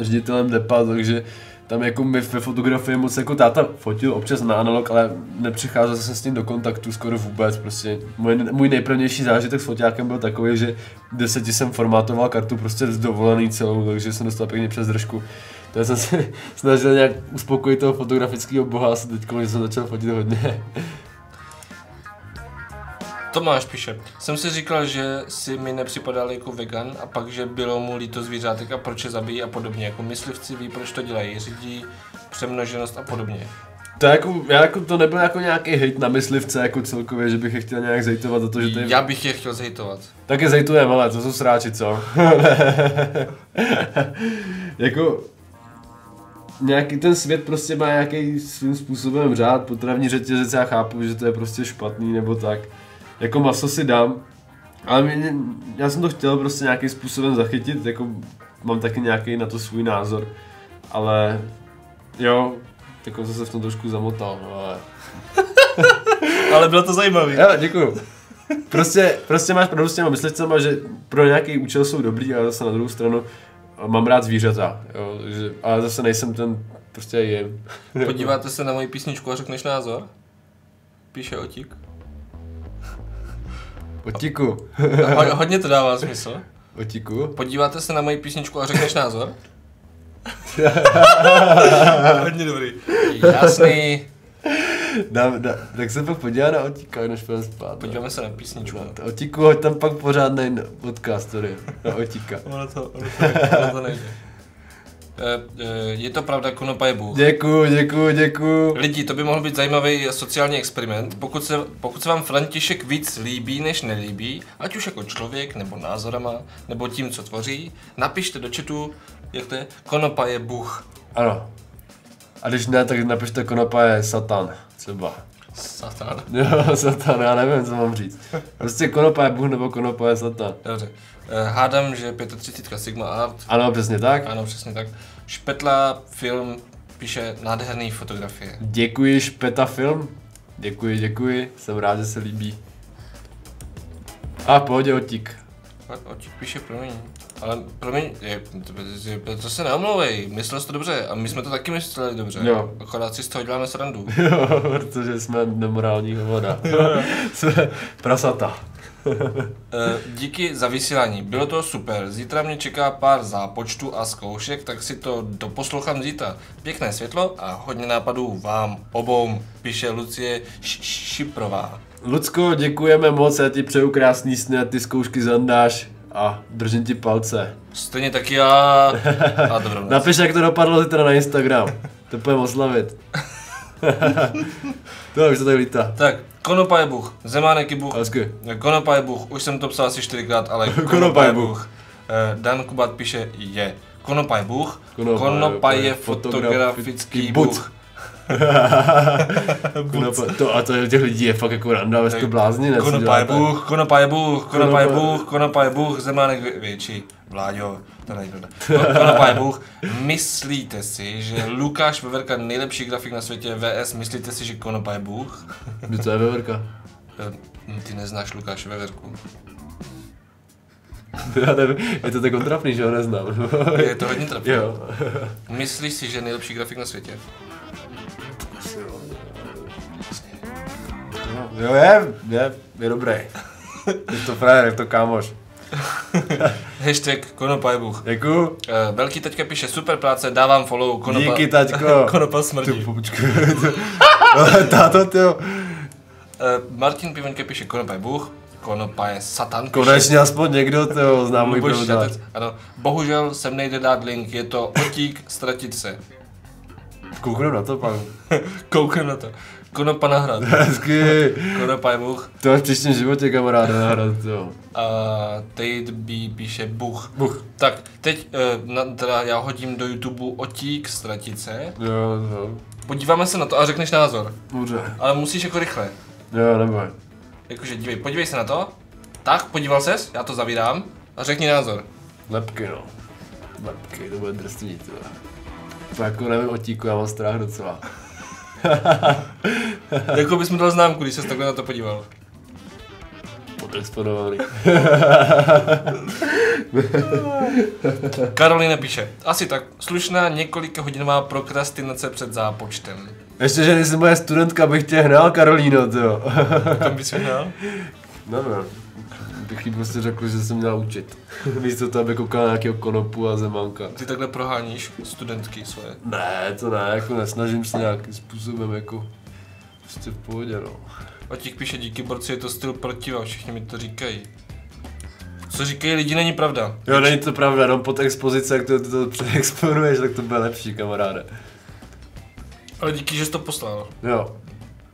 ředitelem depa, takže tam jako my ve fotografii moc jako táta fotil občas na analog, ale nepřicházel se s ním do kontaktu skoro vůbec, prostě můj, můj nejprvnější zážitek s foťákem byl takový, že v deseti jsem formátoval kartu prostě z dovolený celou, takže jsem dostal pěkně přes držku. Takže jsem se snažil nějak uspokojit toho fotografického boha a se teďko, že jsem začal fotit hodně. Tomáš píše, jsem si říkal, že si mi nepřipadal jako vegan a pak, že bylo mu líto zvířátek a proč je zabijí a podobně, jako myslivci ví, proč to dělají, řídí přemnoženost a podobně. To jako, já jako to nebyl jako nějaký hejt na myslivce jako celkově, že bych je chtěl nějak zhejtovat za to, že to je... Já bych je chtěl zhejtovat. Tak je zhejtujeme, ale to jsou sráči, co? Jako... Nějaký ten svět prostě má nějaký svým způsobem řád, potravní řetězec, já chápu, že to je prostě špatný nebo tak. Jako maso si dám, ale mě, já jsem to chtěl prostě nějakým způsobem zachytit, jako mám taky nějaký na to svůj názor, ale jo, tak jsem se v tom trošku zamotal, ale... ale bylo to zajímavé. Jo, děkuju. Prostě, prostě máš pravdu s těma myslivcema, že pro nějaký účel jsou dobrý, ale zase na druhou stranu mám rád zvířata, jo, že, ale zase nejsem ten, prostě jim. Podíváte se na moji písničku a řekneš názor? Píše Otík. Otíku. Ho, hodně to dává smysl. Otíku. Podíváte se na moji písničku a řekneš názor? Hodně dobrý. Jasný. Dám, dám, tak se pak podívá na Otíka, než půjde spát. Podíváme ne? se na písničku. Na Otíku, hoď tam pak pořádnej podcast, sorry, na Otíka. ono to, ono to, ono to nejde. E, e, je to pravda, Konopa je Bůh. Děkuju, děkuju, děkuju. Lidi, to by mohl být zajímavý sociální experiment. Pokud se, pokud se vám František víc líbí, než nelíbí, ať už jako člověk, nebo názorama, nebo tím, co tvoří, napište do chatu, jak to je, Konopa je Bůh. Ano. A když ne, tak napište Konopa je Satan, třeba. Satan? Jo, Satan, já nevím, co mám říct. Prostě Konopa je Bůh nebo Konopa je Satan. Dobře. Hádám, že třicet pět Sigma Art. Ano, přesně tak. Ano, přesně tak. Špetla Film píše nádherný fotografie. Děkuji, Špeta Film. Děkuji, děkuji. Jsem rád, že se líbí. A pohodě, Otík. Otík píše promiň. Ale promiň, je, to se neomlouvej, myslel jsi to dobře a my jsme to taky mysleli dobře, jo. Akorát si z toho děláme srandu. Jo, protože jsme nemorální voda, jsme prasata. Díky za vysílání, bylo to super, zítra mě čeká pár zápočtů a zkoušek, tak si to doposlouchám zítra. Pěkné světlo a hodně nápadů vám obou, píše Lucie Šiprová. Lucko, děkujeme moc, já ti přeju krásný sny a ty zkoušky zandáš. A držím ti palce. Stejně tak já. A dobrou noc. Napiš, jak to dopadlo zítra na Instagram. To půjdeme oslavit. To už se tak lítá. Tak, Konopa je Bůh, Zemánek je Bůh. Alesky. Konopa je Bůh, už jsem to psal asi čtyřikrát, ale Konopa, Konopa je Bůh. Bůh. Dan Kubat píše je. Konopa je Bůh, Konopa, Konopa je fotografický Bůh. Bůh. Konopa, to, a to je těch lidí je fakt jako randa, veš to blázni, ne? Konopa je Bůh, Konopa je Bůh, Konopa je Bůh, Konopa je Bůh, Zemánek větší, Vláďo, to nejde. Konopa je Bůh, myslíte si, že Lukáš Veverka, nejlepší grafik na světě, V S, myslíte si, že Konopa je Bůh? Kdy to je Veverka? Ty neznáš Lukáše Veverku. Je to tak trapný, že ho neznám. Je to hodně trapný. Myslíš si, že nejlepší grafik na světě? Jo, je, je, je dobrý. Je to frajer, je to kámoš. Hashtag Konopa je Bůh. Děkuju. Uh, velký taťka píše super práce, dávám follow. Konopa, díky taťko. Konopa smrdí. Ty, počkej. Táto, tyjo. Uh, Martin Pivoňka píše Konopa je Bůh. Konopa je Satan. Konečně aspoň někdo, tyjo, znám můj prvodát. Ano, bohužel sem nejde dát link, je to Otík, ztratit se. Kouknem na to, pan. Kouknem na to. Konopa na hrad. Hezky. Konopa je Bůh. To je v příštím životě, kamaráde, na hrad. A Tate B píše Bůh. Bůh. Tak, teď uh, na, teda já hodím do YouTube Otík ztratice. Jo, jo. Podíváme se na to a řekneš názor. Dobře. Ale musíš jako rychle. Jo, neboj. Jakože dívej, podívej se na to. Tak, podíval ses, já to zavírám. A řekni názor. Lepky, no. Lepky, to bude drsný, to. To jako nevím Otíku, já mám strach docela. Jako bys mu dal známku, když ses takhle na to podíval. Podexponovaný. Karolina píše, asi tak, slušná několika hodinová prokrastinace před zápočtem. Ještě, že nejsi moje studentka, bych tě hnal, Karolíno, to. Kam bys mě hnal? No, no. Bych jí prostě řekl, že jsem měla učit. Místo toho, aby koukala na nějakého Konopu a Zemánka. Ty takhle proháníš studentky svoje? Ne, to ne, jako nesnažím se nějakým způsobem, jako prostě v pohodě, no. Otík píše, díky borci, je to styl protiva, všichni mi to říkají. Co říkají lidi, není pravda. Jo, není to pravda, no pod expozice, jak to, to, to předexponuješ, tak to bude lepší, kamaráde. Ale díky, že jsi to poslal. Jo.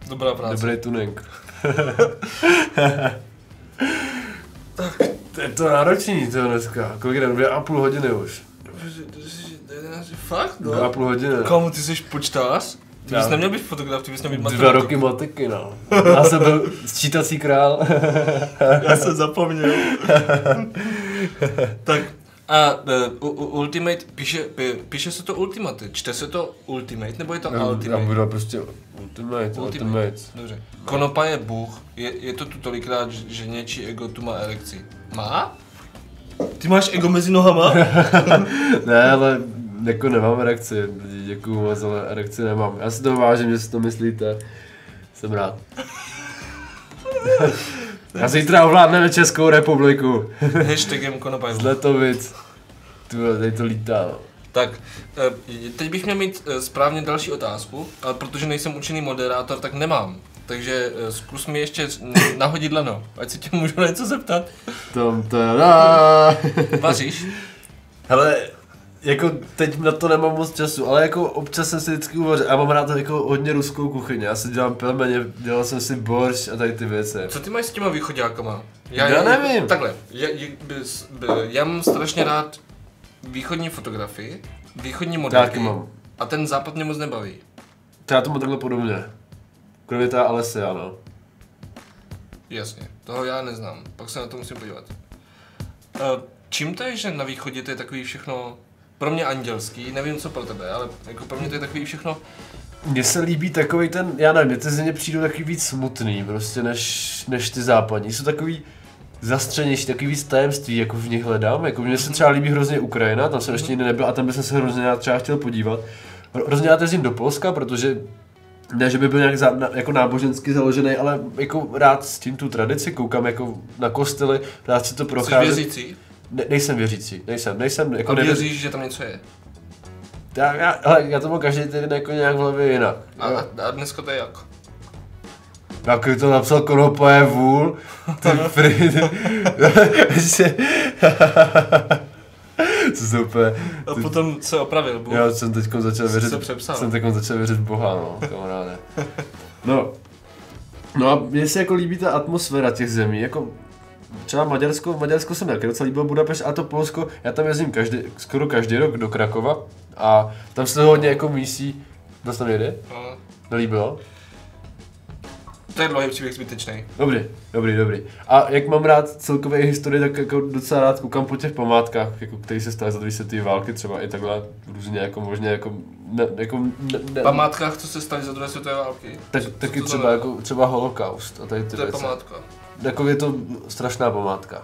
Dobrá práce. Dobrý tuning. Tak, to je to náročný to dneska, kolik je, dvě a půl hodiny už. Fakt, no? Dvě a půl hodiny. Kámo, ty jsi počtář? Ty bys neměl být fotograf, ty bys neměl být matematik. Dva roky matiky, no. Já jsem byl sčítací král. Já jsem zapomněl. Tak, A uh, Ultimate, píše, píše se to Ultimate, čte se to Ultimate, nebo je to ne, Ultimate? Já budu prostě Ultimate, Ultimate. Ultimate. Dobře. Konopa je bůh, je, je to tu tolikrát, že něčí ego tu má erekci. Má? Ty máš ego mezi nohama? Ne, ale jako nemám erekci, děkuju moc, ale erekci nemám. Já si to vážím, že si to myslíte, jsem rád. A zítra ovládneme Českou republiku. Hashtagem Konopajbu. Zletovic. Tyhle, tady to lítá. Tak, teď bych měl mít správně další otázku, ale protože nejsem učený moderátor, tak nemám. Takže zkus mi ještě nahodit lano, ať se tě můžu na něco zeptat. Tom tada. Vaříš? Hele, jako teď na to nemám moc času, ale jako občas jsem si vždycky uvařil. Já mám rád jako hodně ruskou kuchyni, já si dělám pelmeně, dělal jsem si borš a tady ty věci. Co ty máš s těma východňákama? Já, já nevím. Takhle, já, já mám strašně rád východní fotografii, východní modelky a ten západ mě moc nebaví. To já tomu takhle podobně. Kromě té Alessia, no. Jasně, toho já neznám, pak se na to musím podívat. Čím to je, že na východě to je takový všechno pro mě andělský, nevím co pro tebe, ale jako pro mě to je takový všechno... Mně se líbí takový ten, já nevím, mě ty země přijdou takový víc smutný prostě než, než ty západní, jsou takový zastřenější, takový víc tajemství, jako v nich hledám, jako mně se třeba líbí hrozně Ukrajina, tam jsem ještě nikdy nebyl a tam bych se hrozně třeba chtěl podívat. Hrozně rád jezdím do Polska, protože ne, že by byl nějak za, jako nábožensky založený, ale jako rád s tím tu tradici, koukám jako na kostely, rád si to procházím. Ne, nejsem věřící, nejsem, nejsem, jako nevěříš, nevěří, že tam něco je? Já, já, hele, já to mám každý týden jako nějak v hlavě jinak. A, a dneska to je jak? Jak to napsal Konopa je vůl, ty prý, co se úplně... A potom se opravil Bůh. Já jsem teďkom začal věřit, jsem teďkom začal věřit Boha, no, kamaráde. No, no a mně se jako líbí ta atmosféra těch zemí, jako... Třeba Maďarsko, v Maďarsku jsem taky docela líbil Budapešť a to Polsko, já tam jezdím každý, skoro každý rok do Krakova a tam se to hodně jako mísí, zase tam jede? Mm. Nelíbilo? To je dlouhý příběh zbytečný. Dobrý, dobrý, dobrý. A jak mám rád celkové historie, tak jako docela rád koukám po těch památkách, jako které se staly za druhé světové války, třeba i takhle různě jako možně jako... Ne, jako ne, ne. Památkách, co se staly za druhé světové války? Tak, taky to třeba, jako, třeba holokaust a tady ty věci. To je památka. Jako je to strašná památka.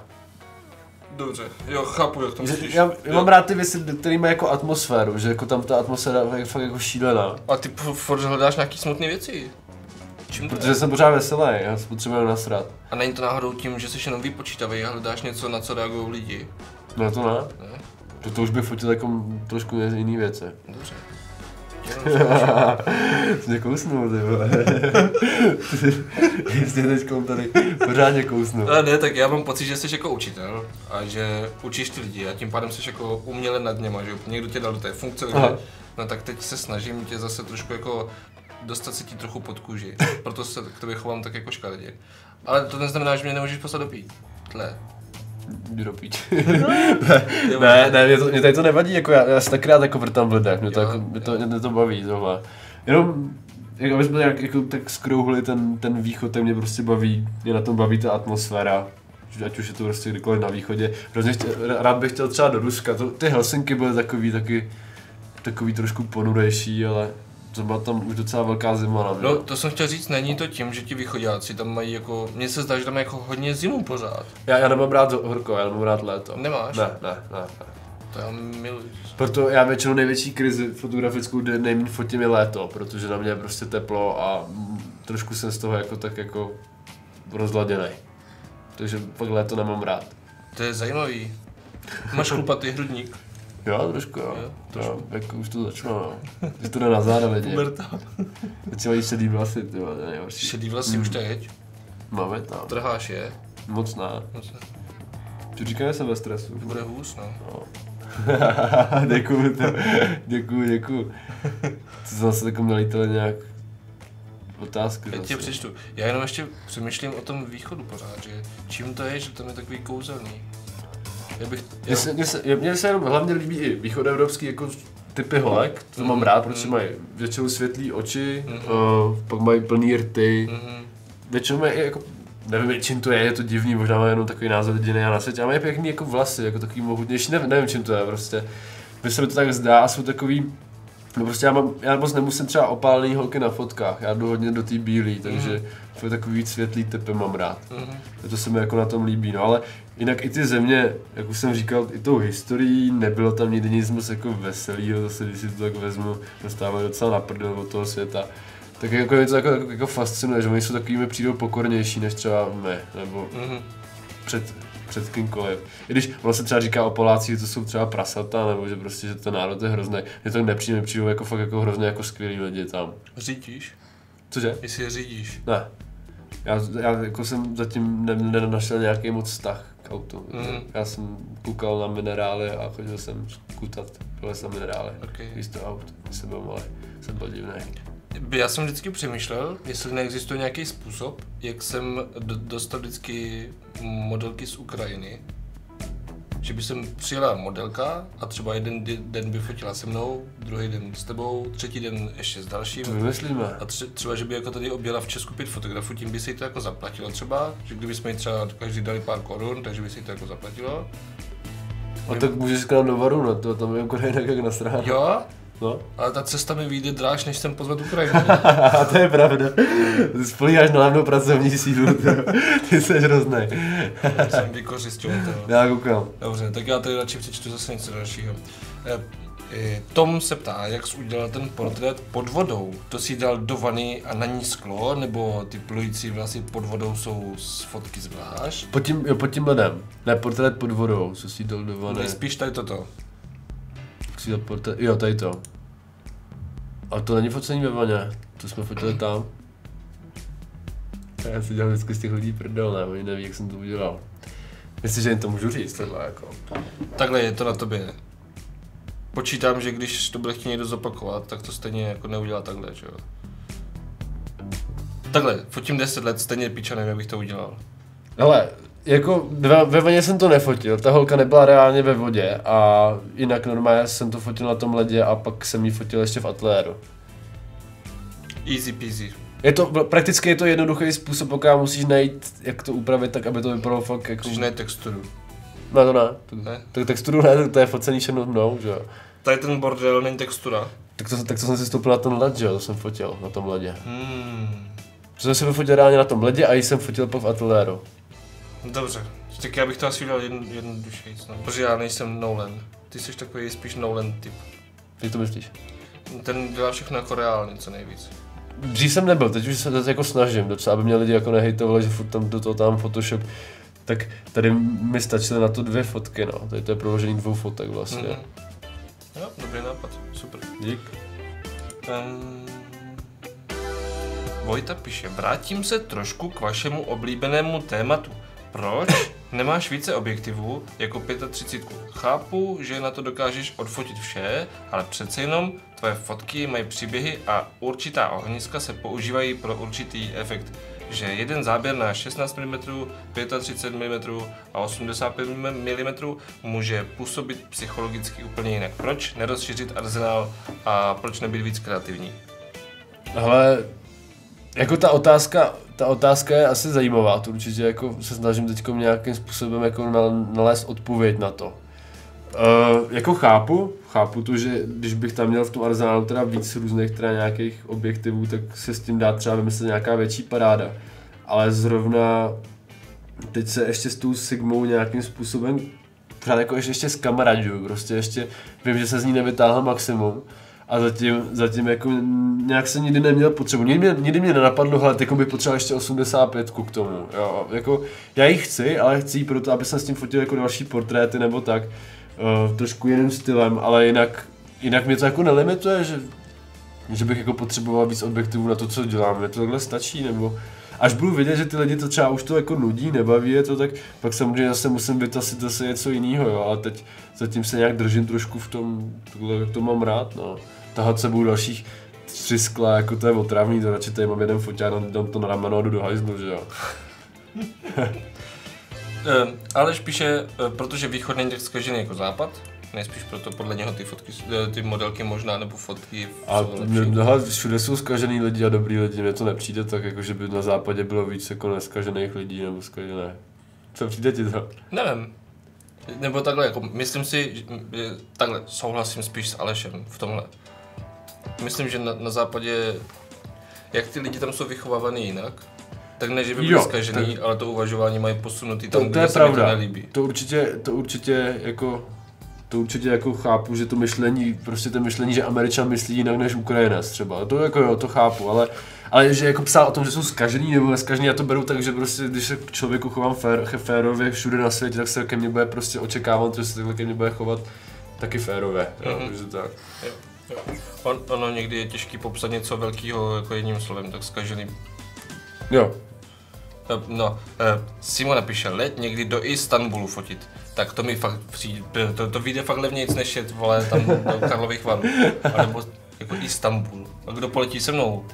Dobře, jo, chápu, jak to myslíš. Já, já mám rád ty věci, které mají jako atmosféru, že jako tam ta atmosféra je fakt jako šílená. A ty furt hledáš nějaký smutné věci? Čím to Protože je? Jsem pořád veselý, já se potřebuji nasrat. A není to náhodou tím, že jsi jenom vypočítavý a hledáš něco, na co reagují lidi? No to ne. ne? To, to už bych fotil jako trošku jiný věci. Dobře. Jsi mě kousnul, ty vole. Jsi mě teďkom tady pořádně kousnul. Ale ne, tak já mám pocit, že jsi jako učitel a že učíš ty lidi a tím pádem jsi jako uměle nad něma, že někdo tě dal do té funkce, no tak teď se snažím tě zase trošku jako dostat se ti trochu pod kůži, proto se k tobě chovám tak jako škaredě. Ale to neznamená, že mě nemůžeš poslat do pít. Tle. Ne, ne, mě, to, mě tady to nevadí, jako já, já si tak rád jako vrtám v lidech, mě to, jo, jako, mě to, mě to baví tohle. Jenom, jako, aby jsme nějak jako, tak skrouhli ten, ten východ, ten mě prostě baví, mě na tom baví ta atmosféra, ať už je to prostě kdykoliv na východě. Hrozně rád bych chtěl třeba do Ruska, to, ty Helsinky byly takový, taky, takový trošku ponurejší, ale to byla tam už docela velká zima na mě. No to jsem chtěl říct, není to tím, že ti východáci tam mají jako, mně se zdá, že tam mají jako hodně zimu pořád. Já, já nemám rád horko, já nemám rád léto. Nemáš? Ne, ne, ne. ne. To já miluji. Proto já většinou největší krizi fotografickou, kde nejméně fotím je léto, protože na mě je prostě teplo a trošku jsem z toho jako tak jako rozladěnej. Takže pak léto nemám rád. To je zajímavý. Máš chlupatý hrudník. Jo, trošku jo. jo trošku. Já, jako už to začalo, no. Když to jde na záda, vědě. Puberta. Teď si mají šedý vlasy, ty vole, to je nejhorší. Šedý vlasy mm. už teď? Máme tam. Trháš je? Moc ne. Moc ne. Ty říkáme se ve stresu. Bude hůř, no. no. Děkuju, děkuju, děkuju. To zase takom nalítali nějak otázky. Já tě přečtu. Já jenom ještě přemýšlím o tom východu pořád, že čím to je, že tam je takový kouzelný. Mně se, mě se, mě se jenom hlavně líbí i východoevropský jako typy holek, to mm-hmm. mám rád, protože mm-hmm. mají většinou světlý oči, mm-hmm. uh, pak mají plný rty, mm-hmm. většinou mají jako nevím, čím to je, je to divný, možná má jenom takový názor jediný a na světě, a mají pěkný jako vlasy, jako takový mohutnější, nevím, nevím, čím to je prostě. Mně se mi to tak zdá a jsou takový, no prostě já, mám, já moc nemusím třeba opálený holky na fotkách, já jdu hodně do té bílé, takže mm. to takový světlý typy mám rád. Mm. To se mi jako na tom líbí, no ale jinak i ty země, jak už jsem říkal, i tou historií nebylo tam nikdy nic moc jako veselýho, zase když si to tak vezmu, dostávají docela na prdel od toho světa. Tak jako mě to jako, jako, jako fascinuje, že oni jsou takovými přijdou pokornější než třeba my, nebo mm-hmm. před, před kýmkoliv. I když ono se třeba říká o Polácích, že to jsou třeba prasata, nebo že prostě, že ten národ je hrozný. Mně to nepřijde, mi přijdou jako fakt jako hrozně jako skvělí lidi tam. Řídíš? Cože? Jestli je řídíš? Ne. Já, já jako jsem zatím nenašel nějaký moc vztah k autu. Mm-hmm. Já jsem koukal na minerály a chodil jsem skutat les na minerály. Okay. Místo aut, jsem byl malý, jsem byl divný. Já jsem vždycky přemýšlel, jestli neexistuje nějaký způsob, jak jsem dostal vždycky modelky z Ukrajiny. Že by jsem přijela modelka a třeba jeden den by fotila se mnou, druhý den s tebou, třetí den ještě s dalším. To vymyslíme. A tře- třeba, že by jako tady objela v Česku pět fotografů, tím by se jí to jako zaplatilo třeba. Že kdybychom jí třeba každý dali pár korun, takže by se jí to jako zaplatilo. A tak můžeš k nám do Varu, no to tam je Ukrajina jak nasrát. Jo? No? Ale ta cesta mi vyjde dráž, než jsem pozvat Ukrajinu. A to je pravda. Spolíháš na hlavnou pracovní sílu. Ty jsi hroznej. Já jsem vykořistil to. Já koukám. Dobře, tak já tady radši přečtu zase něco dalšího. Tom se ptá, jak jsi udělal ten portrét pod vodou. To si dal do vany a na ní sklo, nebo ty plující vlasy pod vodou jsou z fotky zvlášť? Pod tím, jo, pod tím ledem. Ne, portrét pod vodou, co si dal do vany. Nejspíš tady toto. Jo, tady to. A to není focení ve vaně, to jsme fotili tam. Já si dělám vždycky z těch lidí prdel, ne? Oni neví, jak jsem to udělal. Myslím, že jim to můžu říct, tohle jako. Takhle je to na tobě. Počítám, že když to bude chtít někdo zopakovat, tak to stejně jako neudělá takhle, že jo. Takhle, fotím deset let, stejně piča, nevím, jak bych to udělal. Hele. Jako ve vaně jsem to nefotil, ta holka nebyla reálně ve vodě a jinak normálně jsem to fotil na tom ledě a pak jsem ji fotil ještě v ateliéru. Easy peasy. Je to, prakticky je to jednoduchý způsob, pokud musíš najít, jak to upravit tak, aby to vypadalo fakt jako... Musíš najít texturu. Ne, to ne. ne. Tak texturu ne, to je focený všechno mnou, že jo. Tady ten bordel není textura. Tak to, tak to jsem si stoupil na ten led, že jo, to jsem fotil na tom ledě. Hmm. Protože jsem fotil reálně na tom ledě a ji jsem fotil pak v ateliéru. Dobře, tak já bych to asi udělal jedn, jednodušejc, no. Protože já nejsem Nolan. Ty jsi takový spíš Nolan typ. Jak to myslíš? Ten dělá všechno jako reálně, co nejvíc. Dřív jsem nebyl, teď už se to jako snažím docela, aby mě lidi jako nehejtovali, že furt tam do toho tam Photoshop. Tak tady mi stačily na to dvě fotky, no. Tady to je proložení dvou fotek vlastně. Mm-hmm. Jo, dobrý nápad, super. Dík. Um... Vojta píše, vrátím se trošku k vašemu oblíbenému tématu. Proč nemáš více objektivů jako třicet pět? Chápu, že na to dokážeš odfotit vše, ale přece jenom tvoje fotky mají příběhy a určitá ohniska se používají pro určitý efekt. Že jeden záběr na šestnáct milimetrů, třicet pět milimetrů a osmdesát pět milimetrů může působit psychologicky úplně jinak. Proč nerozšířit arzenál a proč nebýt víc kreativní? Ale... Jako ta otázka, ta otázka je asi zajímavá, to určitě jako se snažím teďkom nějakým způsobem jako nalézt odpověď na to. E, jako chápu, chápu to, že když bych tam měl v tom arzenálu teda víc různých teda nějakých objektivů, tak se s tím dá třeba vymyslet nějaká větší paráda. Ale zrovna teď se ještě s tou Sigmou nějakým způsobem třeba jako ještě zkamaradžuju, prostě ještě vím, že se z ní nevytáhl maximum. A zatím, zatím jako nějak se nikdy neměl potřebu, nikdy, nikdy mě nenapadlo, ale teď bych potřeboval ještě osmdesát pět k tomu, jo, jako já ji chci, ale chci ji proto, aby jsem s tím fotil jako další portréty nebo tak, uh, trošku jiným stylem, ale jinak, jinak mě to jako nelimituje, že, že bych jako potřeboval víc objektivů na to, co dělám, mě to takhle stačí, nebo až budu vidět, že ty lidi to třeba už to jako nudí, nebaví je to, tak pak samozřejmě zase musím vytasit zase něco jiného, jo, ale teď zatím se nějak držím trošku v tom, tohle, jak to mám rád, no. Tahat sebou dalších tři skla, jako to je otravný, to radši tady mám jeden foťák, dám to na rameno a jdu do hajzlu, že jo. Aleš píše, protože východ není tak zkažený jako západ, nejspíš proto podle něho ty fotky, ty modelky možná, nebo fotky a mnoha, všude jsou zkažený lidi a dobrý lidi, mně to nepřijde tak, jako že by na západě bylo víc jako neskažených lidí nebo zkažené. Co přijde ti to? Nevím. Nebo takhle, jako myslím si, takhle souhlasím spíš s Alešem v tomhle. Myslím, že na, na západě, jak ty lidi tam jsou vychovávaný jinak, tak ne, že by byli zkažený, ale to uvažování mají posunutý tam, to, kde to je se pravda. Mi to nelíbí. To určitě, to určitě jako, to určitě jako chápu, že to myšlení, prostě to myšlení, že Američan myslí jinak než Ukrajinec třeba, to jako jo, to chápu, ale, ale že jako psal o tom, že jsou zkažený nebo neskažený, já to beru tak, že prostě, když se k člověku chovám fér, férově všude na světě, tak se ke mně bude prostě očekávat, že se takhle ke mně bude chovat taky férově, mm-hmm. jo, že tak. Jo, jo. On, ono někdy je těžký popsat něco velkého jako jedním slovem, tak zkažený. Jo. No, Simon napíše, let někdy do Istanbulu fotit, tak to mi fakt přijde, to, to vyjde fakt levnějc než jet, vole, tam do Karlových Varů, nebo jako Istanbul, a kdo poletí se mnou?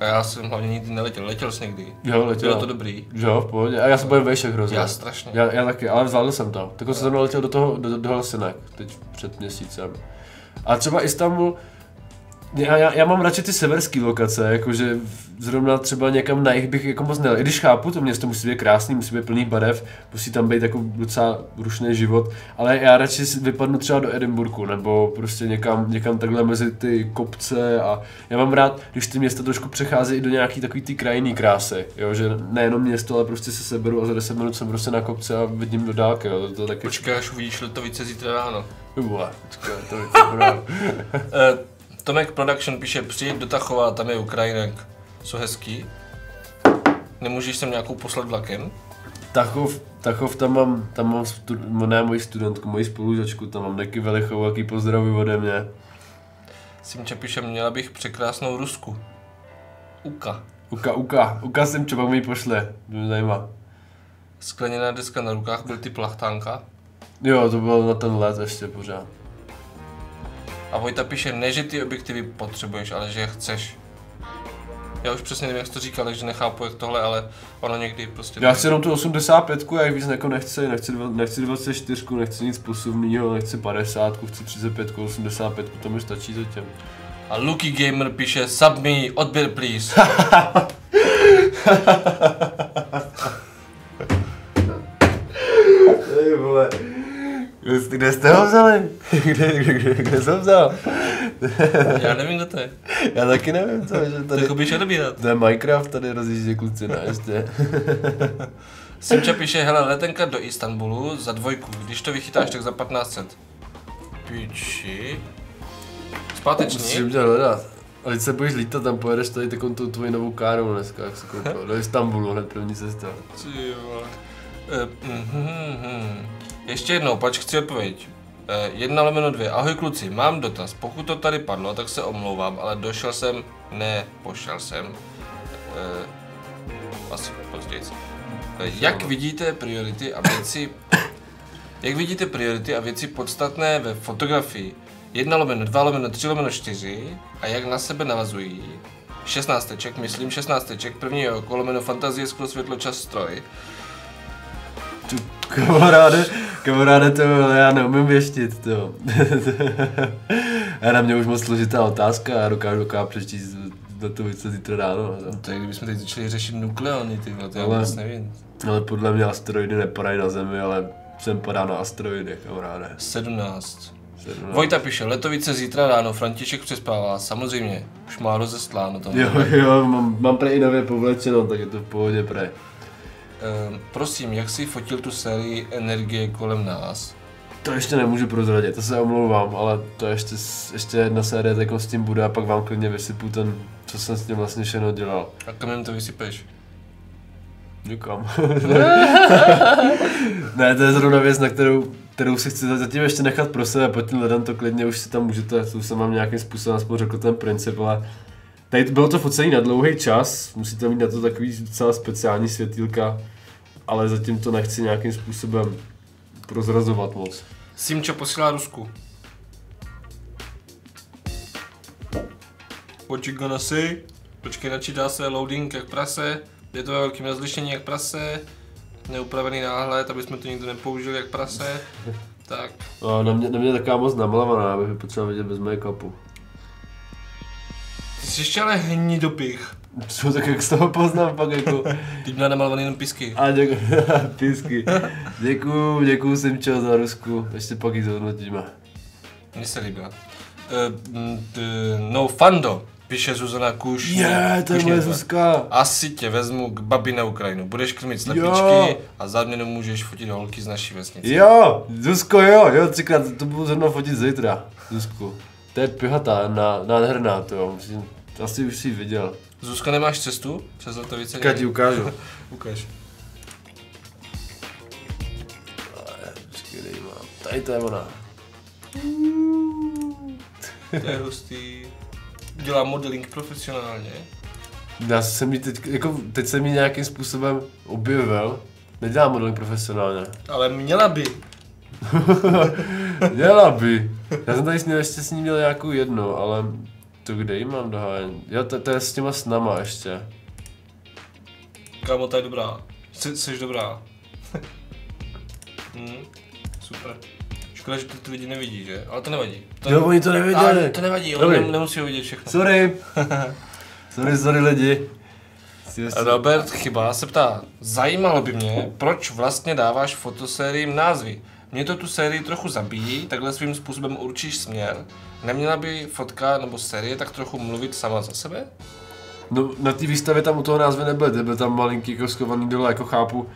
A já jsem hlavně nikdy neletěl, letěl jsi někdy, jo, letěl. Bylo to dobrý. Jo, v pohodě, a já jsem byl vejšek hrozně. Já strašně. Já, já taky, ale vzal jsem tam, tak jsem letěl do toho, do, do Helsinek, teď před měsícem. A třeba Istanbul, Já, já, já mám radši ty severské lokace, jakože zrovna třeba někam na jich bych jako moc nejel. I když chápu, to město musí být krásný, musí být plný barev, musí tam být jako docela rušný život, ale já radši vypadnu třeba do Edinburghu nebo prostě někam, někam takhle mezi ty kopce, a já mám rád, když ty města trošku přecházejí i do nějaký takový ty krajinný krásy, jo, že nejenom město, ale prostě se seberu a za deset minut jsem prostě na kopce a vidím do dálky, jo, to, to taky... Počkej, až uvidíš Litovice zítra ráno. Uá, to je Tomek Production píše, přijít do Tachova, tam je Ukrajinek, jsou hezký. Nemůžeš sem nějakou poslat vlakem? Tachov, Tachov tam mám, tam mám stu, ne moji studentku, moji spolužačku, tam mám Neky Velichovou, jaký pozdravuj ode mě. Simča píše, měla bych překrásnou Rusku. Uka. Uka, Uka, Uka Simča, pak mi ji pošle, to mě zajímá. Skleněná deska na rukách, byl ty plachtánka? Jo, to bylo na ten let ještě pořád. A Vojta píše, ne že ty objektivy potřebuješ, ale že je chceš. Já už přesně nevím, jak jsi to říkal, takže nechápu jak tohle, ale ono někdy prostě... Já chci jenom tu osmdesát pětku, já víc jako nechci, nechci, nechci dvacet čtyři, nechci nic posuvného, nechci padesát, chci třicet pět, osmdesát pět, to mi stačí zatím. A Lucky Gamer píše, sub me, odběr please. Ej vole. Kde jste ho vzali? Kde, kde, kde, kde jsi ho vzal? Já nevím, kdo to je. Já taky nevím, co že tady... To je odbírat. To je Minecraft, tady rozjíždí kluci, ne, ještě. Simča píše, hele, letenka do Istanbulu za dvojku, když to vychytáš, tak za patnáct set. Piči... Zpáteční? Musím tě hledat. A teď se budeš lítat, tam pojedeš tady takovou tu tvoji novou károu dneska, jak se koupil. Do Istanbulu, hned první cesta. Ty vole. Ještě jednou, pač chci odpověď. jedna lomeno dvě. Ahoj kluci, mám dotaz. Pokud to tady padlo, tak se omlouvám, ale došel jsem, ne, pošel jsem. Eh, asi později. Jak vidíte priority a věci... Jak vidíte priority a věci podstatné ve fotografii? jedna lomeno dva lomeno tři lomeno čtyři a jak na sebe navazují? šestnácteček, myslím šestnácteček, první oko lomeno fantazie, sklo, světlo, čas, stroj. Kamaráde, kamaráde, to já neumím věštit, to. Já na mě už moc složitá otázka, já dokážu dokážu přečíst do toho více zítra ráno. Tak kdybychom teď začali řešit nukleony, ty to já vůbec nevím. Ale podle mě asteroidy nepadají na Zemi, ale sem padá na asteroidy, kamaráde. sedmnáct. sedmnáct. Vojta píše, Letovice zítra ráno, František přespává, samozřejmě, už má rozestláno tam. Jo, jo, mám, mám prej i nově povlečeno, tak je to v pohodě prej. Um, prosím, jak jsi fotil tu sérii energie kolem nás? To ještě nemůžu prozradit, to se omlouvám, ale to ještě, ještě jedna série tak s tím bude a pak vám klidně vysypu ten, co jsem s tím vlastně všechno dělal. A kam to vysypeš? Nikam. Ne, to je zrovna věc, na kterou, kterou si chci zatím ještě nechat pro sebe, pod tím ledem to klidně už si tam můžete, to už jsem vám nějakým způsobem aspoň řekl ten princip, ale tady bylo to focení na dlouhý čas, musíte mít na to takový docela speciální světýlka, ale zatím to nechci nějakým způsobem prozrazovat moc. Simča posílá Rusku. What you gonna say? Počkej, načítá se loading jak prase, je to ve velkým rozlišení jak prase, neupravený náhled, aby jsme to nikdo nepoužili jak prase. Tak. No, na mě, na mě taková moc namalovaná, abych ji potřeboval vidět bez make-upu. Ty jsi ještě ale hnidopich. Co, tak jak z toho poznám pak jako. Ty měl namalovaný jenom pisky. A děkuji, pisky. Děkuju, děkuju jsem čel za Rusku, ještě pak ji zhodnotíme. Mně se líbila. Uh, no Fando, píše Zuzana Kušně. Je, to je moje Zuzka. Asi tě vezmu k babi na Ukrajinu. Budeš krmit slepičky a za měnu můžeš fotit holky z naší vesnice. Jo, Zuzko, jo, jo, třikrát, to budu zrovna fotit zítra, Zuzku. To je pihatá, nádherná, to jo, musím, asi už jsi viděl. Zuzka, nemáš cestu přes Latovice? Já ti ukážu. Ukáž. Tady to je ona. To je hustý. Dělá modeling profesionálně. Já jsem ji teď, jako teď jsem ji nějakým způsobem objevil. Nedělá modeling profesionálně. Ale měla by. Měla by. Já jsem tady s ní, ještě s ní měl nějakou jednu, ale to kde ji mám dohájen? Jo, to, to je s těma snama ještě. Kámo, ta je dobrá. Jsi, jsi dobrá. hmm, super. Škoda, že ty lidi nevidí, že? Ale to nevadí. To jo, oni to neviděli. To nevadí, oni ne, nemusí vidět všechno. Sorry. sorry, sorry lidi. Robert Chyba se ptá, zajímalo by mě, proč vlastně dáváš fotosériím názvy? Mě to tu sérii trochu zabíjí, takhle svým způsobem určíš směr. Neměla by fotka nebo série tak trochu mluvit sama za sebe? No, na té výstavě tam u toho názvy nebyly, byl tam malinký jako schovaný dole, jako chápu.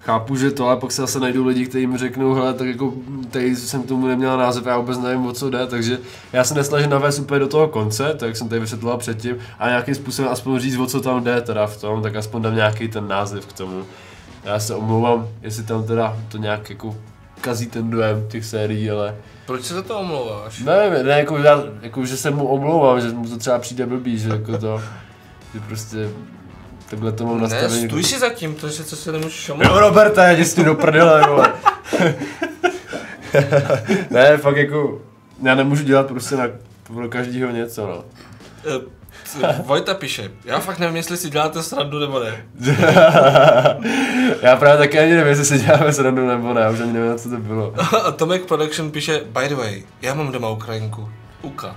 Chápu, že to, ale pak se zase najdou lidi, kteří mi řeknou, hele, tak jako tady jsem k tomu neměla název, já vůbec nevím, o co jde, takže já se nesnažím navést úplně do toho konce, tak jak jsem tady vysvětloval předtím, a nějakým způsobem aspoň říct, o co tam jde teda v tom, tak aspoň dám nějaký ten název k tomu. Já se omlouvám, jestli tam teda to nějak jako kazí ten dojem těch sérií, ale... Proč se za to omlouváš? Nevím, ne, jako, já, jako že se mu omlouvám, že mu to třeba přijde blbý, že jako to, že prostě... Takhle to mám nastavení. Ne, stůj si za tím, to je co se nemůžu šamovat. Jo Roberta, já tě si do prdele, vole. Ne, fakt jako, já nemůžu dělat prostě na, pro každýho něco, no. Vojta píše, já fakt nevím, jestli si děláte srandu nebo ne. Já právě taky ani nevím, jestli si děláme srandu nebo ne, já už ani nevím, co to bylo. A Tomek Production píše, by the way, já mám doma Ukrajinku, Uka.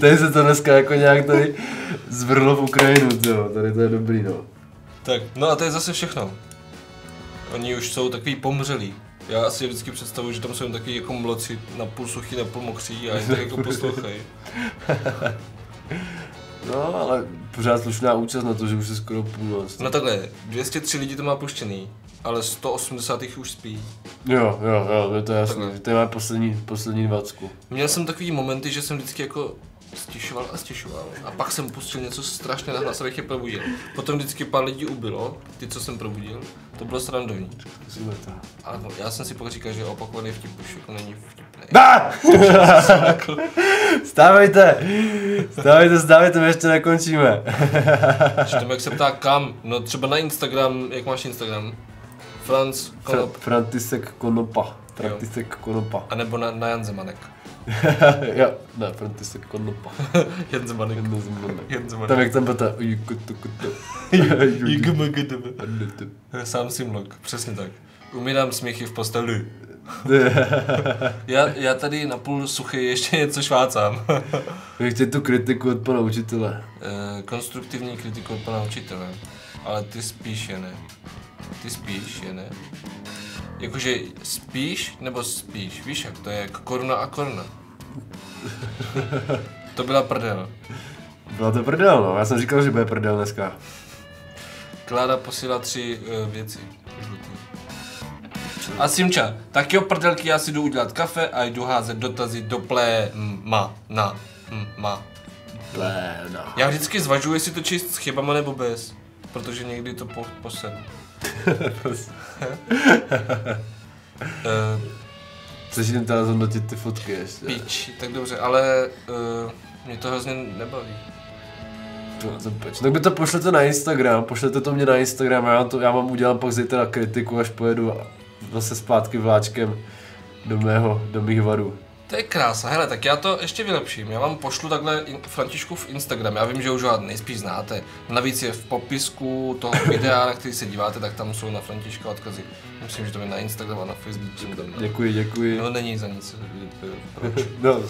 Tady se to dneska jako nějak tady zvrhlo v Ukrajinu, jo, tady to je dobrý, no. Tak, no a to je zase všechno. Oni už jsou takový pomřelí. Já si vždycky představuji, že tam jsou jen takový jako mloci, napůl suchý, napůl mokří a jen tak jako poslouchají. No, ale pořád slušná účast na to, že už je skoro půlnoc. No takhle, dvě stě tři lidí to má puštěný, ale sto osmdesát jich už spí. Jo, jo, jo, je to jasné, to je má poslední, poslední dvacku. Měl jsem takový momenty, že jsem vždycky jako stěšoval a stěšoval a pak jsem pustil něco strašně nahlas, abych je probudil. Potom vždycky pár lidí ubylo, ty, co jsem probudil, to bylo srandovní. Ano, já jsem si pak říkal, že opakovaný vtip už jako není vtipný. Dá! Stávejte! Stávejte, stávejte, my ještě nekončíme. Čteme, jak se ptá kam, no třeba na Instagram, jak máš Instagram? Franz Konop. Fra Frantisek Konopa. Frantisek Konopa. A nebo na, na Jan Zemanek. Jo, ne, Frantisek Konopa. Jan Zemanek. Jan Zemanek. Jan Zemanek. Tam jak tam pata. Sám Simlok, přesně tak. Umírám smíchy v posteli. já, já tady napůl suchy ještě něco švácám. Ještě tu kritiku od pana učitele. E, konstruktivní kritiku od pana učitele. Ale ty spíš je ne. Ty spíš, je ne? Jakože spíš nebo spíš, víš jak to je, jako koruna a koruna. To byla prdel. Byla to prdel, no, já jsem říkal, že bude prdel dneska. Kláda posílá tři uh, věci. A Simča, tak jo prdelky, já si jdu udělat kafe a jdu házet dotazy do pléma na ma. Pléna. Já vždycky zvažuji, jestli to číst s chybama nebo bez, protože někdy to po, posem. uh, Chceš jim teda zhodnotit ty fotky ještě? Pič, tak dobře, ale uh, mě to hrozně nebaví. To, to tak by to pošlete na Instagram, pošlete to mě na Instagram a já, to, já vám udělám pak zítra kritiku, až pojedu zase zpátky vláčkem do mého, do mých varů. To je krása, hele, tak já to ještě vylepším, já vám pošlu takhle in, Františku v Instagram, já vím, že už ho nejspíš znáte, navíc je v popisku toho videa, na který se díváte, tak tam jsou na Františka odkazy. Myslím, že to je na Instagram a na Facebook jsem tam. Děkuji, děkuji. No, není za nic. Proč? No,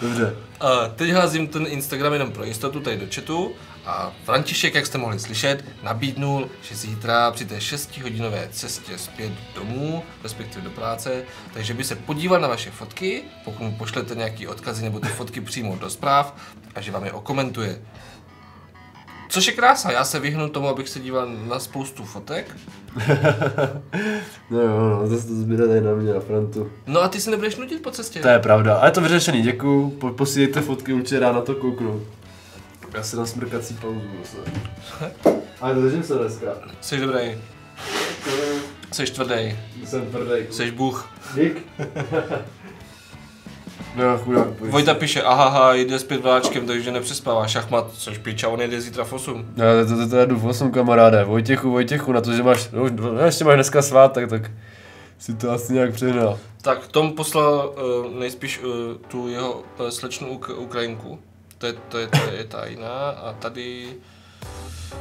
dobře. A teď házím ten Instagram jenom pro jistotu tady do chatu. A František, jak jste mohli slyšet, nabídnul, že zítra při té šestihodinové cestě zpět domů, respektive do práce, takže by se podíval na vaše fotky, pokud mu pošlete nějaký odkazy nebo ty fotky přímo do zpráv, a že vám je okomentuje. Což je krása, já se vyhnu tomu, abych se díval na spoustu fotek. No jo, no, zase to zbyde tady na mě, na Frantu. No a ty se nebudeš nutit po cestě. To je pravda, ale je to vyřešený, děkuju, po, posílejte fotky, určitě rád na to kouknu. Já si dám smrkací pauzu zase. Ale držím se dneska. Jsi dobrý. Jsi tvrdý. Jsem tvrdý. Jsi bůh. Dík. No, chudák. Vojta píše, ahaha, jde zpět vláčkem, takže nepřespává. Šachmat, což piča, on jde zítra v osm. No, to, to, to já jdu v osm, kamaráde. Vojtěchu, Vojtěchu, na to, že máš, no, no, ještě máš dneska svátek, tak si to asi nějak přihnal. Tak Tom poslal uh, nejspíš uh, tu jeho uh, slečnu Uk Ukrajinku. To je, to, je, to je ta jiná a tady,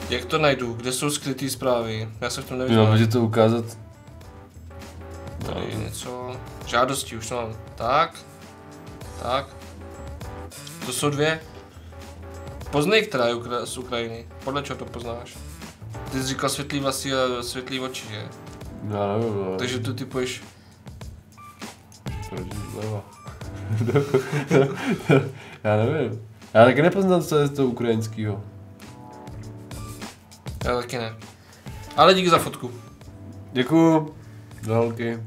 jak to najdu, kde jsou skrytý zprávy, já se v tom nevyznám. Jo, může to ukázat. Tady je něco, žádosti už mám, tak, tak, to jsou dvě. Poznej, která je Ukra z Ukrajiny, podle čeho to poznáš? Ty jsi říkal světlý vlasy a světlý oči, že? Já nevím, nevím. Takže tu typuješ. Já nevím. Já taky nepoznám, co je z toho ukrajinského. Já taky ne. Ale díky za fotku. Děkuju. Za holky.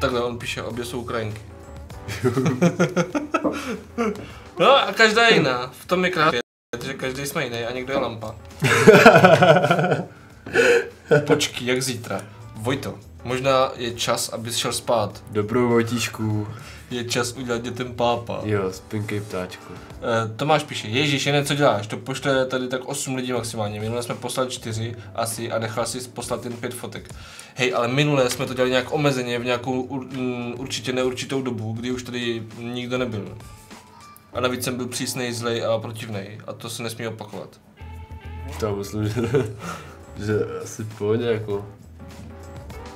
Takhle on píše, obě jsou Ukrajinky. No a každá je jiná. V tom je krásně, že každý jsme jiný a někdo je lampa. Počkej, jak zítra. Vojto, možná je čas, abys šel spát. Dobrou, Vojtíšku. Je čas udělat dětem pápa. Jo, spinkej ptáčku. E, Tomáš píše, Ježíš, jen co děláš, to pošle tady tak osm lidí maximálně, minule jsme poslali čtyři asi a nechal si poslat jen pět fotek. Hej, ale minule jsme to dělali nějak omezeně v nějakou ur, m, určitě neurčitou dobu, kdy už tady nikdo nebyl. A navíc jsem byl přísnej, zlej a protivnej a to se nesmí opakovat. To myslím, že, že asi pohodě jako,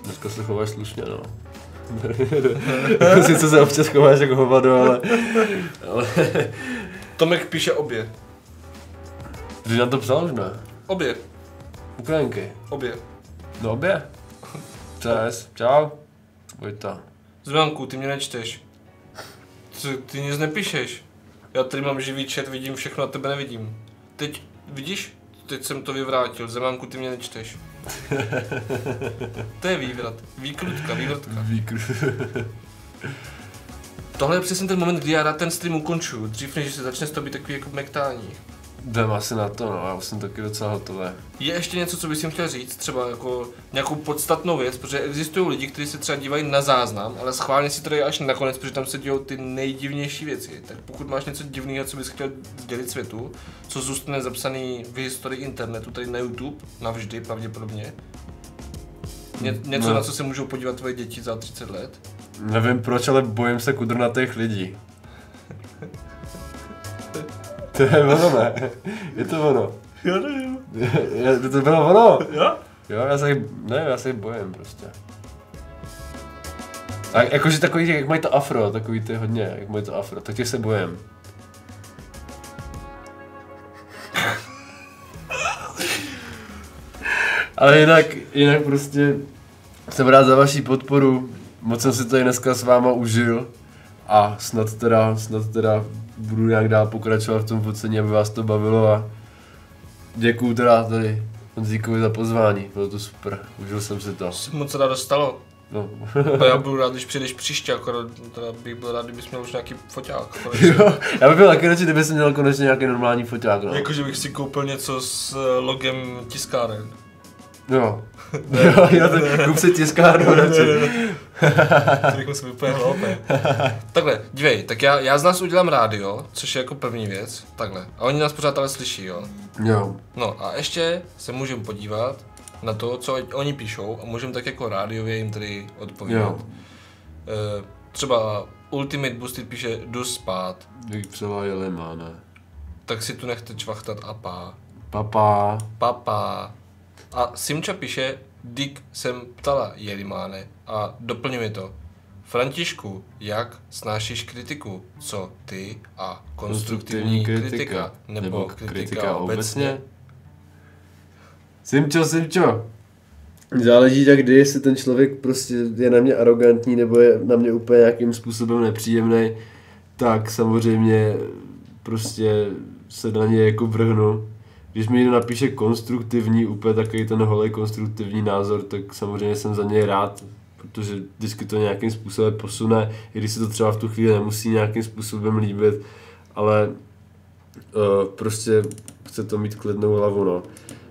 dneska se chováš slušně, no. Sice se občas chováš jako hovado, ale... ale... Tomek píše obě. Když nám to psal už, ne? Obě. Ukrajinky? Obě. No obě. Čes. Čau. Vojta. Zvanku, ty mě nečteš. Ty, ty nic nepíšeš. Já tady mám živý chat, vidím všechno a tebe nevidím. Teď, vidíš? Teď jsem to vyvrátil. Zemánku, ty mě nečteš. To je vývrat. Výkrutka, vývrtka. Tohle je přesně ten moment, kdy já rád ten stream ukončuju. Dřív než se začne to být takový jako mektání. Jdem asi na to, no, já jsem taky docela hotové. Je ještě něco, co bych jim chtěl říct, třeba jako nějakou podstatnou věc, protože existují lidi, kteří se třeba dívají na záznam, ale schválně si to dají až nakonec, protože tam se dějou ty nejdivnější věci. Tak pokud máš něco divného, co bys chtěl sdělit světu, co zůstane zapsaný v historii internetu, tady na YouTube, navždy pravděpodobně. Ně něco, no. Na co se můžou podívat tvoje děti za třicet let. Nevím proč, ale bojím se kudrnatých lidí. To je ono, ne? Je to ono. Já nevím. Je, to bylo ono? Jo? Jo, já se jich, nevím, já se jich bojím prostě. A jakože takový, jak mají to afro, takový ty hodně, jak mají to afro, tak těch se bojím. Ale jinak, jinak prostě jsem rád za vaši podporu, moc jsem si to dneska s váma užil a snad teda, snad teda budu nějak dál pokračovat v tom focení, aby vás to bavilo a děkuju teda tady Honzíkovi za pozvání, bylo to super, užil jsem si to. Jsi moc teda dostalo. No. A já budu rád, když přijdeš příště, akorát teda bych byl rád, kdybys měl už nějaký foťák. Jo, já bych byl taky radši, kdyby jsem měl konečně nějaký normální foťák. No. Jakože bych si koupil něco s logem tiskáren. Jo, ne, jo, ne, jo ne, kup si tiskárnu radši. Takhle, dívej, tak já, já z nás udělám rádio, což je jako první věc, takhle. A oni nás pořád ale slyší, jo? Jo. No a ještě se můžeme podívat na to, co oni píšou a můžeme tak jako rádiově jim tady odpovědět. E, třeba Ultimate Boosted píše, jdu spát. Když převájeli má, ne? Tak si tu nechte čvachtat a pá. Papá. Papá. A Simča píše, Dick jsem ptala Jelimáne a doplňuje to. Františku, jak snášíš kritiku? Co ty a konstruktivní kritika? kritika nebo, nebo kritika, kritika obecně? Simčo, Simčo! Záleží tak, kdy, jestli ten člověk prostě je na mě arrogantní nebo je na mě úplně nějakým způsobem nepříjemný, tak samozřejmě prostě se na něj jako vrhnu. Když mi někdo napíše konstruktivní, úplně takový ten holej konstruktivní názor, tak samozřejmě jsem za něj rád, protože vždycky to nějakým způsobem posune, i když se to třeba v tu chvíli nemusí nějakým způsobem líbit, ale uh, prostě chce to mít klidnou hlavu, no.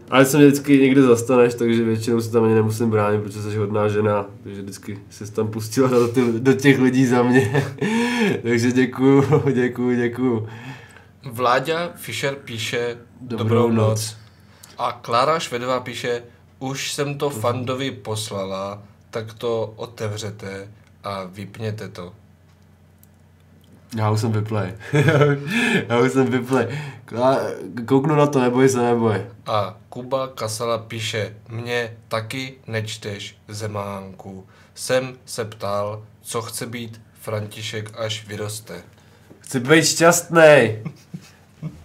Ale se mě vždycky někde zastaneš, takže většinou se tam ani nemusím bránit, protože jsi hodná žena, takže vždycky se tam pustila do, ty, do těch lidí za mě. Takže děkuju, děkuju, děkuju. Vláďa Fischer píše dobrou, dobrou noc. noc a Klára Švedová píše už jsem to Fandovi poslala, tak to otevřete a vypněte to. Já už jsem vyplej. Já už jsem vyplej. Kouknu na to, neboj se, neboj. A Kuba Kasala píše, mě taky nečteš, Zemánku. Jsem se ptal, co chce být František, až vyroste. Chci být šťastný.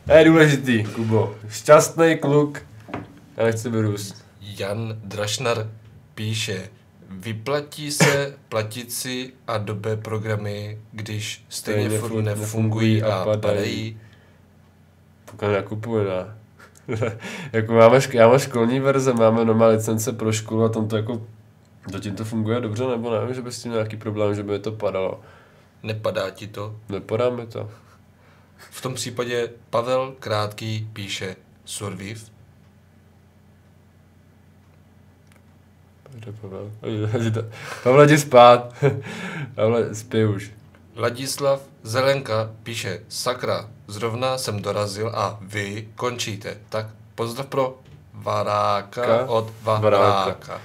To je důležitý, Kubo. Šťastný kluk. Já nechci vyrůst. Jan Drašnar píše, vyplatí se platit si a dobé programy, když stejně nefru, furt nefungují a padají. Pokud nakupuji, ne? Jako máme, já mám školní verze, máme normální licence pro školu a tam to jako... Zatím to funguje dobře, nebo nevím, že by s tím nějaký problém, že by to padalo. Nepadá ti to? Nepadá mi to. V tom případě Pavel Krátký píše Surviv. Pavel, Pavel jdi spát. Pavel, spí už. Ladislav Zelenka píše, sakra, zrovna jsem dorazil a vy končíte. Tak pozdrav pro Varáka Ka? od Varáka.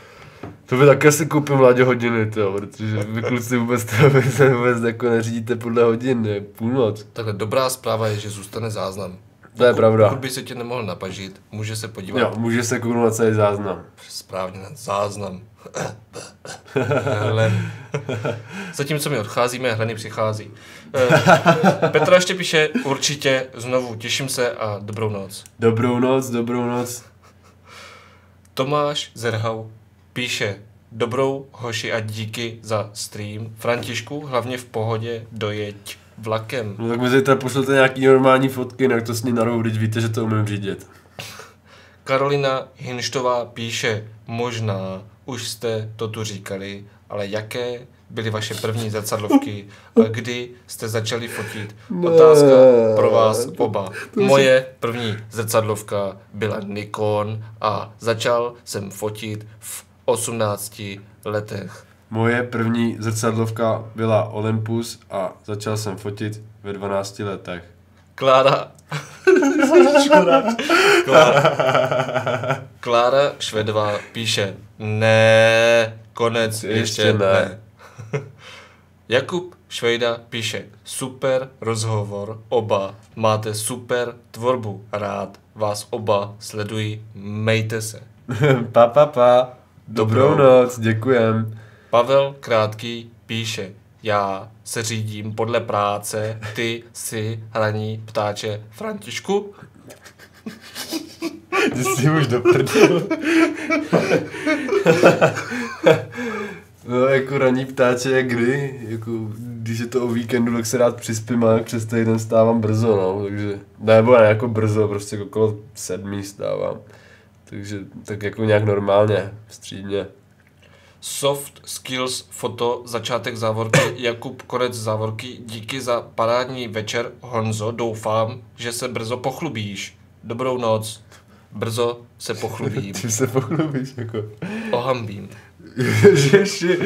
To by také si koupím, Láďo, hodiny, tyjo, protože vy kluci vůbec, to, vy se vůbec jako neřídíte podle hodiny, půlnoc. Takhle dobrá zpráva je, že zůstane záznam. To je pravda. Pokud by se tě nemohl napažit, může se podívat. Jo, může se kouknout na celý záznam. Správně, na záznam. Helen. Zatímco my odcházíme, Heleny přichází. Petra ještě píše, určitě, znovu, těším se a dobrou noc. Dobrou noc, dobrou noc. Tomáš Zerhau píše, dobrou hoši a díky za stream. Františku, hlavně v pohodě, dojeď vlakem. No tak mi zítra pošlete nějaký normální fotky, jinak to s ní narvou, když víte, že to umím řídit. Karolina Hinštová píše, možná už jste to tu říkali, ale jaké byly vaše první zrcadlovky a kdy jste začali fotit? Otázka pro vás oba. Moje první zrcadlovka byla Nikon a začal jsem fotit v osmnácti letech. Moje první zrcadlovka byla Olympus a začal jsem fotit ve dvanácti letech. Klára... Klára... Klára Švedová píše, ne, konec ještě, ještě ne. ne. Jakub Švejda píše, super rozhovor, oba máte super tvorbu, rád vás oba sledují, mejte se. Pa, pa, pa. Dobrou, Dobrou noc, děkujem. Pavel Krátký píše, já se řídím podle práce, ty si hraní ptáče Františku. Ty jsi už do prdele. No jako raní ptáče jak kdy, jako když je to o víkendu, tak se rád přispím, ale přes týden stávám brzo, no, takže, nebo ne jako brzo, prostě okolo sedmí stávám, takže tak jako nějak normálně, střídně. Soft Skills foto, začátek závorky, Jakub, konec závorky, díky za parádní večer, Honzo, doufám, že se brzo pochlubíš. Dobrou noc, brzo se pochlubím. Ty se pochlubíš, jako? Ohambím. Ježiši,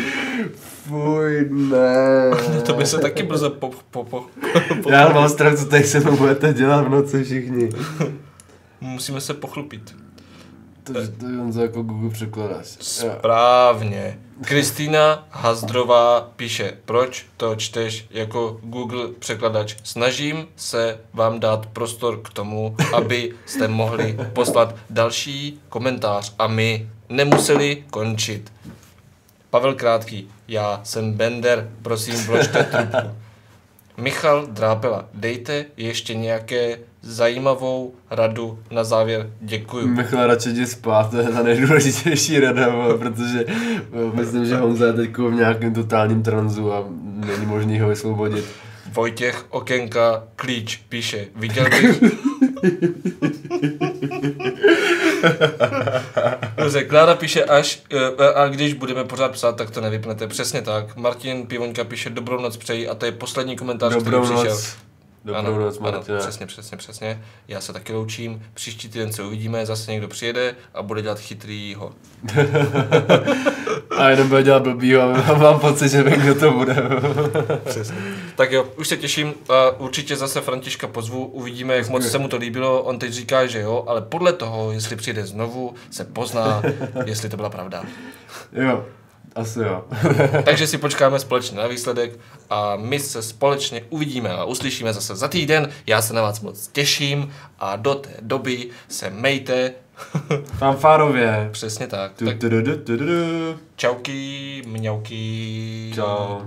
fuj, ne. To by se taky brzo po... po, po, po Já mám strach, co tady se mnou budete dělat v noci všichni. Musíme se pochlubit. To, to je on za jako Google překladáš. Správně. Kristýna Hazdrová píše, proč to čteš jako Google překladač? Snažím se vám dát prostor k tomu, aby jste mohli poslat další komentář a my nemuseli končit. Pavel Krátký, já jsem Bender, prosím, vložte trubku. Michal Drápela, dejte ještě nějaké zajímavou radu na závěr, děkuju. Michal, radši jdi spát, to je ta nejdůležitější rada, protože myslím, že Honza je teď v nějakém totálním tranzu a není možný ho vysvobodit. Vojtěch Okénka Klíč píše, viděl bych... Dobře, Klára píše až, a když budeme pořád psát, tak to nevypnete. Přesně tak. Martin Pivoňka píše, dobrou noc přeji, a to je poslední komentář, dobrou který noc. Přišel. Dobrou noc, Martina. Přesně, přesně, přesně. Já se taky loučím. Příští týden se uvidíme, zase někdo přijede a bude dělat chytrýho. A jenom bude dělat blbýho a mám pocit, že vím, kdo to bude. Přesně. Tak jo, už se těším a určitě zase Františka pozvu, uvidíme, jak moc se mu to líbilo. On teď říká, že jo, ale podle toho, jestli přijde znovu, se pozná, jestli to byla pravda. Jo. Asi jo. Takže si počkáme společně na výsledek a my se společně uvidíme a uslyšíme zase za týden. Já se na vás moc těším a do té doby se mejte. Fanfárově. Přesně tak. tak. Čauky, mňauky. Čau.